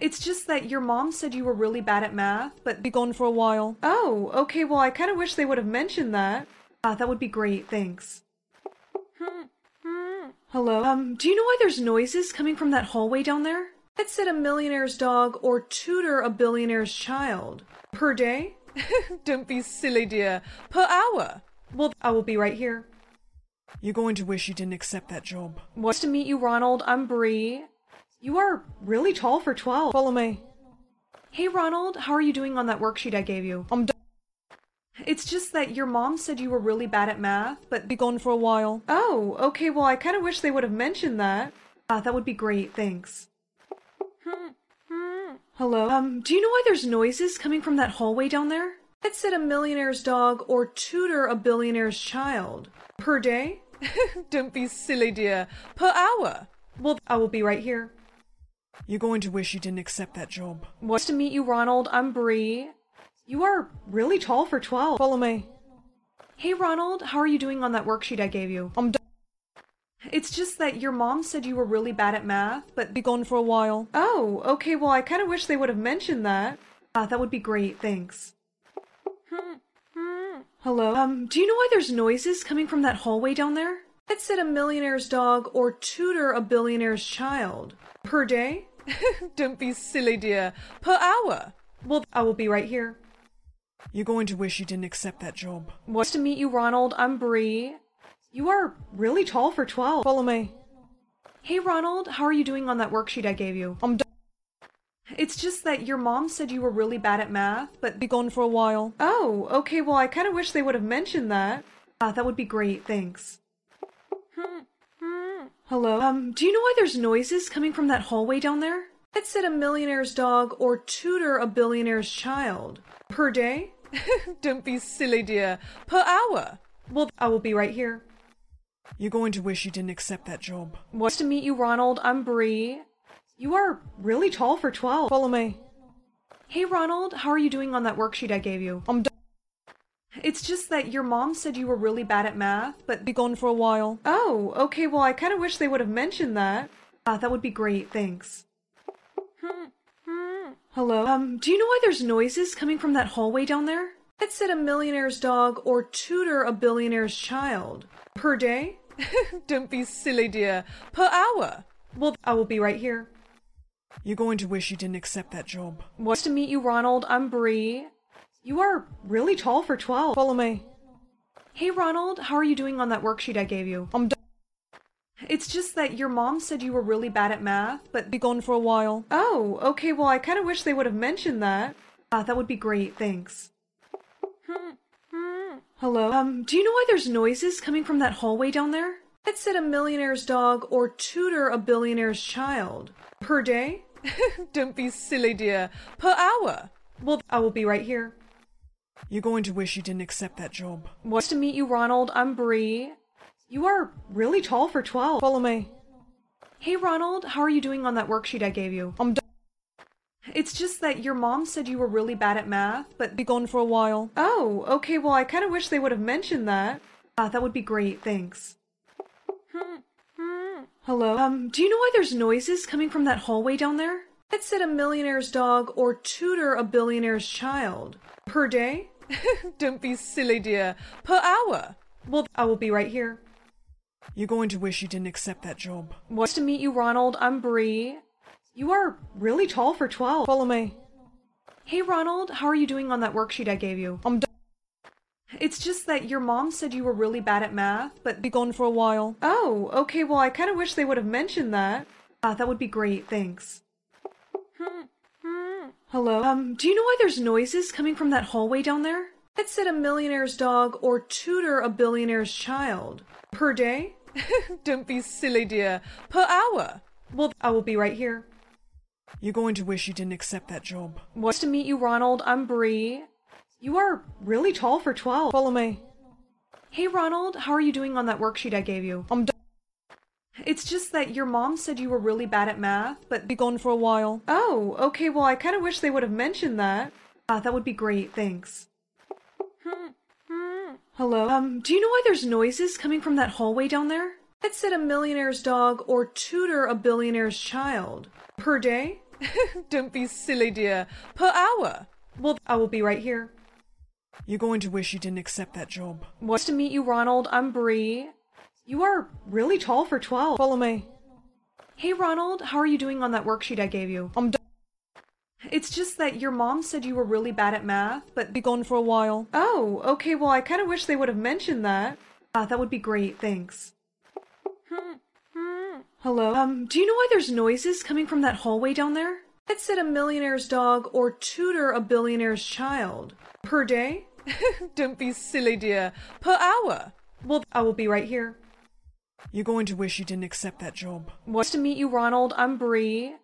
It's just that your mom said you were really bad at math, but be gone for a while. Oh, okay. Well, I kind of wish they would have mentioned that. That would be great. Thanks. Hello? Do you know why there's noises coming from that hallway down there? I'd sit a millionaire's dog or tutor a billionaire's child. Per day? Don't be silly, dear. Per hour. Well, I will be right here. You're going to wish you didn't accept that job. Nice to meet you, Ronald. I'm Bree. You are really tall for 12. Follow me. Hey, Ronald. How are you doing on that worksheet I gave you? I'm done. It's just that your mom said you were really bad at math, but be gone for a while. Oh, okay. Well, I kind of wish they would have mentioned that. That would be great. Thanks. Hello? Do you know why there's noises coming from that hallway down there? I'd sit a millionaire's dog or tutor a billionaire's child. Per day? Don't be silly, dear. Per hour. Well, I will be right here. You're going to wish you didn't accept that job. Nice to meet you, Ronald. I'm Bree. You are really tall for 12. Follow me. Hey, Ronald. How are you doing on that worksheet I gave you? I'm done. It's just that your mom said you were really bad at math, but be gone for a while. Oh, okay. Well, I kind of wish they would have mentioned that. That would be great. Thanks. Hello? Do you know why there's noises coming from that hallway down there? I'd sit a millionaire's dog or tutor a billionaire's child. Per day? Don't be silly, dear. Per hour. Well, I will be right here. You're going to wish you didn't accept that job. Nice to meet you, Ronald. I'm Bree. You are really tall for 12. Follow me. Hey, Ronald. How are you doing on that worksheet I gave you? I'm done. It's just that your mom said you were really bad at math, but be gone for a while. Oh, okay. Well, I kind of wish they would have mentioned that. That would be great. Thanks. Hello? Do you know why there's noises coming from that hallway down there? I'd sit a millionaire's dog or tutor a billionaire's child. Per day? Don't be silly, dear. Per hour. Well, I will be right here. You're going to wish you didn't accept that job. Nice to meet you, Ronald. I'm Bree. You are really tall for 12. Follow me. Hey, Ronald. How are you doing on that worksheet I gave you? I'm done. It's just that your mom said you were really bad at math, but be gone for a while. Oh, okay. Well, I kind of wish they would have mentioned that. That would be great. Thanks. Hello? Do you know why there's noises coming from that hallway down there? I'd sit a millionaire's dog or tutor a billionaire's child. Per day? Don't be silly, dear. Per hour. Well, I will be right here. You're going to wish you didn't accept that job. Nice to meet you, Ronald. I'm Bree. You are really tall for 12. Follow me. Hey, Ronald. How are you doing on that worksheet I gave you? I'm done. It's just that your mom said you were really bad at math, but be gone for a while. Oh, okay. Well, I kind of wish they would have mentioned that. That would be great. Thanks. Hello? Do you know why there's noises coming from that hallway down there? I'd sit a millionaire's dog or tutor a billionaire's child. Per day? Don't be silly, dear. Per hour. Well, I will be right here. You're going to wish you didn't accept that job. Nice to meet you, Ronald. I'm Bree. You are really tall for 12. Follow me. Hey, Ronald. How are you doing on that worksheet I gave you? I'm done. It's just that your mom said you were really bad at math, but be gone for a while. Oh, okay. Well, I kind of wish they would have mentioned that. That would be great. Thanks. Hello? Do you know why there's noises coming from that hallway down there? I'd sit a millionaire's dog or tutor a billionaire's child. Per day? Don't be silly, dear. Per hour. Well, I will be right here. You're going to wish you didn't accept that job. Nice to meet you, Ronald. I'm Bree. You are really tall for 12. Follow me. Hey, Ronald. How are you doing on that worksheet I gave you? I'm done. It's just that your mom said you were really bad at math, but be gone for a while. Oh, okay. Well, I kind of wish they would have mentioned that. That would be great. Thanks. Hello? Do you know why there's noises coming from that hallway down there? I'd sit a millionaire's dog or tutor a billionaire's child. Per day? Don't be silly, dear. Per hour. Well, I will be right here. You're going to wish you didn't accept that job. Nice to meet you, Ronald. I'm Bree. You are really tall for 12. Follow me. Hey Ronald, how are you doing on that worksheet I gave you? I'm done. It's just that your mom said you were really bad at math, but be gone for a while. Oh, okay, well I kind of wish they would have mentioned that. That would be great, thanks. Hello? Do you know why there's noises coming from that hallway down there? I'd sit a millionaire's dog or tutor a billionaire's child. Per day? Don't be silly, dear. Per hour. Well, I will be right here. You're going to wish you didn't accept that job. Nice to meet you, Ronald. I'm Bree. You are really tall for 12. Follow me. Hey, Ronald. How are you doing on that worksheet I gave you? I'm done. It's just that your mom said you were really bad at math, but be gone for a while. Oh, okay. Well, I kind of wish they would have mentioned that. That would be great. Thanks. Hello? Do you know why there's noises coming from that hallway down there? I'd sit a millionaire's dog or tutor a billionaire's child. Per day? Don't be silly, dear. Per hour. Well, I will be right here. You're going to wish you didn't accept that job. Nice to meet you, Ronald. I'm Bree.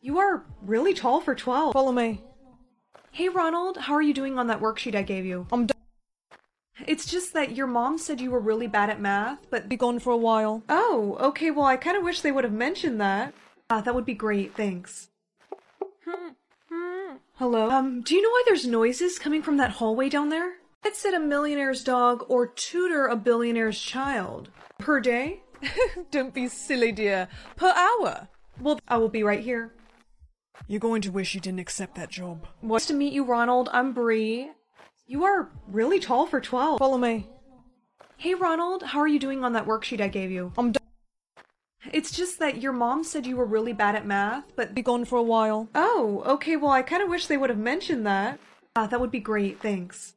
You are really tall for 12. Follow me. Hey, Ronald. How are you doing on that worksheet I gave you? I'm done. It's just that your mom said you were really bad at math, but be gone for a while. Oh, okay. Well, I kind of wish they would have mentioned that. That would be great. Thanks. Hello? Do you know why there's noises coming from that hallway down there? I'd sit a millionaire's dog or tutor a billionaire's child. Per day? Don't be silly, dear. Per hour. Well, I will be right here. You're going to wish you didn't accept that job. Nice to meet you, Ronald. I'm Bree. You are really tall for 12. Follow me. Hey, Ronald. How are you doing on that worksheet I gave you? I'm done. It's just that your mom said you were really bad at math, but be gone for a while. Oh, okay, well I kind of wish they would have mentioned that. That would be great, thanks.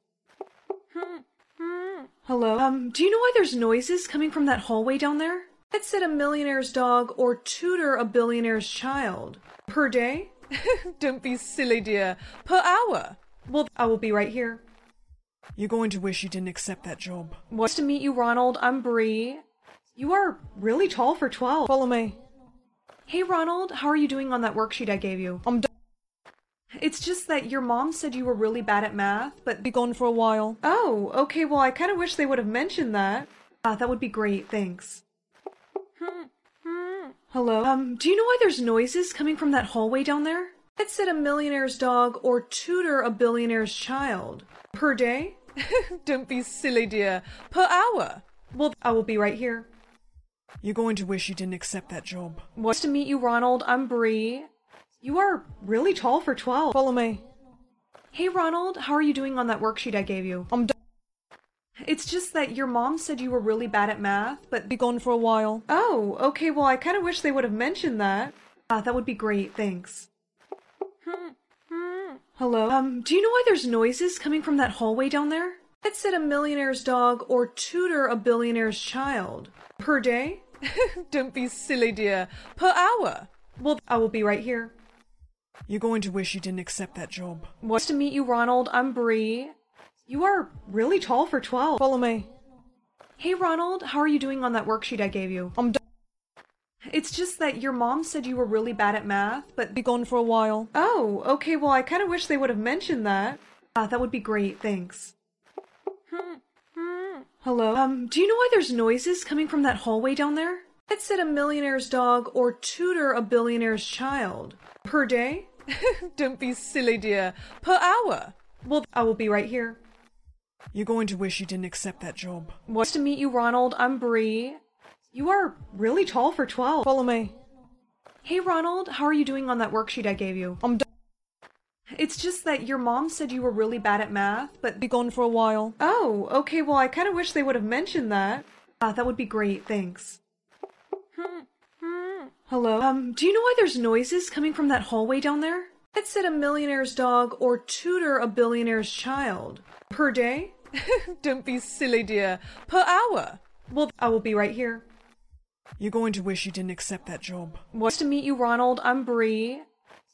Hello? Do you know why there's noises coming from that hallway down there? I'd sit a millionaire's dog or tutor a billionaire's child. Per day? Don't be silly, dear. Per hour. Well, I will be right here. You're going to wish you didn't accept that job. Nice to meet you, Ronald. I'm Bree. You are really tall for 12. Follow me. Hey, Ronald. How are you doing on that worksheet I gave you? I'm done. It's just that your mom said you were really bad at math, but be gone for a while. Oh, okay. Well, I kind of wish they would have mentioned that. That would be great. Thanks. Hello? Do you know why there's noises coming from that hallway down there? I'd sit a millionaire's dog or tutor a billionaire's child. Per day? Don't be silly, dear. Per hour. Well, I will be right here. You're going to wish you didn't accept that job. Nice to meet you, Ronald. I'm Bree. You are really tall for 12. Follow me. Hey, Ronald. How are you doing on that worksheet I gave you? I'm done. It's just that your mom said you were really bad at math, but be gone for a while. Oh, okay. Well, I kind of wish they would have mentioned that. That would be great. Thanks. Hello? Do you know why there's noises coming from that hallway down there? I'd sit a millionaire's dog or tutor a billionaire's child. Per day? Don't be silly, dear. Per hour. Well, I will be right here. You're going to wish you didn't accept that job. Nice to meet you, Ronald. I'm Bree. You are really tall for 12. Follow me. Hey, Ronald. How are you doing on that worksheet I gave you? I'm done. It's just that your mom said you were really bad at math, but be gone for a while. Oh, okay. Well, I kind of wish they would have mentioned that. That would be great. Thanks. Hello? Do you know why there's noises coming from that hallway down there? I'd sit a millionaire's dog or tutor a billionaire's child. Per day? Don't be silly, dear. Per hour. Well, I will be right here. You're going to wish you didn't accept that job. Nice to meet you, Ronald. I'm Bree. You are really tall for 12. Follow me. Hey, Ronald. How are you doing on that worksheet I gave you? I'm done. It's just that your mom said you were really bad at math, but be gone for a while. Oh, okay. Well, I kind of wish they would have mentioned that. That would be great. Thanks. Hello? Do you know why there's noises coming from that hallway down there? I'd sit a millionaire's dog or tutor a billionaire's child. Per day? Don't be silly, dear. Per hour. Well, I will be right here. You're going to wish you didn't accept that job. Nice to meet you, Ronald. I'm Bree.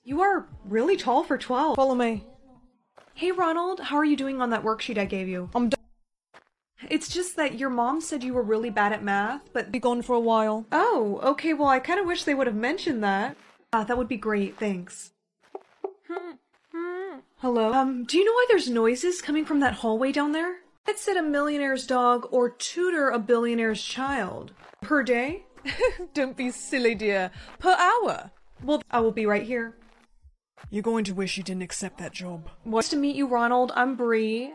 You are really tall for 12. Follow me. Hey, Ronald. How are you doing on that worksheet I gave you? I'm done. It's just that your mom said you were really bad at math, but be gone for a while. Oh, okay. Well, I kind of wish they would have mentioned that. That would be great. Thanks. Hello? Do you know why there's noises coming from that hallway down there? Pet sit a millionaire's dog or tutor a billionaire's child. Per day? Don't be silly, dear. Per hour. Well, I will be right here. You're going to wish you didn't accept that job. Nice to meet you, Ronald. I'm Bree.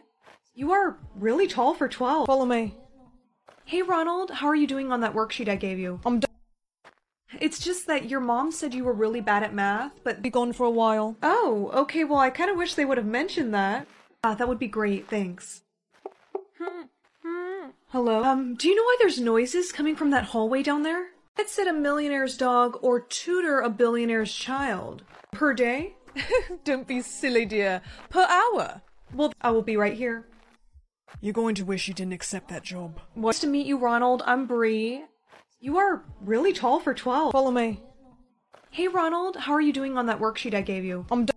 You are really tall for 12. Follow me. Hey, Ronald. How are you doing on that worksheet I gave you? I'm done. It's just that your mom said you were really bad at math, but be gone for a while. Oh, okay. Well, I kind of wish they would have mentioned that. That would be great. Thanks. Hello? Do you know why there's noises coming from that hallway down there? Pet sit a millionaire's dog or tutor a billionaire's child. Per day? Don't be silly, dear. Per hour. Well, I will be right here. You're going to wish you didn't accept that job. Nice to meet you, Ronald. I'm Bree. You are really tall for 12. Follow me. Hey, Ronald. How are you doing on that worksheet I gave you? I'm done.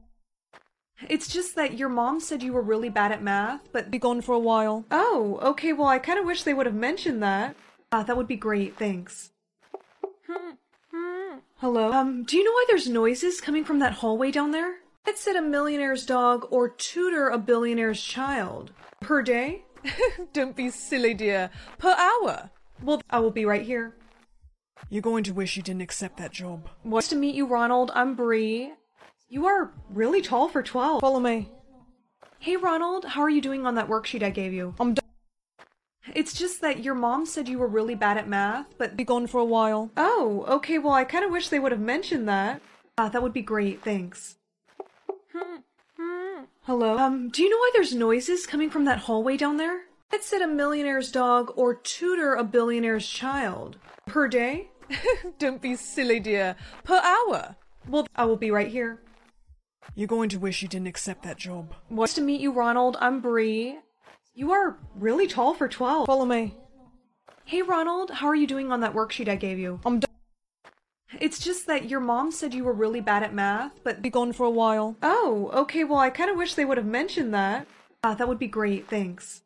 It's just that your mom said you were really bad at math, but be gone for a while. Oh, okay. Well, I kind of wish they would have mentioned that. That would be great. Thanks. Hello? Do you know why there's noises coming from that hallway down there? Pet sit a millionaire's dog or tutor a billionaire's child. Per day? Don't be silly, dear. Per hour. Well, I will be right here. You're going to wish you didn't accept that job. Nice to meet you, Ronald. I'm Bree. You are really tall for 12. Follow me. Hey, Ronald. How are you doing on that worksheet I gave you? I'm done. It's just that your mom said you were really bad at math, but be gone for a while. Oh, okay. Well, I kind of wish they would have mentioned that. That would be great. Thanks. Hello? Do you know why there's noises coming from that hallway down there? Pet sit a millionaire's dog or tutor a billionaire's child. Per day? Don't be silly, dear. Per hour. Well, I will be right here. You're going to wish you didn't accept that job. Nice to meet you, Ronald. I'm Bree. You are really tall for 12. Follow me. Hey, Ronald. How are you doing on that worksheet I gave you? I'm done. It's just that your mom said you were really bad at math, but be gone for a while. Oh, okay. Well, I kind of wish they would have mentioned that. That would be great. Thanks.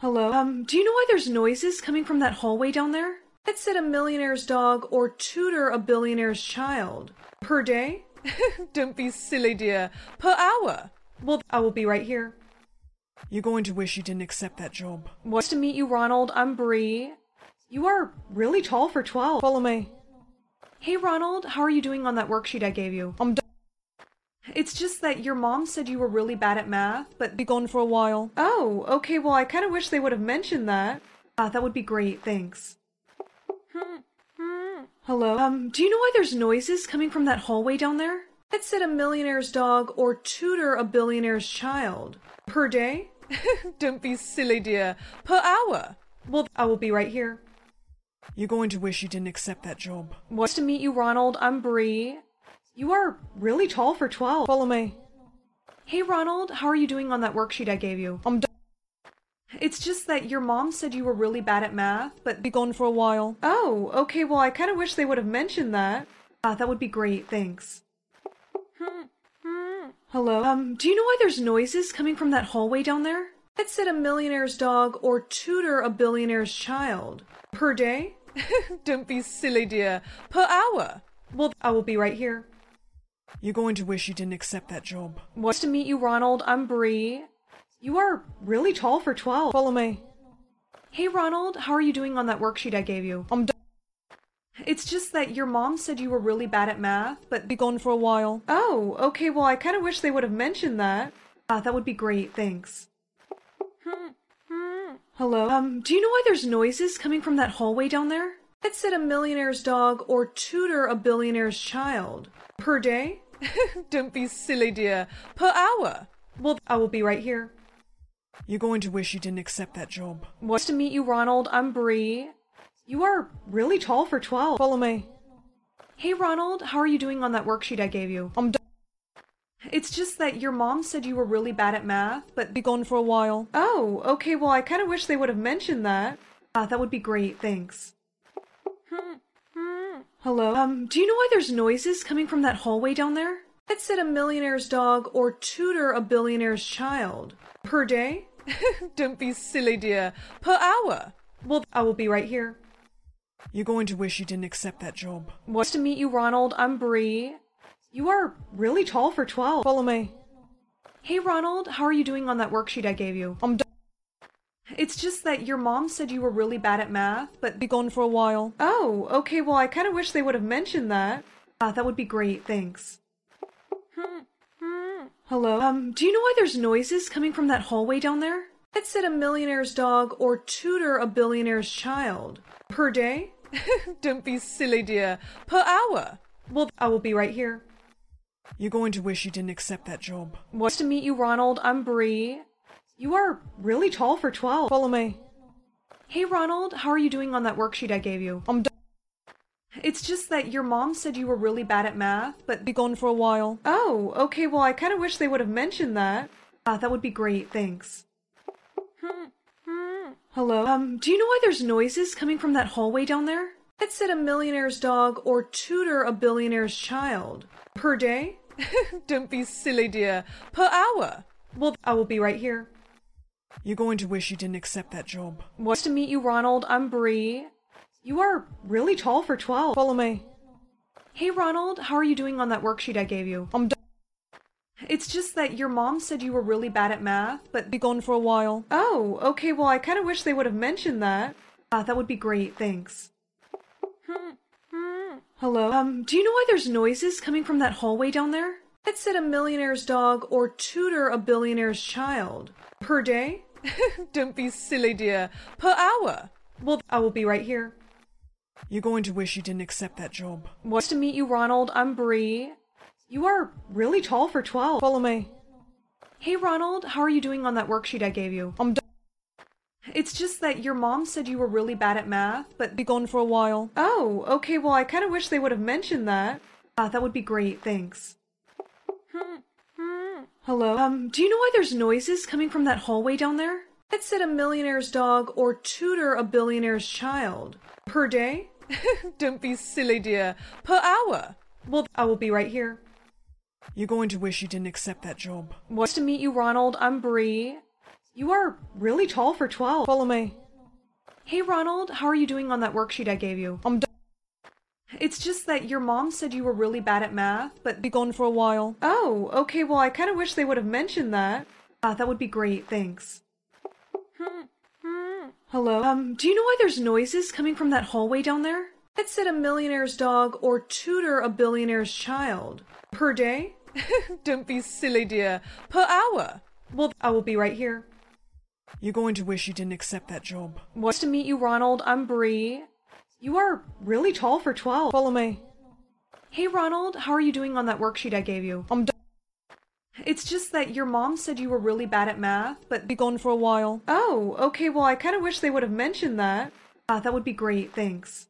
Hello? Do you know why there's noises coming from that hallway down there? Pet sit a millionaire's dog or tutor a billionaire's child. Per day? Don't be silly, dear. Per hour. Well, I will be right here. You're going to wish you didn't accept that job. Nice to meet you, Ronald. I'm Bree. You are really tall for 12. Follow me. Hey, Ronald. How are you doing on that worksheet I gave you? I'm done. It's just that your mom said you were really bad at math, but be gone for a while. Oh, okay. Well, I kind of wish they would have mentioned that. That would be great. Thanks. Hello? Do you know why there's noises coming from that hallway down there? Pet sit a millionaire's dog or tutor a billionaire's child. Per day? Don't be silly, dear. Per hour. Well, I will be right here. You're going to wish you didn't accept that job. Nice to meet you, Ronald. I'm Bree. You are really tall for 12. Follow me. Hey, Ronald. How are you doing on that worksheet I gave you? I'm done. It's just that your mom said you were really bad at math, but be gone for a while. Oh, okay. Well, I kind of wish they would have mentioned that. That would be great. Thanks. Hello? Do you know why there's noises coming from that hallway down there? Pet sit a millionaire's dog or tutor a billionaire's child. Per day? Don't be silly, dear. Per hour. Well, I will be right here. You're going to wish you didn't accept that job. Nice to meet you, Ronald. I'm Bree. You are really tall for 12. Follow me. Hey, Ronald. How are you doing on that worksheet I gave you? I'm done. It's just that your mom said you were really bad at math, but be gone for a while. Oh, okay. Well, I kind of wish they would have mentioned that. That would be great. Thanks. Hello? Do you know why there's noises coming from that hallway down there? Pet sit a millionaire's dog or tutor a billionaire's child. Per day? Don't be silly, dear. Per hour. Well, I will be right here. You're going to wish you didn't accept that job. Nice to meet you, Ronald. I'm Bree. You are really tall for 12. Follow me. Hey, Ronald. How are you doing on that worksheet I gave you? I'm done. It's just that your mom said you were really bad at math, but be gone for a while. Oh, okay. Well, I kind of wish they would have mentioned that. That would be great. Thanks. Hello? Do you know why there's noises coming from that hallway down there? Pet sit a millionaire's dog or tutor a billionaire's child. Per day? Don't be silly, dear. Per hour. Well, I will be right here. You're going to wish you didn't accept that job. Nice to meet you, Ronald. I'm Bree. You are really tall for 12. Follow me. Hey Ronald, how are you doing on that worksheet I gave you? I'm done. It's just that your mom said you were really bad at math, but be gone for a while. Oh, okay, well I kind of wish they would have mentioned that. Ah, that would be great, thanks. Hello? Do you know why there's noises coming from that hallway down there? I'd sit a millionaire's dog or tutor a billionaire's child. Per day? Don't be silly, dear. Per hour. Well, I will be right here. You're going to wish you didn't accept that job. Nice to meet you, Ronald. I'm Bree. You are really tall for 12. Follow me. Hey, Ronald. How are you doing on that worksheet I gave you? I'm done. It's just that your mom said you were really bad at math, but be gone for a while. Oh, okay, well I kind of wish they would have mentioned that. Ah, that would be great, thanks. Hello? Do you know why there's noises coming from that hallway down there? I'd sit a millionaire's dog or tutor a billionaire's child. Per day? Don't be silly, dear. Per hour. Well, I will be right here. You're going to wish you didn't accept that job. Nice to meet you, Ronald. I'm Bree. You are really tall for 12. Follow me. Hey, Ronald. How are you doing on that worksheet I gave you? I'm done. It's just that your mom said you were really bad at math, but be gone for a while. Oh, okay, well I kind of wish they would have mentioned that. Ah, that would be great, thanks. Hello? Do you know why there's noises coming from that hallway down there? I'd sit a millionaire's dog or tutor a billionaire's child. Per day? Don't be silly, dear. Per hour. Well, I will be right here. You're going to wish you didn't accept that job. Nice to meet you, Ronald. I'm Bree. You are really tall for 12. Follow me. Hey, Ronald. How are you doing on that worksheet I gave you? I'm done. It's just that your mom said you were really bad at math, but be gone for a while. Oh, okay, well I kind of wish they would have mentioned that. Ah, that would be great, thanks. Hello? Do you know why there's noises coming from that hallway down there? I'd sit a millionaire's dog or tutor a billionaire's child. Per day? Don't be silly, dear. Per hour. Well, I will be right here. You're going to wish you didn't accept that job. Nice to meet you, Ronald. I'm Bree. You are really tall for 12. Follow me. Hey, Ronald. How are you doing on that worksheet I gave you? I'm done. It's just that your mom said you were really bad at math, but be gone for a while. Oh, okay, well I kind of wish they would have mentioned that. Ah, that would be great, thanks. Hello? Do you know why there's noises coming from that hallway down there? I'd sit a millionaire's dog or tutor a billionaire's child. Per day? Don't be silly, dear. Per hour. Well, I will be right here. You're going to wish you didn't accept that job. Nice to meet you, Ronald. I'm Bree. You are really tall for 12. Follow me. Hey, Ronald. How are you doing on that worksheet I gave you? I'm done. It's just that your mom said you were really bad at math, but be gone for a while. Oh, okay, well I kind of wish they would have mentioned that. Ah, that would be great, thanks.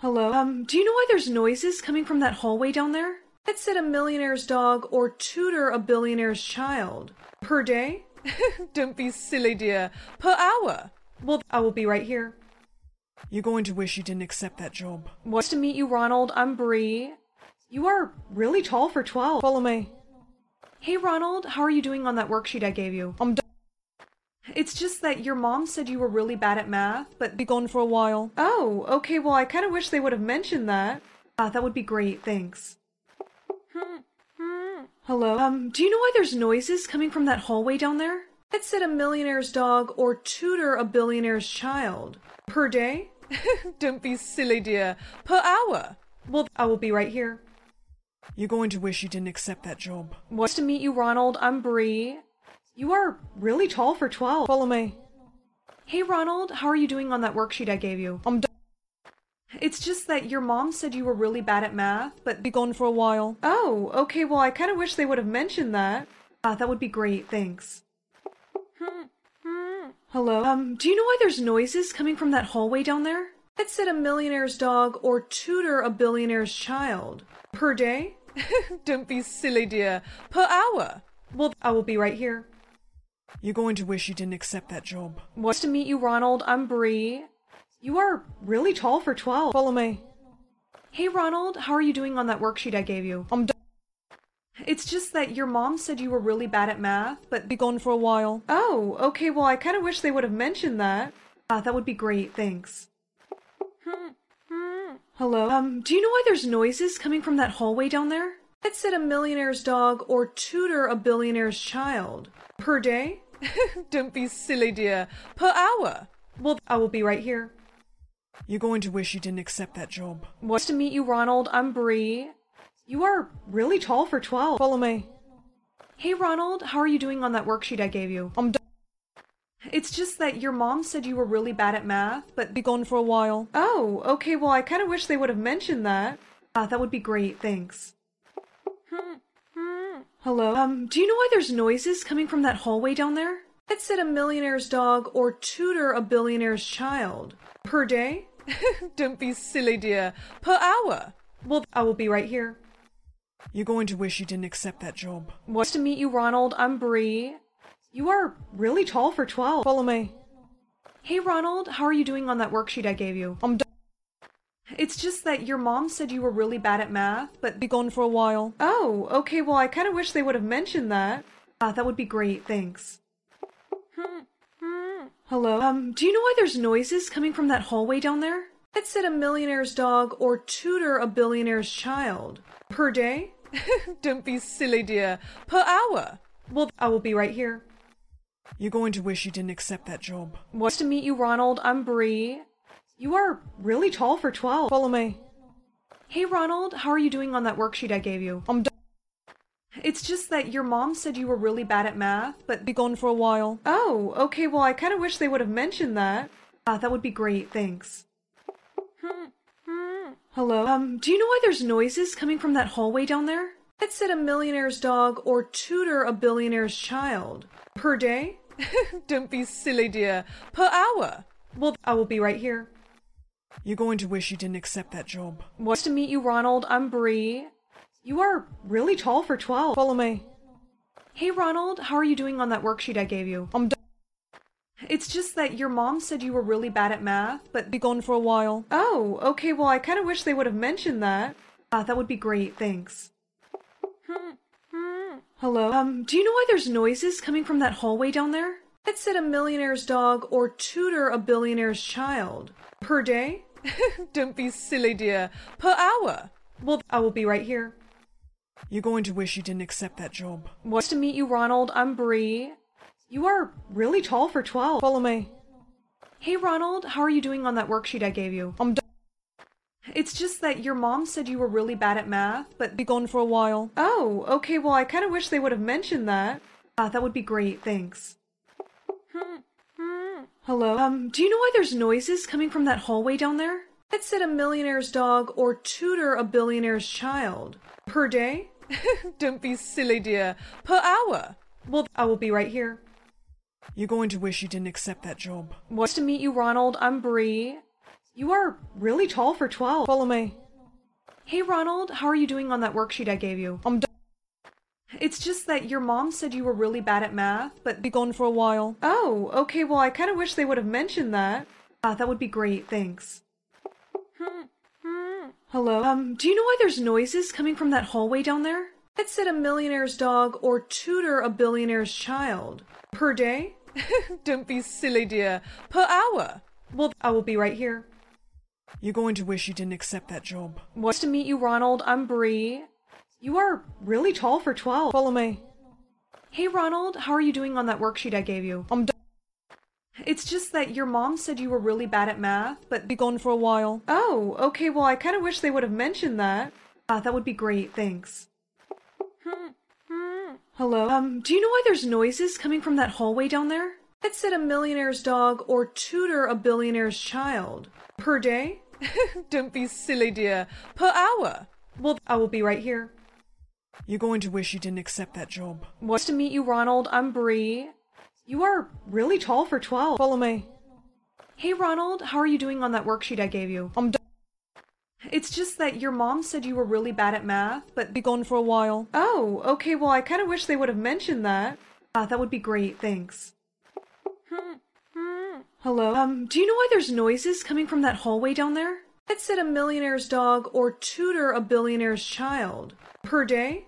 Hello? Do you know why there's noises coming from that hallway down there? I'd sit a millionaire's dog or tutor a billionaire's child. Per day? Don't be silly, dear. Per hour. Well, I will be right here. You're going to wish you didn't accept that job. Nice to meet you, Ronald. I'm Bree. You are really tall for 12. Follow me. Hey, Ronald. How are you doing on that worksheet I gave you? I'm done. It's just that your mom said you were really bad at math, but be gone for a while. Oh, okay, well I kind of wish they would have mentioned that. Ah, that would be great, thanks. Hello? Do you know why there's noises coming from that hallway down there? I'd sit a millionaire's dog or tutor a billionaire's child. Per day? Don't be silly, dear. Per hour. Well, I will be right here. You're going to wish you didn't accept that job. Nice to meet you, Ronald. I'm Bree. You are really tall for 12. Follow me. Hey, Ronald. How are you doing on that worksheet I gave you? I'm done. It's just that your mom said you were really bad at math, but be gone for a while. Oh, okay, well I kind of wish they would have mentioned that. Ah, that would be great, thanks. Hello? Do you know why there's noises coming from that hallway down there? I'd sit a millionaire's dog or tutor a billionaire's child. Per day? Don't be silly, dear. Per hour. Well, I will be right here. You're going to wish you didn't accept that job. Nice to meet you, Ronald. I'm Bree. You are really tall for 12. Follow me. Hey, Ronald. How are you doing on that worksheet I gave you? I'm done. It's just that your mom said you were really bad at math, but be gone for a while. Oh, okay, well I kind of wish they would have mentioned that. Ah, that would be great, thanks. Hello? Do you know why there's noises coming from that hallway down there? headset a millionaire's dog or tutor a billionaire's child? Per day? Don't be silly, dear. Per hour. Well, I will be right here. You're going to wish you didn't accept that job. Nice to meet you, Ronald. I'm Bree. You are really tall for 12. Follow me. Hey, Ronald. How are you doing on that worksheet I gave you? I'm done. It's just that your mom said you were really bad at math, but be gone for a while. Oh, okay. Well, I kind of wish they would have mentioned that. That would be great. Thanks. Hello? Do you know why there's noises coming from that hallway down there? I'd sit a millionaire's dog or tutor a billionaire's child. Per day? Don't be silly, dear. Per hour. Well, I will be right here. You're going to wish you didn't accept that job. Nice to meet you, Ronald. I'm Bree. You are really tall for 12. Follow me. Hey, Ronald. How are you doing on that worksheet I gave you? I'm done. It's just that your mom said you were really bad at math, but be gone for a while. Oh, okay. Well, I kind of wish they would have mentioned that. That would be great. Thanks. Hello? Do you know why there's noises coming from that hallway down there? I'd sit a millionaire's dog or tutor a billionaire's child. Per day? Don't be silly, dear. Per hour. Well, I will be right here. You're going to wish you didn't accept that job. Nice to meet you, Ronald. I'm Bree. You are really tall for 12. Follow me. Hey, Ronald. How are you doing on that worksheet I gave you? I'm done. It's just that your mom said you were really bad at math, but be gone for a while. Oh, okay. Well, I kind of wish they would have mentioned that. That would be great. Thanks. Hello? Do you know why there's noises coming from that hallway down there? I'd sit a millionaire's dog or tutor a billionaire's child. Per day? Don't be silly, dear. Per hour. Well, I will be right here. You're going to wish you didn't accept that job. Nice to meet you, Ronald. I'm Bree. You are really tall for 12. Follow me. Hey, Ronald. How are you doing on that worksheet I gave you? I'm done. It's just that your mom said you were really bad at math, but be gone for a while. Oh, okay. Well, I kind of wish they would have mentioned that. That would be great. Thanks. Hello? Do you know why there's noises coming from that hallway down there? I'd sit a millionaire's dog or tutor a billionaire's child. Per day? Don't be silly, dear. Per hour. Well, I will be right here. You're going to wish you didn't accept that job. Nice to meet you, Ronald. I'm Bree. You are really tall for 12. Follow me. Hey, Ronald. How are you doing on that worksheet I gave you? I'm done. It's just that your mom said you were really bad at math, but be gone for a while. Oh, okay. Well, I kind of wish they would have mentioned that. That would be great. Thanks. Hello? Do you know why there's noises coming from that hallway down there? I'd sit a millionaire's dog or tutor a billionaire's child. Per day? Don't be silly, dear. Per hour. Well, I will be right here. You're going to wish you didn't accept that job. Nice to meet you, Ronald. I'm Bree. You are really tall for 12. Follow me. Hey, Ronald. How are you doing on that worksheet I gave you? I'm done. It's just that your mom said you were really bad at math, but be gone for a while. Oh, okay. Well, I kind of wish they would have mentioned that. That would be great. Thanks. Hello? Do you know why there's noises coming from that hallway down there? I'd sit a millionaire's dog or tutor a billionaire's child. Per day? Don't be silly, dear. Per hour. Well, I will be right here. You're going to wish you didn't accept that job. Nice to meet you, Ronald. I'm Bree. You are really tall for 12. Follow me. Hey, Ronald. How are you doing on that worksheet I gave you? I'm done. It's just that your mom said you were really bad at math, but be gone for a while. Oh, okay. Well, I kind of wish they would have mentioned that. That would be great. Thanks. Hello? Do you know why there's noises coming from that hallway down there? I'd sit a millionaire's dog or tutor a billionaire's child. Per day? Don't be silly, dear. Per hour. Well, I will be right here. You're going to wish you didn't accept that job. Nice to meet you, Ronald. I'm Bree. You are really tall for 12. Follow me. Hey, Ronald. How are you doing on that worksheet I gave you? I'm done. It's just that your mom said you were really bad at math, but be gone for a while. Oh, okay. Well, I kind of wish they would have mentioned that. That would be great. Thanks. Hello? Do you know why there's noises coming from that hallway down there? I'd sit a millionaire's dog or tutor a billionaire's child. Per day?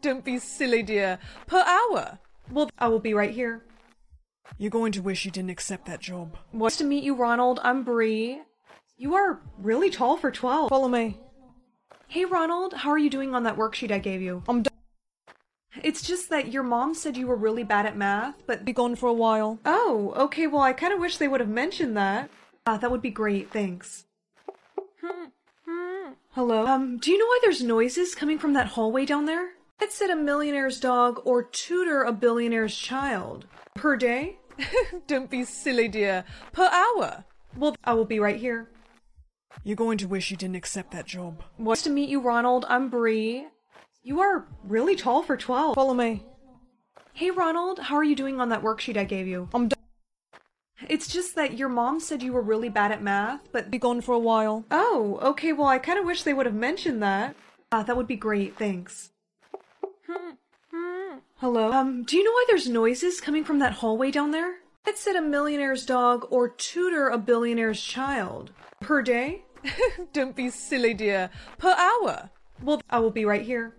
Don't be silly, dear. Per hour. Well, I will be right here. You're going to wish you didn't accept that job. Nice to meet you, Ronald. I'm Bree. You are really tall for 12. Follow me. Hey Ronald, how are you doing on that worksheet I gave you? I'm done. It's just that your mom said you were really bad at math, but be gone for a while. Oh, okay, well I kind of wish they would have mentioned that. That would be great, thanks. Hello? Do you know why there's noises coming from that hallway down there? That said a millionaire's dog or tutor a billionaire's child. Per day? Don't be silly, dear. Per hour. Well, I will be right here. You're going to wish you didn't accept that job. Nice to meet you, Ronald. I'm Bree. You are really tall for 12. Follow me. Hey, Ronald. How are you doing on that worksheet I gave you? I'm done. It's just that your mom said you were really bad at math, but be gone for a while. Oh, okay. Well, I kind of wish they would have mentioned that. That would be great. Thanks. Hello? Do you know why there's noises coming from that hallway down there? That said a millionaire's dog or tutor a billionaire's child. Per day? Don't be silly, dear. Per hour. Well, I will be right here.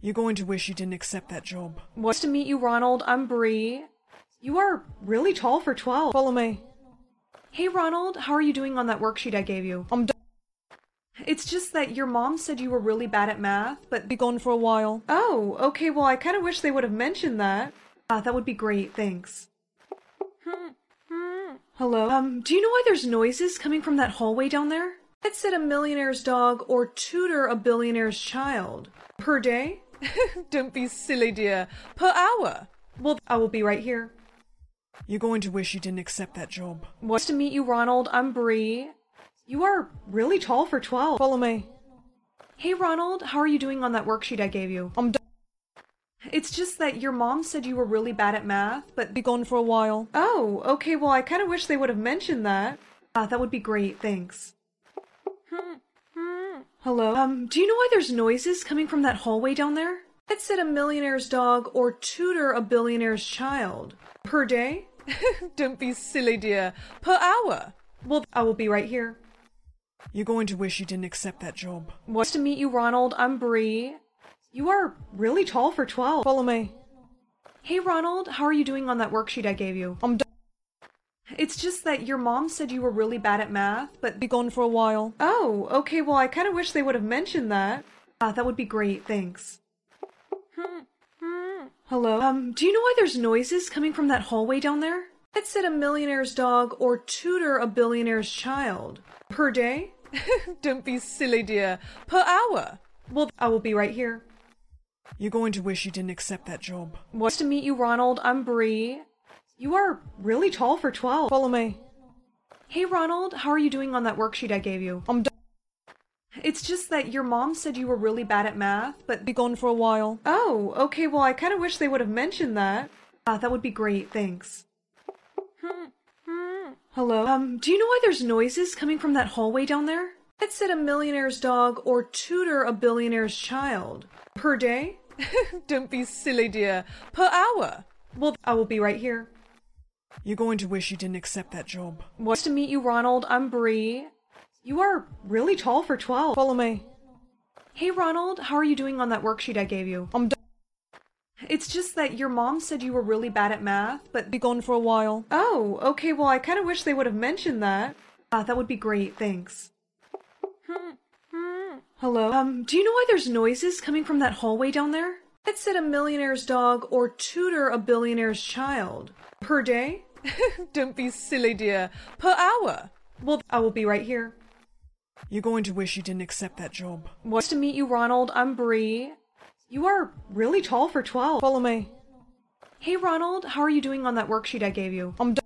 You're going to wish you didn't accept that job. Nice to meet you, Ronald. I'm Bree. You are really tall for 12. Follow me. Hey, Ronald. How are you doing on that worksheet I gave you? I'm done. It's just that your mom said you were really bad at math, but be gone for a while. Oh, okay, well I kind of wish they would have mentioned that. That would be great, thanks. Hello? Do you know why there's noises coming from that hallway down there? That said a millionaire's dog or tutor a billionaire's child. Per day? Don't be silly, dear. Per hour. Well, I will be right here. You're going to wish you didn't accept that job. Nice to meet you, Ronald. I'm Bree. You are really tall for 12. Follow me. Hey Ronald, how are you doing on that worksheet I gave you? I'm done. It's just that your mom said you were really bad at math, but be gone for a while. Oh, okay, well I kind of wish they would have mentioned that. That would be great, thanks. Hello? Do you know why there's noises coming from that hallway down there? That said a millionaire's dog or tutor a billionaire's child. Per day? Don't be silly, dear. Per hour. Well, I will be right here. You're going to wish you didn't accept that job. Nice to meet you, Ronald. I'm Bree. You are really tall for 12. Follow me. Hey, Ronald. How are you doing on that worksheet I gave you? I'm done. It's just that your mom said you were really bad at math, but be gone for a while. Oh, okay. Well, I kind of wish they would have mentioned that. That would be great. Thanks. Hello? Do you know why there's noises coming from that hallway down there? That said a millionaire's dog or tutor a billionaire's child. Per day? Don't be silly, dear. Per hour. Well, I will be right here. You're going to wish you didn't accept that job. Nice to meet you, Ronald. I'm Bree. You are really tall for 12. Follow me. Hey, Ronald. How are you doing on that worksheet I gave you? I'm done. It's just that your mom said you were really bad at math, but be gone for a while. Oh, okay. Well, I kind of wish they would have mentioned that. That would be great. Thanks. Hello? Do you know why there's noises coming from that hallway down there? That said a millionaire's dog or tutor a billionaire's child. Per day? Don't be silly, dear. Per hour. Well, I will be right here. You're going to wish you didn't accept that job. Nice to meet you, Ronald. I'm Bree. You are really tall for 12. Follow me. Hey, Ronald. How are you doing on that worksheet I gave you? I'm done. It's just that your mom said you were really bad at math, but be gone for a while. Oh, okay, well I kind of wish they would have mentioned that. That would be great, thanks. Hello? Do you know why there's noises coming from that hallway down there? That said a millionaire's dog or tutor a billionaire's child. Per day? Don't be silly, dear. Per hour. Well, I will be right here. You're going to wish you didn't accept that job. Nice to meet you, Ronald. I'm Bree. You are really tall for 12. Follow me. Hey, Ronald. How are you doing on that worksheet I gave you? I'm done.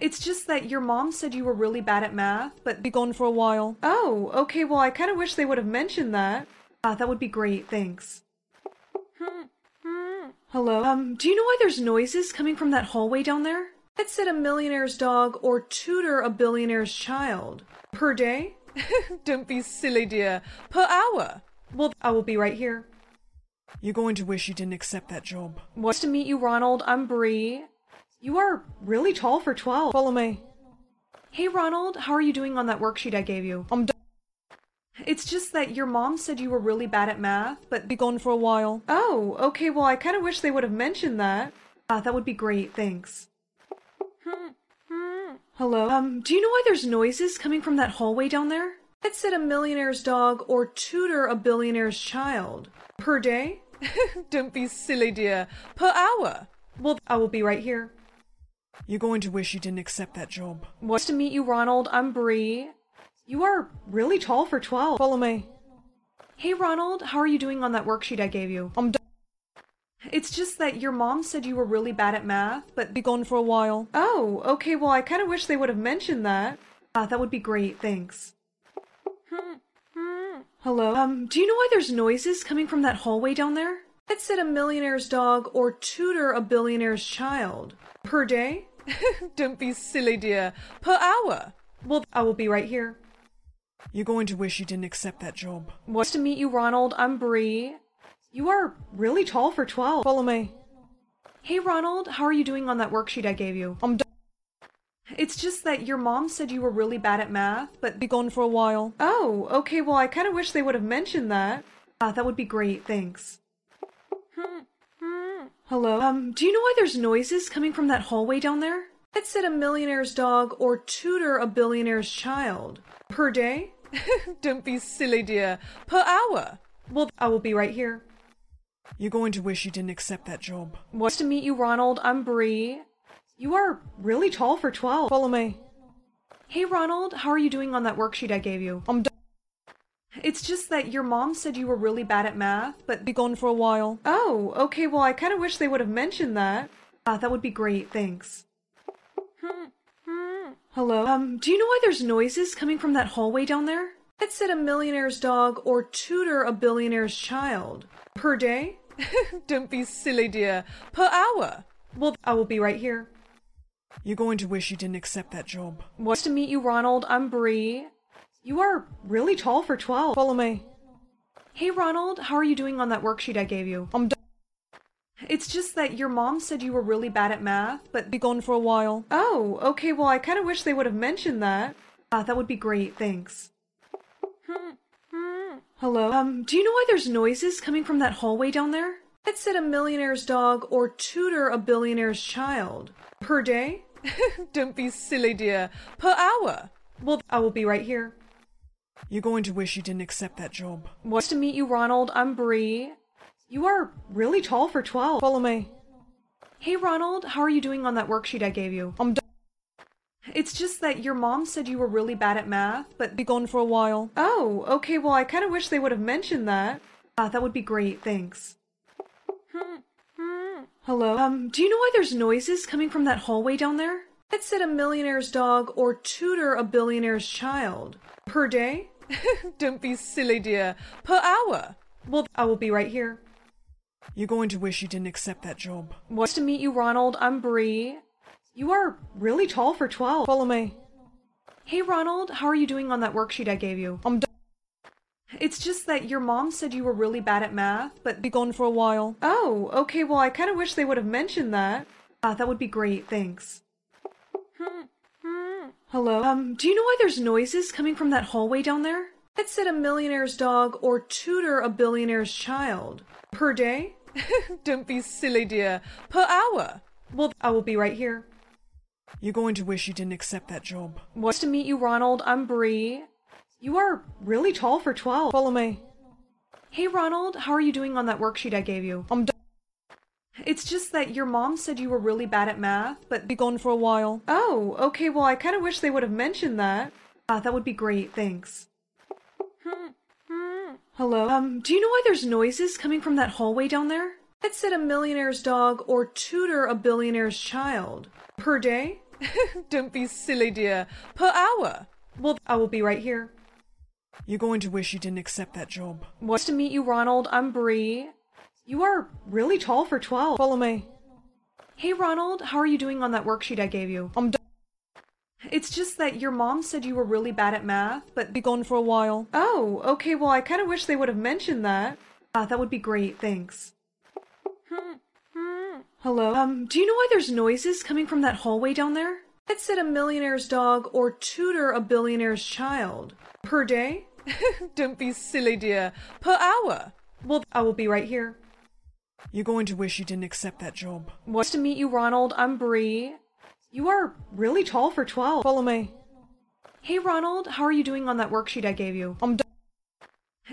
It's just that your mom said you were really bad at math, but be gone for a while. Oh, okay. Well, I kind of wish they would have mentioned that. That would be great. Thanks. Hello? Do you know why there's noises coming from that hallway down there? That said a millionaire's dog or tutor a billionaire's child. Per day? Don't be silly, dear. Per hour. Well, I will be right here. You're going to wish you didn't accept that job. Nice to meet you, Ronald. I'm Bree. You are really tall for 12. Follow me. Hey, Ronald. How are you doing on that worksheet I gave you? I'm done. It's just that your mom said you were really bad at math, but be gone for a while. Oh, okay. Well, I kind of wish they would have mentioned that. That would be great. Thanks. Hello? Do you know why there's noises coming from that hallway down there? I'd sit a millionaire's dog or tutor a billionaire's child. Per day? Don't be silly, dear. Per hour. Well, I will be right here. You're going to wish you didn't accept that job. Nice to meet you, Ronald. I'm Bree. You are really tall for 12. Follow me. Hey, Ronald. How are you doing on that worksheet I gave you? I'm done. It's just that your mom said you were really bad at math, but be gone for a while. Oh, okay. Well, I kind of wish they would have mentioned that. That would be great. Thanks. Hello? Do you know why there's noises coming from that hallway down there? I'd sit a millionaire's dog or tutor a billionaire's child. Per day? Don't be silly, dear. Per hour. Well, I will be right here. You're going to wish you didn't accept that job. Nice to meet you, Ronald. I'm Bree. You are really tall for 12. Follow me. Hey, Ronald. How are you doing on that worksheet I gave you? I'm done. It's just that your mom said you were really bad at math, but be gone for a while. Oh, okay. Well, I kind of wish they would have mentioned that. That would be great. Thanks. Hello? Do you know why there's noises coming from that hallway down there? I'd sit a millionaire's dog or tutor a billionaire's child. Per day? Don't be silly, dear. Per hour. Well, I will be right here. You're going to wish you didn't accept that job. Nice to meet you, Ronald. I'm Bree. You are really tall for 12. Follow me. Hey, Ronald. How are you doing on that worksheet I gave you? I'm done. It's just that your mom said you were really bad at math, but be gone for a while. Oh, okay. Well, I kind of wish they would have mentioned that. That would be great. Thanks. Hello? Do you know why there's noises coming from that hallway down there? I'd sit a millionaire's dog or tutor a billionaire's child. Per day? Don't be silly, dear. Per hour. Well, I will be right here. You're going to wish you didn't accept that job. Nice to meet you, Ronald. I'm Bree. You are really tall for 12. Follow me. Hey, Ronald. How are you doing on that worksheet I gave you? I'm done. It's just that your mom said you were really bad at math, but be gone for a while. Oh, okay. Well, I kind of wish they would have mentioned that. That would be great. Thanks. Hello? Do you know why there's noises coming from that hallway down there? I'd sit a millionaire's dog or tutor a billionaire's child. Per day? Don't be silly, dear. Per hour. Well, I will be right here. You're going to wish you didn't accept that job. Nice to meet you, Ronald. I'm Bree. You are really tall for 12. Follow me. Hey, Ronald. How are you doing on that worksheet I gave you? I'm done. It's just that your mom said you were really bad at math, but be gone for a while. Oh, okay. Well, I kind of wish they would have mentioned that. That would be great. Thanks. Hello? Do you know why there's noises coming from that hallway down there? I'd sit a millionaire's dog or tutor a billionaire's child. Per day? Don't be silly, dear. Per hour. Well, I will be right here. You're going to wish you didn't accept that job. Nice to meet you, Ronald. I'm Bree. You are really tall for 12. Follow me. Hey, Ronald. How are you doing on that worksheet I gave you? I'm done. It's just that your mom said you were really bad at math, but be gone for a while. Oh, okay. Well, I kind of wish they would have mentioned that. That would be great. Thanks. Hello? Do you know why there's noises coming from that hallway down there? I'd sit a millionaire's dog or tutor a billionaire's child. Per day? Don't be silly, dear. Per hour. Well, I will be right here. You're going to wish you didn't accept that job. Nice to meet you, Ronald. I'm Bree. You are really tall for 12. Follow me. Hey, Ronald. How are you doing on that worksheet I gave you? I'm done. It's just that your mom said you were really bad at math, but be gone for a while. Oh, okay. Well, I kind of wish they would have mentioned that. That would be great. Thanks. Hello? Do you know why there's noises coming from that hallway down there? I'd sit a millionaire's dog or tutor a billionaire's child. Per day? Don't be silly, dear. Per hour. Well, I will be right here. You're going to wish you didn't accept that job. Nice to meet you, Ronald. I'm Bree. You are really tall for 12. Follow me. Hey, Ronald. How are you doing on that worksheet I gave you? I'm done. It's just that your mom said you were really bad at math, but be gone for a while. Oh, okay. Well, I kind of wish they would have mentioned that. That would be great. Thanks. Hello? Do you know why there's noises coming from that hallway down there? I'd sit a millionaire's dog or tutor a billionaire's child. Per day? Don't be silly, dear. Per hour. Well, I will be right here. You're going to wish you didn't accept that job. Nice to meet you, Ronald. I'm Bree. You are really tall for 12. Follow me. Hey Ronald, how are you doing on that worksheet I gave you? I'm done.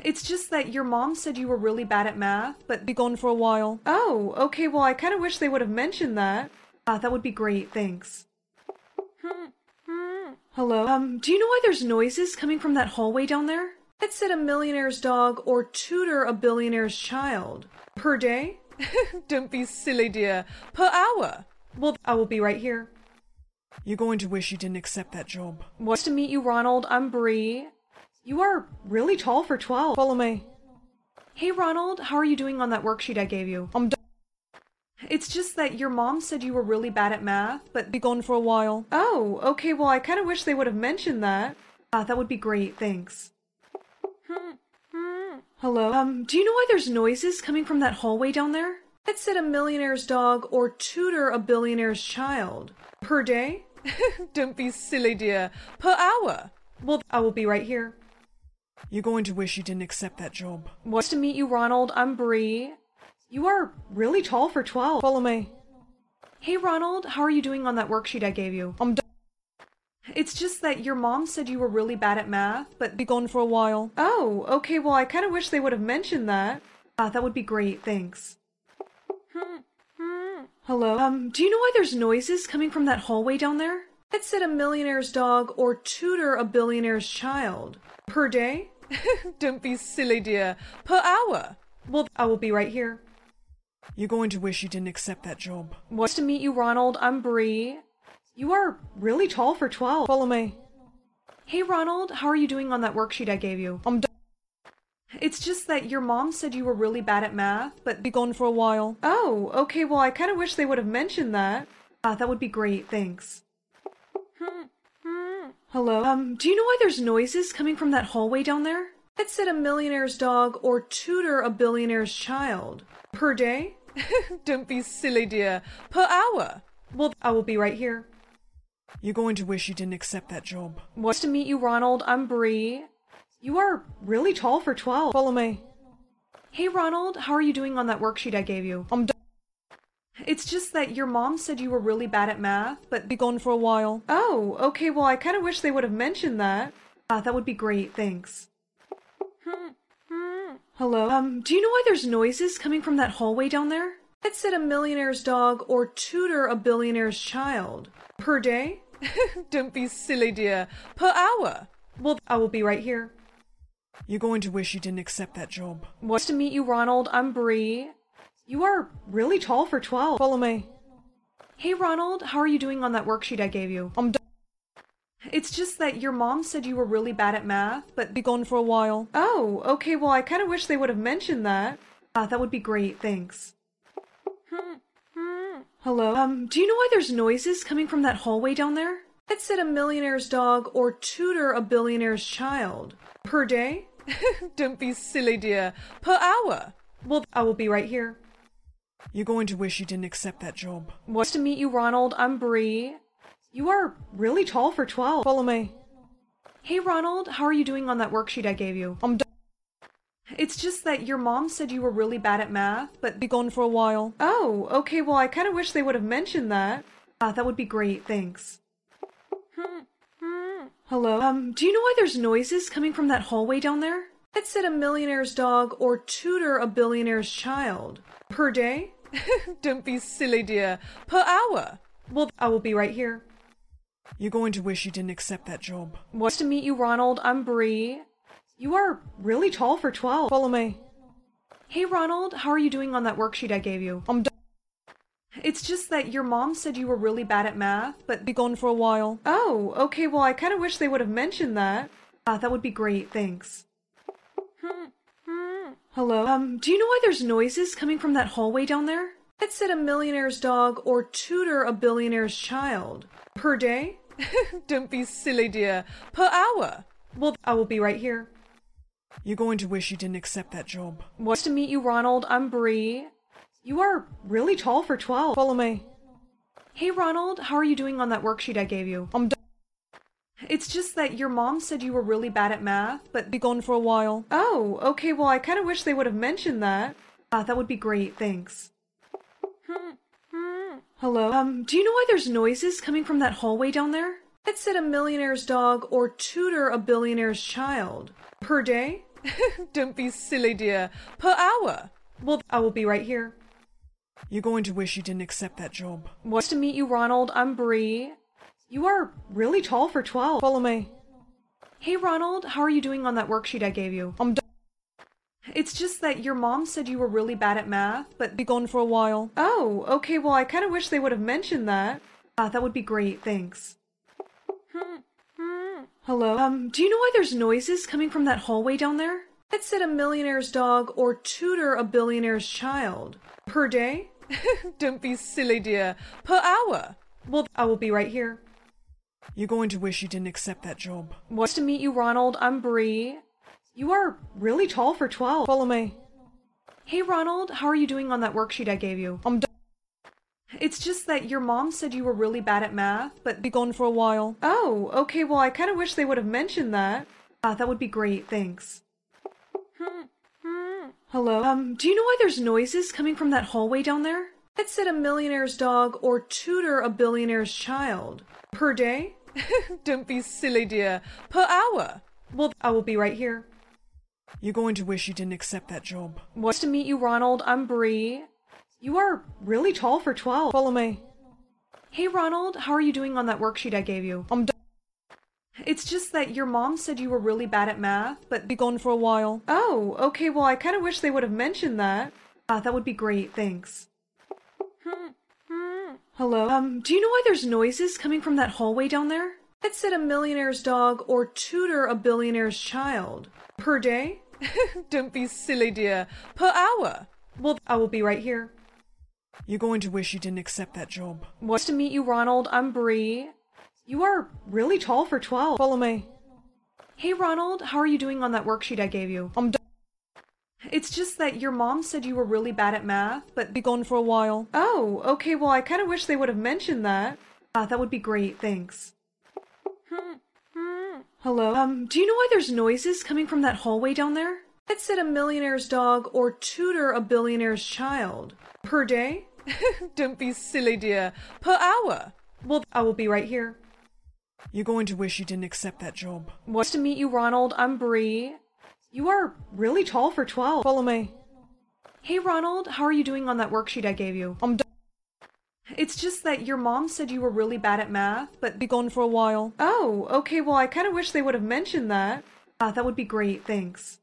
It's just that your mom said you were really bad at math, but be gone for a while. Oh, okay, well I kind of wish they would have mentioned that. That would be great, thanks. Hello? Do you know why there's noises coming from that hallway down there? I'd sit a millionaire's dog or tutor a billionaire's child. Per day? Don't be silly, dear. Per hour. Well, I will be right here. You're going to wish you didn't accept that job. Nice to meet you, Ronald. I'm Bree. You are really tall for 12. Follow me. Hey, Ronald. How are you doing on that worksheet I gave you? I'm done. It's just that your mom said you were really bad at math, but be gone for a while. Oh, okay. Well, I kind of wish they would have mentioned that. That would be great. Thanks. Hello? Do you know why there's noises coming from that hallway down there? I'd sit a millionaire's dog or tutor a billionaire's child. Per day? Don't be silly, dear. Per hour. Well, I will be right here. You're going to wish you didn't accept that job. Nice to meet you, Ronald. I'm Bree. You are really tall for 12. Follow me. Hey, Ronald. How are you doing on that worksheet I gave you? I'm done. It's just that your mom said you were really bad at math, but be gone for a while. Oh, okay, well I kind of wish they would have mentioned that. That would be great, thanks. Hello? Do you know why there's noises coming from that hallway down there? I'd sit a millionaire's dog or tutor a billionaire's child. Per day? Don't be silly, dear. Per hour. Well, I will be right here. You're going to wish you didn't accept that job. Nice to meet you, Ronald. I'm Bree. You are really tall for 12. Follow me. Hey, Ronald. How are you doing on that worksheet I gave you? I'm done. It's just that your mom said you were really bad at math, but be gone for a while. Oh, okay. Well, I kind of wish they would have mentioned that. That would be great. Thanks. Hello? Do you know why there's noises coming from that hallway down there? I'd sit a millionaire's dog or tutor a billionaire's child. Per day? Don't be silly, dear. Per hour. Well, I will be right here. You're going to wish you didn't accept that job. Nice to meet you, Ronald. I'm Bree. You are really tall for 12. Follow me. Hey, Ronald. How are you doing on that worksheet I gave you? I'm done. It's just that your mom said you were really bad at math, but be gone for a while. Oh, okay. Well, I kind of wish they would have mentioned that. That would be great. Thanks. Hello? Do you know why there's noises coming from that hallway down there? I'd sit a millionaire's dog or tutor a billionaire's child. Per day? Don't be silly, dear. Per hour. Well, I will be right here. You're going to wish you didn't accept that job. Nice to meet you, Ronald. I'm Bree. You are really tall for 12. Follow me. Hey, Ronald. How are you doing on that worksheet I gave you? I'm done. It's just that your mom said you were really bad at math, but be gone for a while. Oh, okay. Well, I kind of wish they would have mentioned that. That would be great. Thanks. Hello? Do you know why there's noises coming from that hallway down there? I'd sit a millionaire's dog or tutor a billionaire's child. Per day? Don't be silly, dear. Per hour. Well, I will be right here. You're going to wish you didn't accept that job. Nice to meet you, Ronald. I'm Bree. You are really tall for 12. Follow me. Hey, Ronald. How are you doing on that worksheet I gave you? I'm done. It's just that your mom said you were really bad at math, but be gone for a while. Oh, okay, well I kind of wish they would have mentioned that. That would be great, thanks. Hello? Do you know why there's noises coming from that hallway down there? I'd sit a millionaire's dog or tutor a billionaire's child. Per day? Don't be silly, dear. Per hour. Well, I will be right here. You're going to wish you didn't accept that job. Nice to meet you, Ronald. I'm Bree. You are really tall for 12. Follow me. Hey, Ronald. How are you doing on that worksheet I gave you? I'm done. It's just that your mom said you were really bad at math, but be gone for a while. Oh, okay. Well, I kind of wish they would have mentioned that. That would be great. Thanks. Hello? Do you know why there's noises coming from that hallway down there? I'd sit a millionaire's dog or tutor a billionaire's child. Per day? Don't be silly, dear. Per hour. Well, I will be right here. You're going to wish you didn't accept that job. Nice to meet you, Ronald. I'm Bree. You are really tall for 12. Follow me. Hey, Ronald. How are you doing on that worksheet I gave you? I'm done. It's just that your mom said you were really bad at math, but be gone for a while. Oh, okay. Well, I kind of wish they would have mentioned that. That would be great. Thanks. Hello? Do you know why there's noises coming from that hallway down there? I'd sit a millionaire's dog or tutor a billionaire's child. Per day? Don't be silly, dear. Per hour. Well, I will be right here. You're going to wish you didn't accept that job. Nice to meet you, Ronald. I'm Bree. You are really tall for 12. Follow me. Hey, Ronald. How are you doing on that worksheet I gave you? I'm done. It's just that your mom said you were really bad at math, but be gone for a while. Oh, okay, well I kind of wish they would have mentioned that. That would be great, thanks. Hello? Do you know why there's noises coming from that hallway down there? I'd sit a millionaire's dog or tutor a billionaire's child. Per day? Don't be silly, dear. Per hour. Well, I will be right here. You're going to wish you didn't accept that job. Nice to meet you, Ronald. I'm Bree. You are really tall for 12. Follow me. Hey, Ronald. How are you doing on that worksheet I gave you? I'm done. It's just that your mom said you were really bad at math, but be gone for a while. Oh, okay, well I kind of wish they would have mentioned that. That would be great, thanks. Hello? Do you know why there's noises coming from that hallway down there? I'd sit a millionaire's dog or tutor a billionaire's child. Per day? Don't be silly, dear. Per hour. Well, I will be right here. You're going to wish you didn't accept that job. Nice to meet you, Ronald. I'm Bree. You are really tall for 12. Follow me. Hey, Ronald. How are you doing on that worksheet I gave you? I'm done. It's just that your mom said you were really bad at math, but be gone for a while. Oh, okay. Well, I kind of wish they would have mentioned that. That would be great. Thanks. Hello? Do you know why there's noises coming from that hallway down there? I'd sit a millionaire's dog or tutor a billionaire's child. Per day? Don't be silly, dear. Per hour. Well, I will be right here. You're going to wish you didn't accept that job. Nice to meet you, Ronald. I'm Bree. You are really tall for 12. Follow me. Hey, Ronald. How are you doing on that worksheet I gave you? I'm done. It's just that your mom said you were really bad at math, but be gone for a while. Oh, okay. Well, I kind of wish they would have mentioned that. That would be great. Thanks. Hello? Do you know why there's noises coming from that hallway down there? I'd sit a millionaire's dog or tutor a billionaire's child. Per day? Don't be silly, dear. Per hour. Well, I will be right here. You're going to wish you didn't accept that job. Nice to meet you, Ronald. I'm Bree. You are really tall for 12. Follow me. Hey, Ronald. How are you doing on that worksheet I gave you? I'm done. It's just that your mom said you were really bad at math, but be gone for a while. Oh, okay, well I kind of wish they would have mentioned that. That would be great, thanks.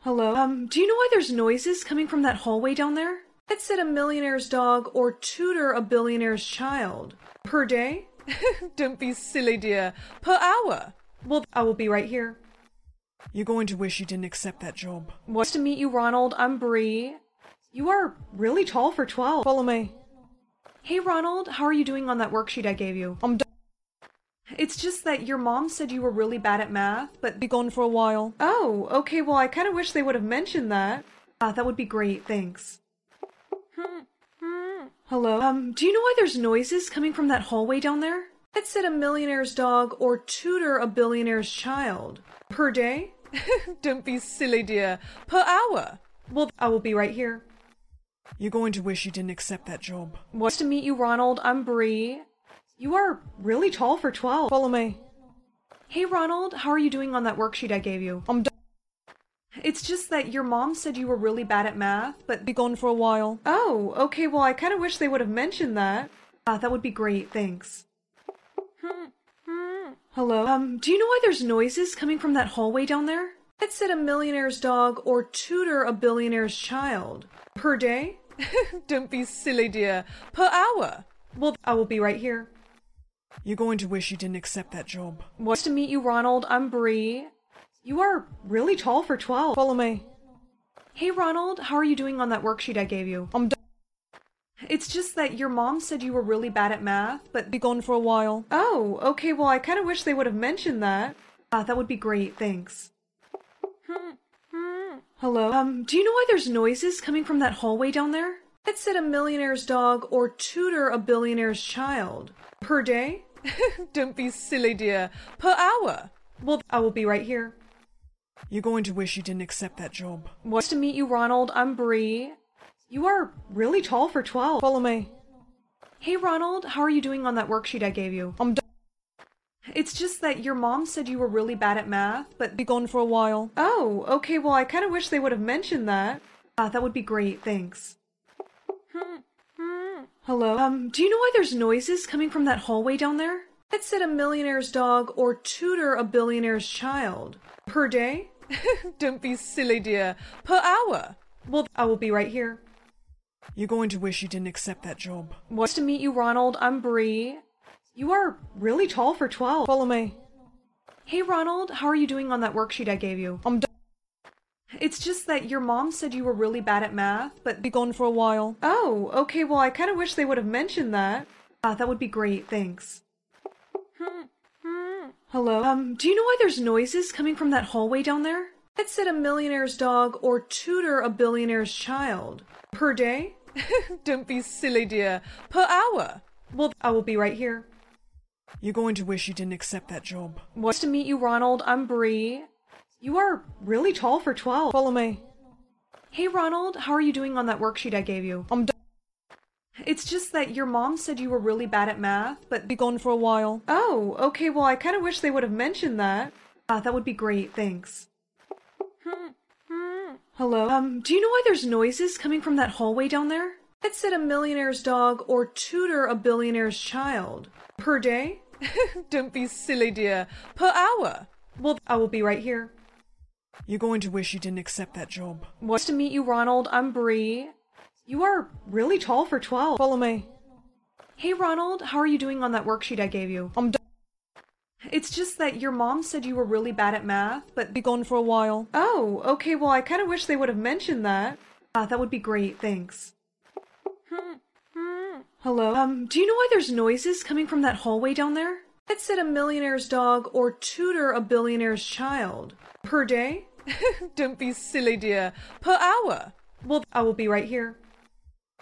Hello? Do you know why there's noises coming from that hallway down there? I'd sit a millionaire's dog or tutor a billionaire's child. Per day? Don't be silly, dear. Per hour. Well, I will be right here. You're going to wish you didn't accept that job. Nice to meet you, Ronald. I'm Bree. You are really tall for 12. Follow me. Hey, Ronald. How are you doing on that worksheet I gave you? I'm done. It's just that your mom said you were really bad at math, but be gone for a while. Oh, okay. Well, I kind of wish they would have mentioned that. That would be great. Thanks. Hello? Do you know why there's noises coming from that hallway down there? I'd sit a millionaire's dog or tutor a billionaire's child. Per day? Don't be silly, dear. Per hour. Well, I will be right here. You're going to wish you didn't accept that job. Nice to meet you, Ronald. I'm Bree. You are really tall for 12. Follow me. Hey, Ronald. How are you doing on that worksheet I gave you? I'm done. It's just that your mom said you were really bad at math, but be gone for a while. Oh, okay. Well, I kind of wish they would have mentioned that. That would be great. Thanks. Hello? Do you know why there's noises coming from that hallway down there? I'd sit a millionaire's dog or tutor a billionaire's child. Per day? Don't be silly, dear. Per hour. Well, I will be right here. You're going to wish you didn't accept that job. Nice to meet you, Ronald. I'm Bree. You are really tall for 12. Follow me. Hey, Ronald. How are you doing on that worksheet I gave you? I'm done. It's just that your mom said you were really bad at math, but be gone for a while. Oh, okay. Well, I kind of wish they would have mentioned that. That would be great. Thanks. Hello? Do you know why there's noises coming from that hallway down there? I'd sit a millionaire's dog or tutor a billionaire's child. Per day? Don't be silly, dear. Per hour. Well, I will be right here. You're going to wish you didn't accept that job. Nice to meet you, Ronald. I'm Bree. You are really tall for 12. Follow me. Hey Ronald, how are you doing on that worksheet I gave you? I'm done. It's just that your mom said you were really bad at math, but be gone for a while. Oh, okay, well I kind of wish they would have mentioned that. Ah, that would be great, thanks. Hello? Do you know why there's noises coming from that hallway down there? I'd said a millionaire's dog or tutor a billionaire's child. Per day? Don't be silly, dear. Per hour. Well, I will be right here. You're going to wish you didn't accept that job. Nice to meet you, Ronald. I'm Bree. You are really tall for 12. Follow me. Hey, Ronald. How are you doing on that worksheet I gave you? I'm done. It's just that your mom said you were really bad at math, but be gone for a while. Oh, okay. Well, I kind of wish they would have mentioned that. Ah, that would be great. Thanks. Hello? Do you know why there's noises coming from that hallway down there? I'd said a millionaire's dog or tutor a billionaire's child. Per day? Don't be silly, dear. Per hour. Well, I will be right here. You're going to wish you didn't accept that job. Nice to meet you, Ronald. I'm Bree. You are really tall for 12. Follow me. Hey, Ronald. How are you doing on that worksheet I gave you? I'm done. It's just that your mom said you were really bad at math, but be gone for a while. Oh, okay. Well, I kind of wish they would have mentioned that. Ah, that would be great. Thanks. Hello? Do you know why there's noises coming from that hallway down there? I'd said a millionaire's dog or tutor a billionaire's child. Per day? Don't be silly, dear. Per hour. Well, I will be right here. You're going to wish you didn't accept that job. Nice to meet you, Ronald. I'm Bree. You are really tall for 12. Follow me. Hey, Ronald. How are you doing on that worksheet I gave you? I'm done. It's just that your mom said you were really bad at math, but be gone for a while. Oh, okay, well I kind of wish they would have mentioned that. Ah, that would be great, thanks. Hello? Do you know why there's noises coming from that hallway down there? I'd said a millionaire's dog or tutor a billionaire's child. Per day? Don't be silly, dear. Per hour. Well, I will be right here.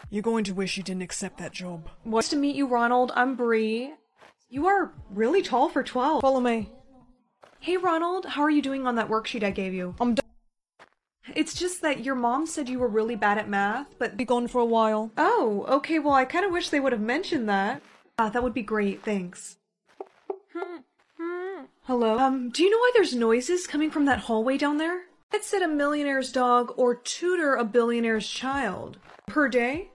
You're going to wish you didn't accept that job. Nice to meet you, Ronald. I'm Bree. You are really tall for 12. Follow me. Hey, Ronald. How are you doing on that worksheet I gave you? I'm done. It's just that your mom said you were really bad at math, but be gone for a while. Oh, okay. Well, I kind of wish they would have mentioned that. Ah, that would be great. Thanks. Hello? Do you know why there's noises coming from that hallway down there? I'd said a millionaire's dog or tutor a billionaire's child. Per day?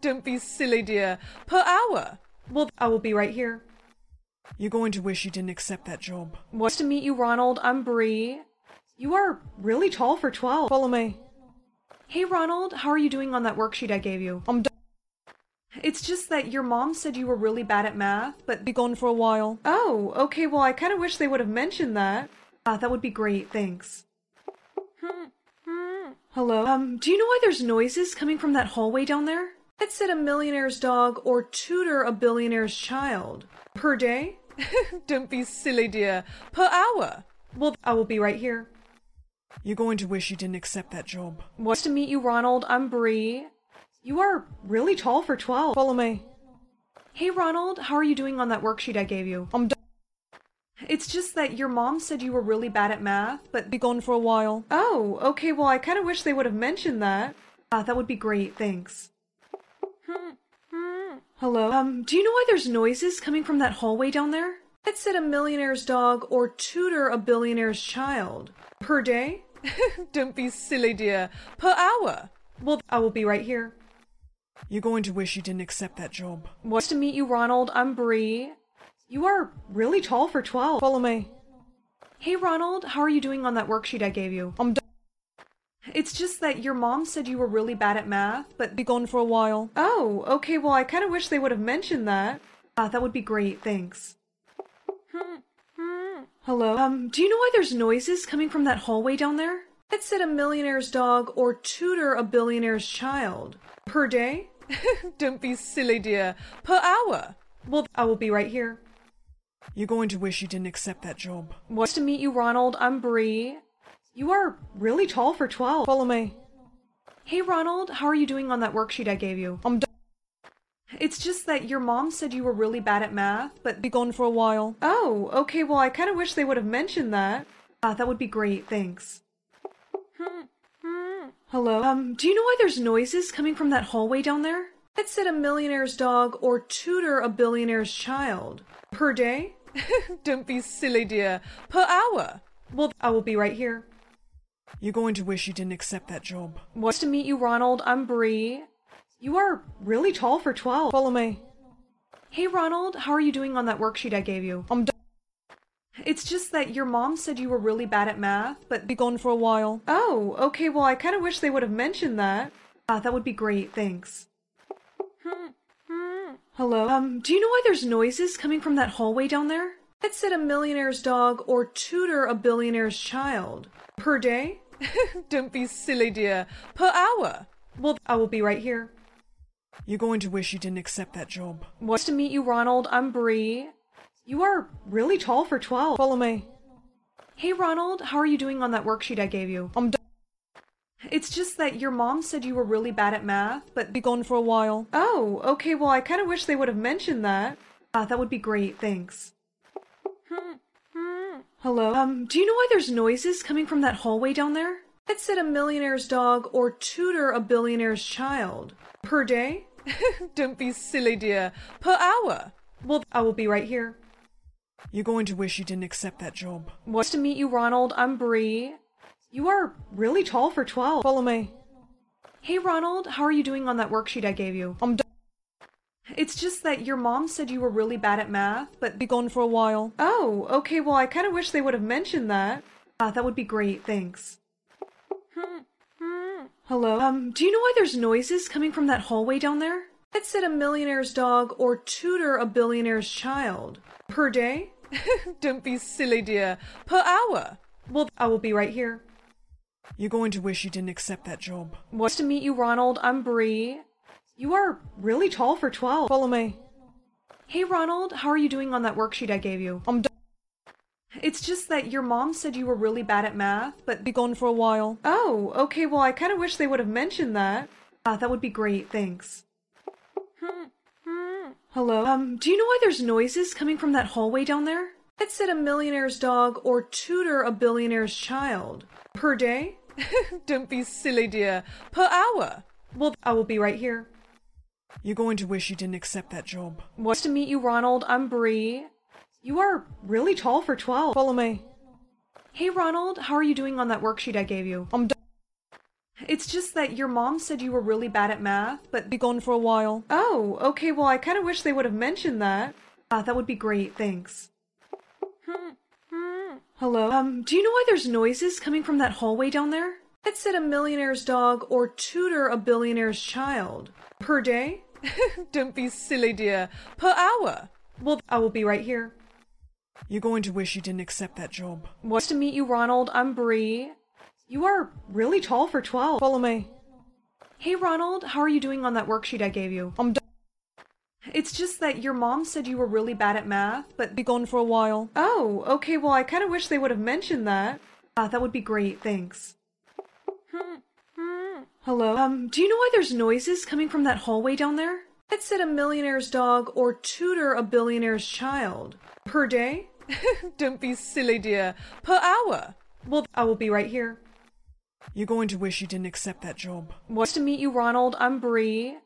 Don't be silly, dear. Per hour. Well, I will be right here. You're going to wish you didn't accept that job. Nice to meet you, Ronald. I'm Bree. You are really tall for 12. Follow me. Hey, Ronald. How are you doing on that worksheet I gave you? I'm done. It's just that your mom said you were really bad at math, but be gone for a while. Oh, okay. Well, I kind of wish they would have mentioned that. Ah, that would be great. Thanks. Hello? Do you know why there's noises coming from that hallway down there? I'd said a millionaire's dog or tutor a billionaire's child. Per day? Don't be silly, dear. Per hour. Well, I will be right here. You're going to wish you didn't accept that job. Nice to meet you, Ronald. I'm Bree. You are really tall for 12. Follow me. Hey, Ronald. How are you doing on that worksheet I gave you? I'm done. It's just that your mom said you were really bad at math, but be gone for a while. Oh, okay. Well, I kind of wish they would have mentioned that. Ah, that would be great. Thanks. Hello? Do you know why there's noises coming from that hallway down there? I'd said a millionaire's dog or tutor a billionaire's child. Per day? Don't be silly, dear. Per hour. Well, I will be right here. You're going to wish you didn't accept that job. Nice to meet you, Ronald. I'm Bree. You are really tall for 12. Follow me. Hey, Ronald. How are you doing on that worksheet I gave you? I'm done. It's just that your mom said you were really bad at math, but be gone for a while. Oh, okay, well I kind of wish they would have mentioned that. Ah, that would be great, thanks. Hello? Do you know why there's noises coming from that hallway down there? I'd said a millionaire's dog or tutor a billionaire's child. Per day? Don't be silly, dear. Per hour. Well, I will be right here. You're going to wish you didn't accept that job. Nice to meet you, Ronald. I'm Bree. You are really tall for 12. Follow me. Hey, Ronald. How are you doing on that worksheet I gave you? I'm done. It's just that your mom said you were really bad at math, but be gone for a while. Oh, okay. Well, I kind of wish they would have mentioned that. Ah, that would be great. Thanks. Hello? Do you know why there's noises coming from that hallway down there? I'd sit a millionaire's dog or tutor a billionaire's child. Per day? Don't be silly, dear. Per hour. Well, I will be right here. You're going to wish you didn't accept that job. Nice to meet you, Ronald. I'm Bree. You are really tall for 12. Follow me. Hey, Ronald. How are you doing on that worksheet I gave you? I'm done. It's just that your mom said you were really bad at math, but be gone for a while. Oh, okay. Well, I kind of wish they would have mentioned that. That would be great. Thanks. Hello? Do you know why there's noises coming from that hallway down there? I'd sit a millionaire's dog or tutor a billionaire's child. Per day? Don't be silly, dear. Per hour. Well, I will be right here. You're going to wish you didn't accept that job. Nice to meet you, Ronald. I'm Bree. You are really tall for 12. Follow me. Hey, Ronald. How are you doing on that worksheet I gave you? I'm done. It's just that your mom said you were really bad at math, but be gone for a while. Oh, okay. Well, I kind of wish they would have mentioned that. That would be great. Thanks. Hello? Do you know why there's noises coming from that hallway down there? I'd sit a millionaire's dog or tutor a billionaire's child. Per day? Don't be silly, dear. Per hour. Well, I will be right here. You're going to wish you didn't accept that job. Nice to meet you, Ronald. I'm Bree. You are really tall for 12. Follow me. Hey, Ronald. How are you doing on that worksheet I gave you? I'm done. It's just that your mom said you were really bad at math, but be gone for a while. Oh, okay. Well, I kind of wish they would have mentioned that. That would be great. Thanks. Hello? Do you know why there's noises coming from that hallway down there? I'd sit a millionaire's dog or tutor a billionaire's child. Per day? Don't be silly, dear. Per hour. Well, I will be right here. You're going to wish you didn't accept that job. Nice to meet you, Ronald. I'm Bree. You are really tall for 12. Follow me. Hey, Ronald. How are you doing on that worksheet I gave you? I'm done. It's just that your mom said you were really bad at math, but be gone for a while. Oh, okay. Well, I kind of wish they would have mentioned that. That would be great. Thanks. Hello? Do you know why there's noises coming from that hallway down there? I'd sit a millionaire's dog or tutor a billionaire's child. Per day? Don't be silly, dear. Per hour. Well, I will be right here. You're going to wish you didn't accept that job. Nice to meet you, Ronald. I'm Bree. You are really tall for 12. Follow me. Hey, Ronald. How are you doing on that worksheet I gave you? I'm done. It's just that your mom said you were really bad at math, but be gone for a while. Oh, okay. Well, I kind of wish they would have mentioned that. That would be great. Thanks. Hello? Do you know why there's noises coming from that hallway down there? I'd sit a millionaire's dog or tutor a billionaire's child. Per day? Don't be silly, dear. Per hour. Well, I will be right here. You're going to wish you didn't accept that job. Nice to meet you, Ronald. I'm Bree. You are really tall for 12. Follow me. Hey, Ronald. How are you doing on that worksheet I gave you? I'm done. It's just that your mom said you were really bad at math, but be gone for a while. Oh, okay. Well, I kind of wish they would have mentioned that. That would be great. Thanks. Hello? Do you know why there's noises coming from that hallway down there? I'd sit a millionaire's dog or tutor a billionaire's child. Per day? Don't be silly, dear. Per hour. Well, I will be right here. You're going to wish you didn't accept that job. Nice to meet you, Ronald. I'm Bree.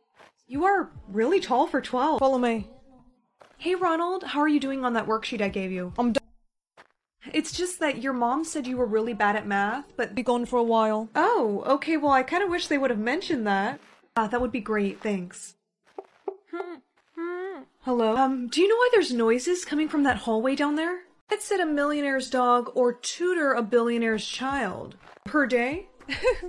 You are really tall for 12. Follow me. Hey, Ronald. How are you doing on that worksheet I gave you? I'm done. It's just that your mom said you were really bad at math, but be gone for a while. Oh, okay. Well, I kind of wish they would have mentioned that. That would be great. Thanks. Hello? Do you know why there's noises coming from that hallway down there? I'd sit a millionaire's dog or tutor a billionaire's child. Per day?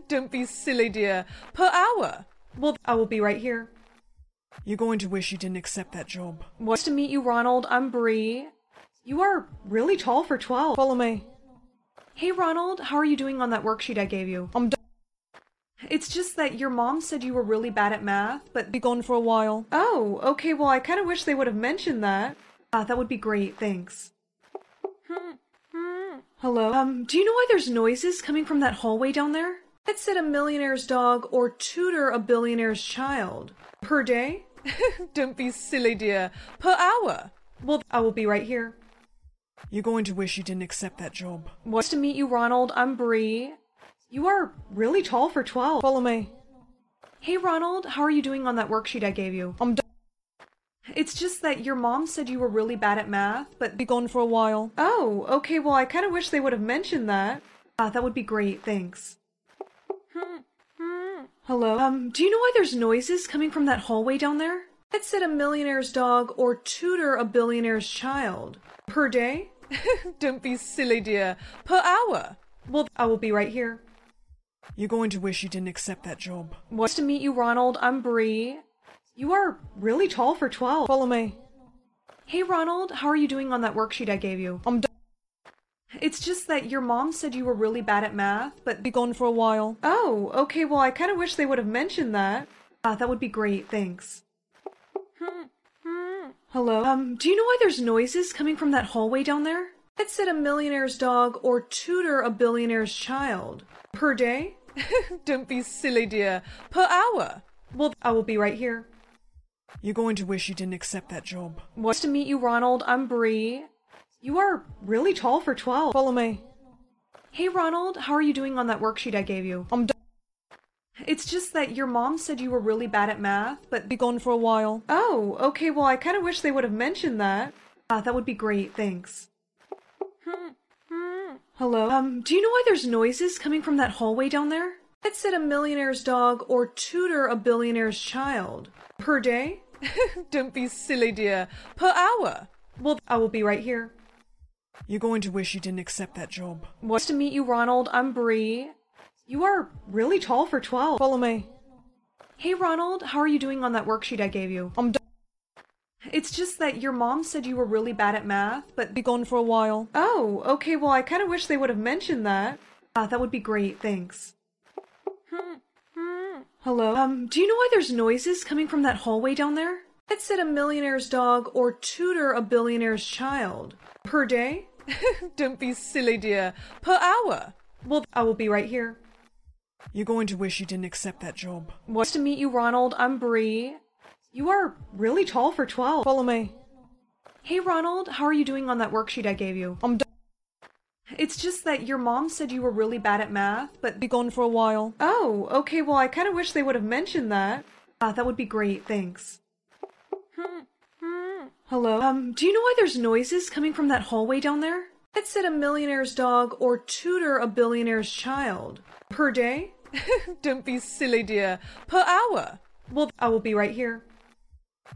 Don't be silly, dear. Per hour. Well, I will be right here. You're going to wish you didn't accept that job. Nice to meet you, Ronald. I'm Bree. You are really tall for 12. Follow me. Hey, Ronald. How are you doing on that worksheet I gave you? I'm done. It's just that your mom said you were really bad at math, but be gone for a while. Oh, okay. Well, I kind of wish they would have mentioned that. That would be great. Thanks. Hello? Do you know why there's noises coming from that hallway down there? I'd sit a millionaire's dog or tutor a billionaire's child. Per day? Don't be silly, dear. Per hour. Well, I will be right here. You're going to wish you didn't accept that job. Nice to meet you, Ronald. I'm Bree. You are really tall for 12. Follow me. Hey Ronald, how are you doing on that worksheet I gave you? I'm done. It's just that your mom said you were really bad at math, but be gone for a while. Oh, okay, well I kind of wish they would have mentioned that. That would be great, thanks. Hello? Do you know why there's noises coming from that hallway down there? I'd said a millionaire's dog or tutor a billionaire's child. Per day? Don't be silly, dear. Per hour. Well, I will be right here. You're going to wish you didn't accept that job. What? Nice to meet you, Ronald. I'm Bree. You are really tall for 12. Follow me. Hey, Ronald. How are you doing on that worksheet I gave you? I'm done. It's just that your mom said you were really bad at math, but be gone for a while. Oh, okay. Well, I kind of wish they would have mentioned that. That would be great. Thanks. Hello? Do you know why there's noises coming from that hallway down there? I'd said a millionaire's dog or tutor a billionaire's child. Per day? Don't be silly, dear. Per hour. Well, I will be right here. You're going to wish you didn't accept that job. What? Nice to meet you, Ronald. I'm Bree. You are really tall for 12. Follow me. Hey, Ronald. How are you doing on that worksheet I gave you? I'm done. It's just that your mom said you were really bad at math, but be gone for a while. Oh, okay, well I kind of wish they would have mentioned that. That would be great, thanks. Hello? Do you know why there's noises coming from that hallway down there? I'd said a millionaire's dog or tutor a billionaire's child. Per day? Don't be silly, dear. Per hour. Well, I will be right here. You're going to wish you didn't accept that job. What? Nice to meet you, Ronald. I'm Bree. You are really tall for 12. Follow me. Hey, Ronald. How are you doing on that worksheet I gave you? I'm done. It's just that your mom said you were really bad at math, but be gone for a while. Oh, okay. Well, I kind of wish they would have mentioned that. That would be great. Thanks. Hello? Do you know why there's noises coming from that hallway down there? I'd said a millionaire's dog or tutor a billionaire's child. Per day? Don't be silly, dear. Per hour. Well, I will be right here. You're going to wish you didn't accept that job. What? Nice to meet you, Ronald. I'm Bree. You are really tall for 12. Follow me. Hey, Ronald. How are you doing on that worksheet I gave you? I'm done. It's just that your mom said you were really bad at math, but be gone for a while. Oh, okay. Well, I kind of wish they would have mentioned that. That would be great. Thanks. Hello? Do you know why there's noises coming from that hallway down there? I'd said a millionaire's dog or tutor a billionaire's child. Per day? Don't be silly, dear. Per hour. Well, I will be right here.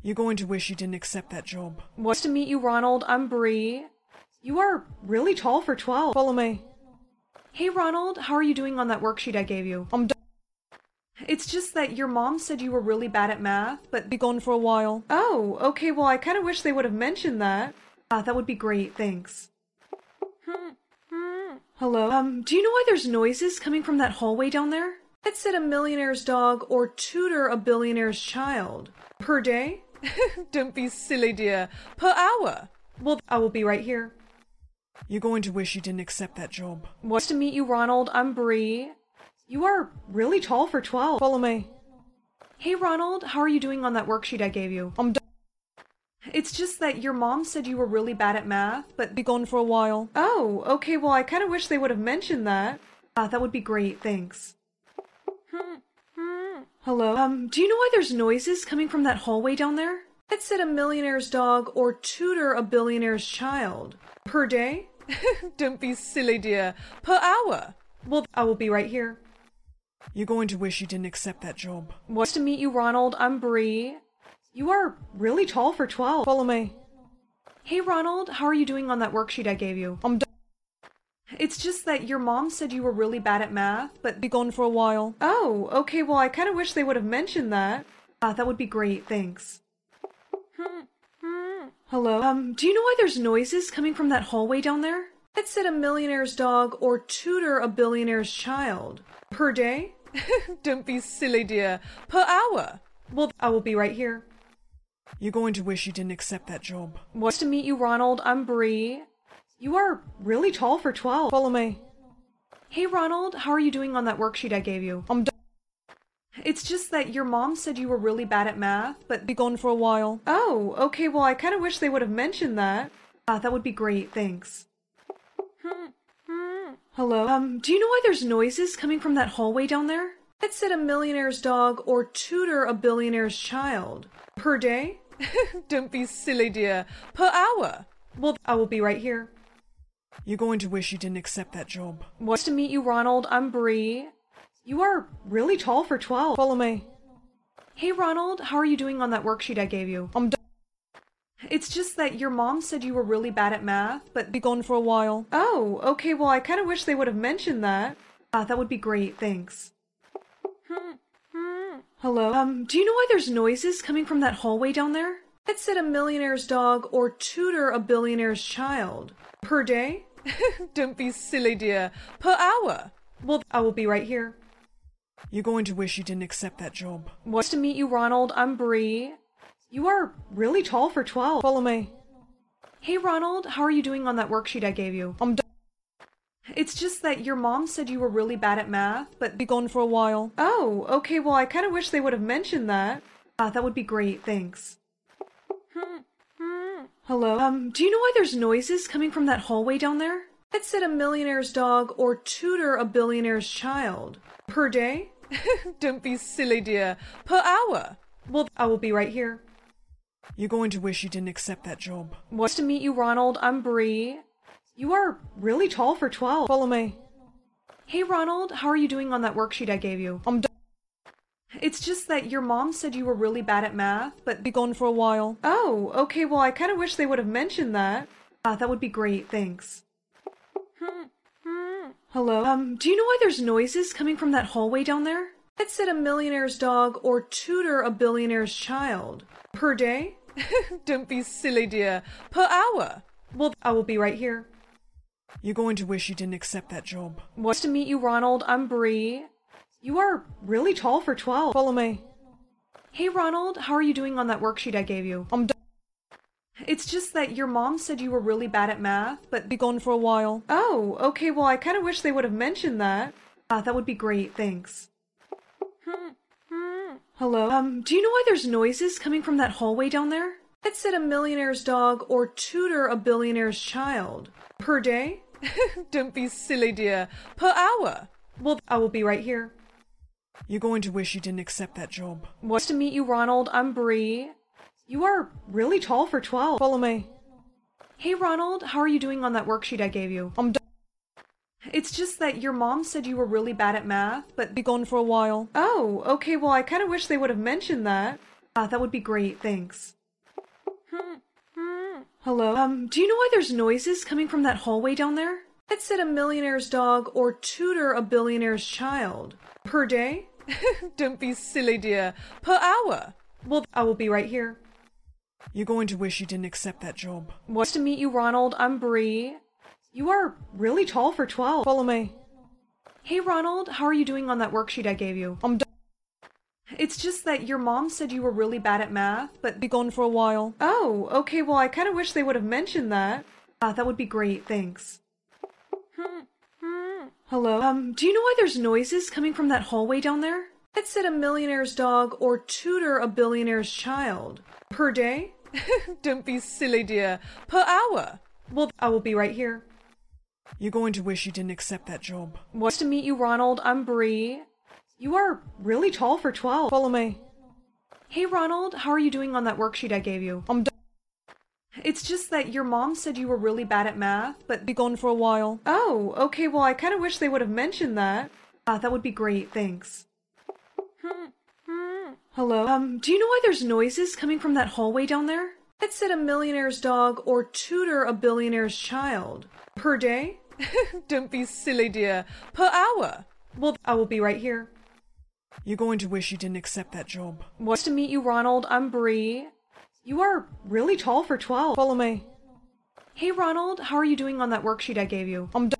You're going to wish you didn't accept that job. What? Nice to meet you, Ronald. I'm Bree. You are really tall for 12. Follow me. Hey, Ronald. How are you doing on that worksheet I gave you? I'm done. It's just that your mom said you were really bad at math, but be gone for a while. Oh, okay. Well, I kind of wish they would have mentioned that. That would be great. Thanks. Hello? Do you know why there's noises coming from that hallway down there? I'd said a millionaire's dog or tutor a billionaire's child. Per day? Don't be silly, dear. Per hour. Well, I will be right here. You're going to wish you didn't accept that job. What? Nice to meet you, Ronald. I'm Bree. You are really tall for 12. Follow me. Hey, Ronald. How are you doing on that worksheet I gave you? I'm done. It's just that your mom said you were really bad at math, but be gone for a while. Oh, okay, well I kind of wish they would have mentioned that. That would be great, thanks. Hello? Do you know why there's noises coming from that hallway down there? I'd said a millionaire's dog or tutor a billionaire's child. Per day? Don't be silly, dear. Per hour. Well, I will be right here. You're going to wish you didn't accept that job. What? Nice to meet you, Ronald. I'm Bree. You are really tall for 12. Follow me. Hey, Ronald. How are you doing on that worksheet I gave you? I'm done. It's just that your mom said you were really bad at math, but be gone for a while. Oh, okay. Well, I kind of wish they would have mentioned that. That would be great. Thanks. Hello? Do you know why there's noises coming from that hallway down there? I'd said a millionaire's dog or tutor a billionaire's child. Per day? Don't be silly, dear. Per hour. Well, I will be right here. You're going to wish you didn't accept that job. What? Nice to meet you, Ronald. I'm Bree. You are really tall for 12. Follow me. Hey, Ronald. How are you doing on that worksheet I gave you? I'm done. It's just that your mom said you were really bad at math, but be gone for a while. Oh, okay. Well, I kind of wish they would have mentioned that. That would be great. Thanks. Hello? Do you know why there's noises coming from that hallway down there? Pet sit a millionaire's dog or tutor a billionaire's child. Per day? Don't be silly, dear. Per hour. Well, I will be right here. You're going to wish you didn't accept that job. Nice to meet you, Ronald. I'm Bree. You are really tall for 12. Follow me. Hey, Ronald. How are you doing on that worksheet I gave you? I'm done. It's just that your mom said you were really bad at math, but be gone for a while. Oh, okay. Well, I kind of wish they would have mentioned that. That would be great. Thanks. Hello? Do you know why there's noises coming from that hallway down there? Pet sit a millionaire's dog or tutor a billionaire's child. Per day? Don't be silly, dear. Per hour. Well, I will be right here. You're going to wish you didn't accept that job. Nice to meet you, Ronald. I'm Bree. You are really tall for 12. Follow me. Hey, Ronald. How are you doing on that worksheet I gave you? I'm done. It's just that your mom said you were really bad at math, but be gone for a while. Oh, okay. Well, I kind of wish they would have mentioned that. That would be great. Thanks. Hello? Do you know why there's noises coming from that hallway down there? Pet sit a millionaire's dog or tutor a billionaire's child. Per day? Don't be silly, dear. Per hour. Well, I will be right here. You're going to wish you didn't accept that job. Nice to meet you, Ronald. I'm Bree. You are really tall for 12. Follow me. Hey, Ronald. How are you doing on that worksheet I gave you? I'm done. It's just that your mom said you were really bad at math, but be gone for a while. Oh, okay. Well, I kind of wish they would have mentioned that. That would be great. Thanks. Hello? Do you know why there's noises coming from that hallway down there? Pet sit a millionaire's dog or tutor a billionaire's child. Per day? Don't be silly, dear. Per hour. Well, I will be right here. You're going to wish you didn't accept that job. Nice to meet you, Ronald. I'm Bree. You are really tall for 12. Follow me. Hey, Ronald. How are you doing on that worksheet I gave you? I'm done. It's just that your mom said you were really bad at math, but be gone for a while. Oh, okay. Well, I kind of wish they would have mentioned that. That would be great. Thanks. Hello? Do you know why there's noises coming from that hallway down there? Pet sit a millionaire's dog or tutor a billionaire's child. Per day? Don't be silly, dear. Per hour. Well, I will be right here. You're going to wish you didn't accept that job. Nice to meet you, Ronald. I'm Bree. You are really tall for 12. Follow me. Hey, Ronald. How are you doing on that worksheet I gave you? I'm done. It's just that your mom said you were really bad at math, but be gone for a while. Oh, okay. Well, I kind of wish they would have mentioned that. That would be great. Thanks. Hello? Do you know why there's noises coming from that hallway down there? Pet sit a millionaire's dog or tutor a billionaire's child. Per day? Don't be silly, dear. Per hour. Well, I will be right here. You're going to wish you didn't accept that job. Nice to meet you, Ronald. I'm Bree. You are really tall for 12. Follow me. Hey, Ronald. How are you doing on that worksheet I gave you? I'm done. It's just that your mom said you were really bad at math, but be gone for a while. Oh, okay. Well, I kind of wish they would have mentioned that. That would be great. Thanks. Hello? Do you know why there's noises coming from that hallway down there? Pet sit a millionaire's dog or tutor a billionaire's child. Per day? Don't be silly, dear. Per hour. Well, I will be right here. You're going to wish you didn't accept that job. Nice to meet you, Ronald. I'm Bree. You are really tall for 12. Follow me. Hey, Ronald. How are you doing on that worksheet I gave you? I'm done. It's just that your mom said you were really bad at math, but be gone for a while. Oh, okay. Well, I kind of wish they would have mentioned that. That would be great. Thanks. Hello? Do you know why there's noises coming from that hallway down there? Pet sit a millionaire's dog or tutor a billionaire's child. Per day? Don't be silly, dear. Per hour. Well, I will be right here. You're going to wish you didn't accept that job. Nice to meet you, Ronald. I'm Bree. You are really tall for 12. Follow me. Hey, Ronald. How are you doing on that worksheet I gave you? I'm done.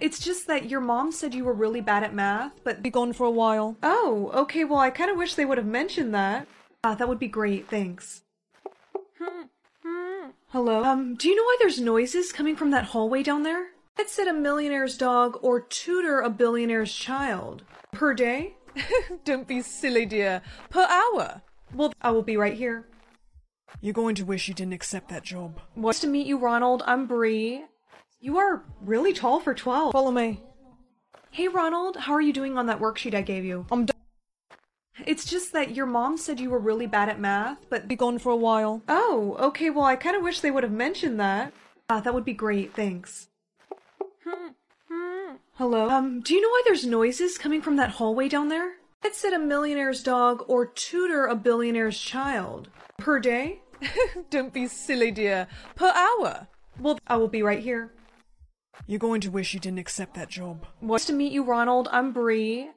It's just that your mom said you were really bad at math, but be gone for a while. Oh, okay. Well, I kind of wish they would have mentioned that. That would be great. Thanks. Hello? Do you know why there's noises coming from that hallway down there? Pet sit a millionaire's dog or tutor a billionaire's child. Per day? Don't be silly, dear. Per hour. Well, I will be right here. You're going to wish you didn't accept that job. Nice to meet you, Ronald. I'm Bree. You are really tall for 12. Follow me. Hey Ronald, how are you doing on that worksheet I gave you? I'm done. It's just that your mom said you were really bad at math, but be gone for a while. Oh, okay, well I kind of wish they would have mentioned that. Ah, that would be great, thanks. Hello? Do you know why there's noises coming from that hallway down there? It said a millionaire's dog or tutor a billionaire's child. Per day? Don't be silly, dear. Per hour. Well, I will be right here. You're going to wish you didn't accept that job. Nice to meet you, Ronald. I'm Bree.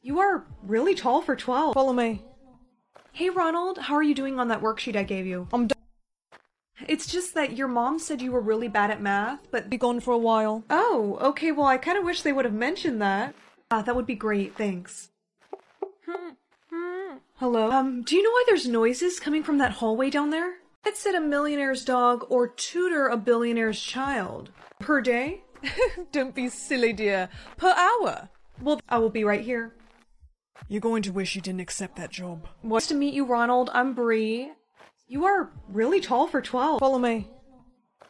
You are really tall for 12. Follow me. Hey, Ronald. How are you doing on that worksheet I gave you? I'm done. It's just that your mom said you were really bad at math, but be gone for a while. Oh, okay. Well, I kind of wish they would have mentioned that. Ah, that would be great. Thanks. Hello? Do you know why there's noises coming from that hallway down there? It said a millionaire's dog or tutor a billionaire's child. Per day? Don't be silly, dear. Per hour. Well, I will be right here. You're going to wish you didn't accept that job. Nice to meet you, Ronald. I'm Bree. You are really tall for 12. Follow me.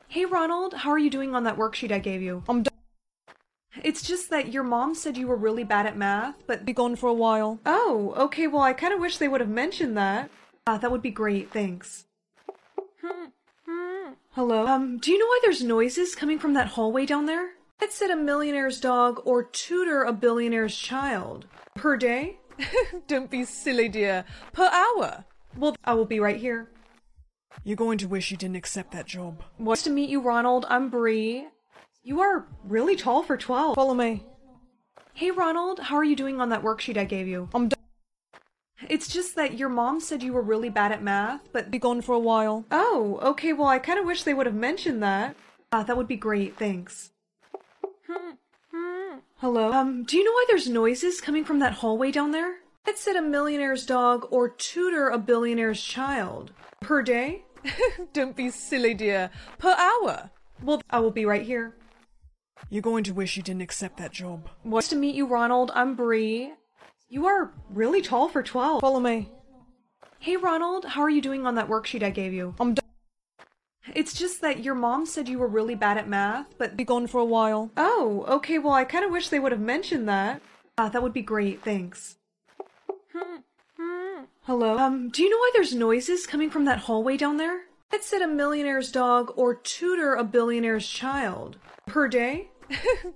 Hey, Ronald. How are you doing on that worksheet I gave you? I'm done. It's just that your mom said you were really bad at math, but be gone for a while. Oh, okay. Well, I kind of wish they would have mentioned that. Ah, that would be great. Thanks. Hello? Do you know why there's noises coming from that hallway down there? It said a millionaire's dog or tutor a billionaire's child. Per day? Don't be silly, dear. Per hour. Well, I will be right here. You're going to wish you didn't accept that job. Nice to meet you, Ronald. I'm Bree. You are really tall for 12. Follow me. Hey, Ronald. How are you doing on that worksheet I gave you? I'm done. It's just that your mom said you were really bad at math, but be gone for a while. Oh, okay. Well, I kind of wish they would have mentioned that. Ah, that would be great. Thanks. Hello? Do you know why there's noises coming from that hallway down there? It said a millionaire's dog or tutor a billionaire's child. Per day? Don't be silly, dear. Per hour. Well, I will be right here. You're going to wish you didn't accept that job. Nice to meet you, Ronald. I'm Bree. You are really tall for 12. Follow me. Hey, Ronald. How are you doing on that worksheet I gave you? I'm done. It's just that your mom said you were really bad at math, but be gone for a while. Oh, okay. Well, I kind of wish they would have mentioned that. Ah, that would be great. Thanks. Hello? Do you know why there's noises coming from that hallway down there? It said a millionaire's dog or tutor a billionaire's child. Per day?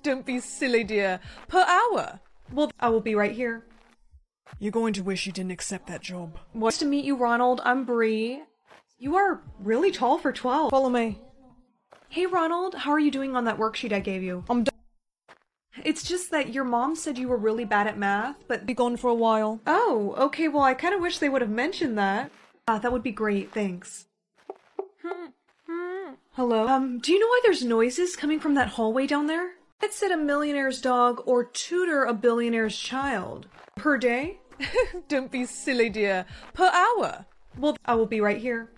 Don't be silly, dear. Per hour. Well, I will be right here. You're going to wish you didn't accept that job. Nice to meet you, Ronald. I'm Bree. You are really tall for 12. Follow me. Hey, Ronald. How are you doing on that worksheet I gave you? I'm done. It's just that your mom said you were really bad at math, but be gone for a while. Oh, okay. Well, I kind of wish they would have mentioned that. Ah, that would be great. Thanks. Hello? Do you know why there's noises coming from that hallway down there? It said a millionaire's dog or tutor a billionaire's child. Per day? Don't be silly, dear. Per hour. Well, I will be right here.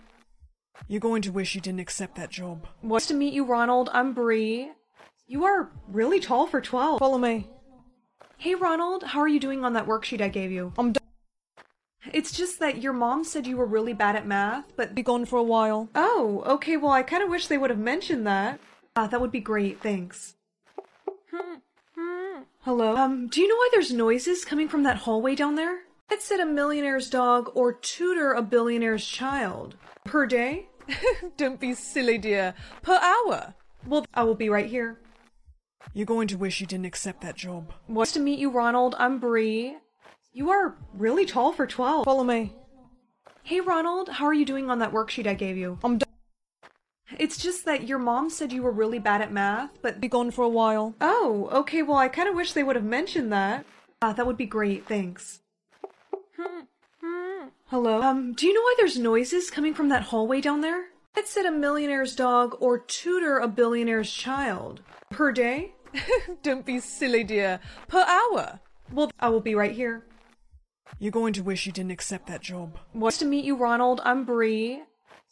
You're going to wish you didn't accept that job. Nice to meet you, Ronald. I'm Bree. You are really tall for 12. Follow me. Hey, Ronald. How are you doing on that worksheet I gave you? I'm done. It's just that your mom said you were really bad at math, but be gone for a while. Oh, okay. Well, I kind of wish they would have mentioned that. Ah, that would be great. Thanks. Hello? Do you know why there's noises coming from that hallway down there? It said a millionaire's dog or tutor a billionaire's child. Per day? Don't be silly, dear. Per hour. Well, I will be right here. You're going to wish you didn't accept that job. Nice to meet you, Ronald. I'm Bree. You are really tall for 12. Follow me. Hey, Ronald. How are you doing on that worksheet I gave you? I'm done. It's just that your mom said you were really bad at math, but be gone for a while. Oh, okay. Well, I kind of wish they would have mentioned that. Ah, that would be great. Thanks. Hello? Do you know why there's noises coming from that hallway down there? It said a millionaire's dog or tutor a billionaire's child. Per day? Don't be silly, dear. Per hour. Well, I will be right here. You're going to wish you didn't accept that job. Nice to meet you, Ronald. I'm Bree.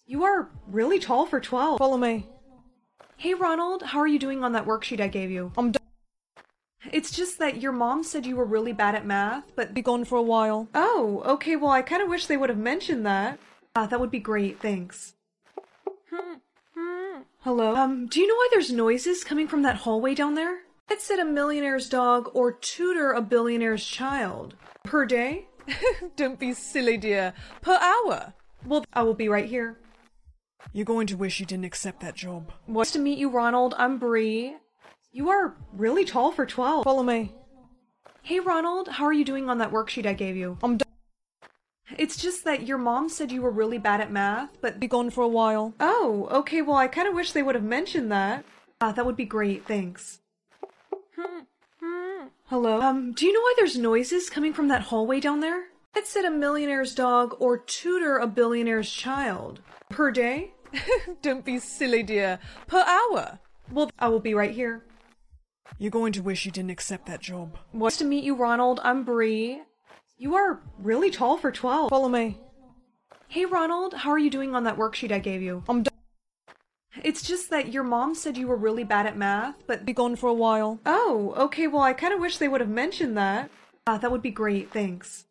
You are really tall for 12. Follow me. Hey, Ronald. How are you doing on that worksheet I gave you? I'm done. It's just that your mom said you were really bad at math, but be gone for a while. Oh, okay. Well, I kind of wish they would have mentioned that. Ah, that would be great. Thanks. Hello? Do you know why there's noises coming from that hallway down there? I'd sit a millionaire's dog or tutor a billionaire's child. Per day? Don't be silly, dear. Per hour. Well, I will be right here. You're going to wish you didn't accept that job. Nice to meet you, Ronald. I'm Bree. You are really tall for 12. Follow me. Hey, Ronald. How are you doing on that worksheet I gave you? I'm done. It's just that your mom said you were really bad at math, but be gone for a while. Oh, okay. Well, I kind of wish they would have mentioned that. That would be great. Thanks. Hello? Do you know why there's noises coming from that hallway down there? I'd sit a millionaire's dog or tutor a billionaire's child. Per day? Don't be silly, dear. Per hour. Well, I will be right here. You're going to wish you didn't accept that job. Nice to meet you, Ronald. I'm Bree. You are really tall for 12. Follow me. Hey, Ronald. How are you doing on that worksheet I gave you? I'm done. It's just that your mom said you were really bad at math, but be gone for a while. Oh, okay. Well, I kind of wish they would have mentioned that. That would be great. Thanks.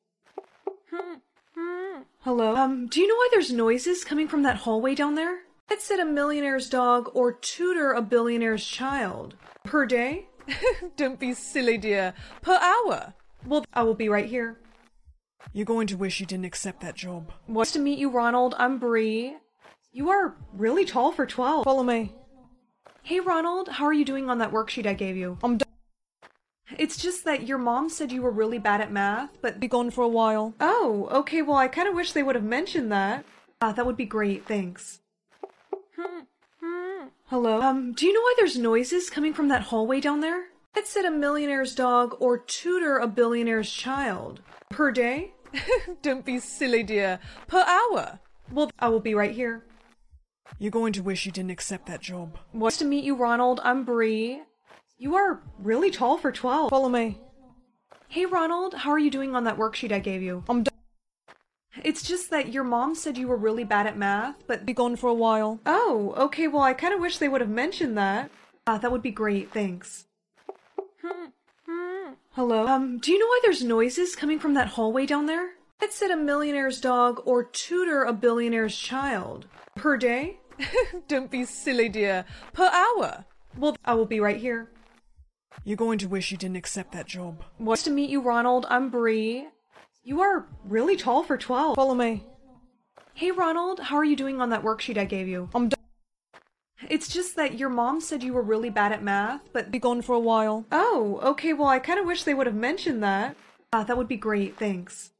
Hello? Do you know why there's noises coming from that hallway down there? I'd sit a millionaire's dog or tutor a billionaire's child. Per day? Don't be silly, dear. Per hour. Well, I will be right here. You're going to wish you didn't accept that job. Nice to meet you, Ronald. I'm Bree. You are really tall for 12. Follow me. Hey, Ronald. How are you doing on that worksheet I gave you? I'm done. It's just that your mom said you were really bad at math, but be gone for a while. Oh, okay. Well, I kind of wish they would have mentioned that. That would be great. Thanks. Hello? Do you know why there's noises coming from that hallway down there? I'd sit a millionaire's dog or tutor a billionaire's child. Per day? Don't be silly, dear. Per hour. Well, I will be right here. You're going to wish you didn't accept that job. Nice to meet you, Ronald. I'm Bree. You are really tall for 12. Follow me. Hey, Ronald. How are you doing on that worksheet I gave you? I'm done. It's just that your mom said you were really bad at math, but be gone for a while. Oh, okay. Well, I kind of wish they would have mentioned that. That would be great. Thanks. Hello? Do you know why there's noises coming from that hallway down there? I'd sit a millionaire's dog or tutor a billionaire's child. Per day? Don't be silly, dear. Per hour. Well, I will be right here. You're going to wish you didn't accept that job. Nice to meet you, Ronald. I'm Bree. You are really tall for 12. Follow me. Hey, Ronald. How are you doing on that worksheet I gave you? I'm done. It's just that your mom said you were really bad at math, but be gone for a while. Oh, okay. Well, I kind of wish they would have mentioned that. That would be great. Thanks.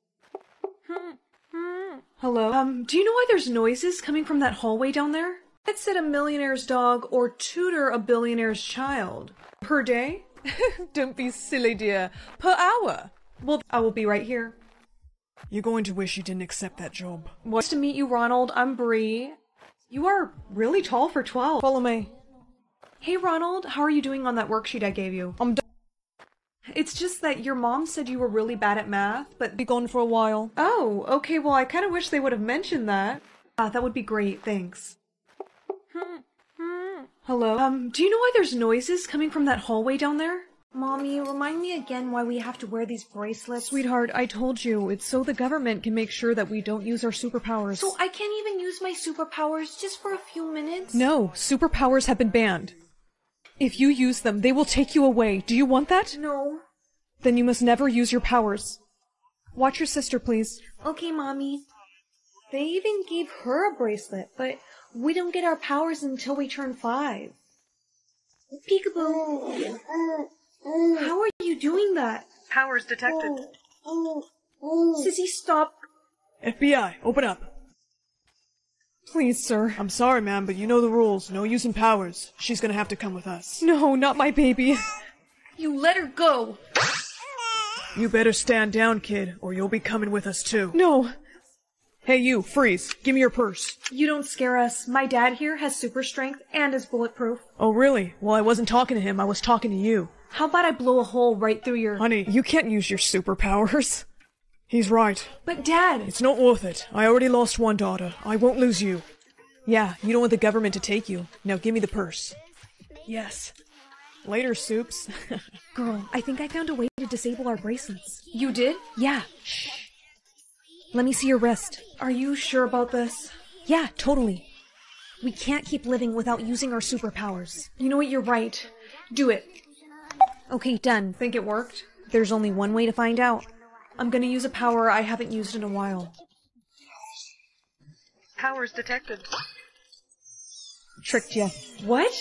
Hello? Do you know why there's noises coming from that hallway down there? I'd sit a millionaire's dog or tutor a billionaire's child. Per day? Don't be silly, dear. Per hour. Well, I will be right here. You're going to wish you didn't accept that job. Nice to meet you, Ronald. I'm Bree. You are really tall for 12. Follow me. Hey, Ronald. How are you doing on that worksheet I gave you? I'm done. It's just that your mom said you were really bad at math, but be gone for a while. Oh, okay. Well, I kind of wish they would have mentioned that. That would be great. Thanks. Hello? Do you know why there's noises coming from that hallway down there? Mommy, remind me again why we have to wear these bracelets. Sweetheart, I told you, it's so the government can make sure that we don't use our superpowers. So I can't even use my superpowers just for a few minutes? No, superpowers have been banned. If you use them, they will take you away. Do you want that? No. Then you must never use your powers. Watch your sister, please. Okay, Mommy. They even gave her a bracelet, but we don't get our powers until we turn 5. Peekaboo. How are you doing that? Powers detected. Sissy, stop. FBI, open up. Please, sir. I'm sorry, ma'am, but you know the rules. No using powers. She's gonna have to come with us. No, not my baby. You let her go. You better stand down, kid, or you'll be coming with us, too. No. Hey, you, freeze. Give me your purse. You don't scare us. My dad here has super strength and is bulletproof. Oh, really? Well, I wasn't talking to him. I was talking to you. How about I blow a hole right through your— Honey, you can't use your superpowers. He's right. But Dad— It's not worth it. I already lost one daughter. I won't lose you. Yeah, you don't want the government to take you. Now give me the purse. Yes. Later, Soups. Girl, I think I found a way to disable our bracelets. You did? Yeah. Shh. Let me see your wrist. Are you sure about this? Yeah, totally. We can't keep living without using our superpowers. You know what? You're right. Do it. Okay, done. Think it worked? There's only one way to find out. I'm gonna use a power I haven't used in a while. Powers detected. Tricked ya. What?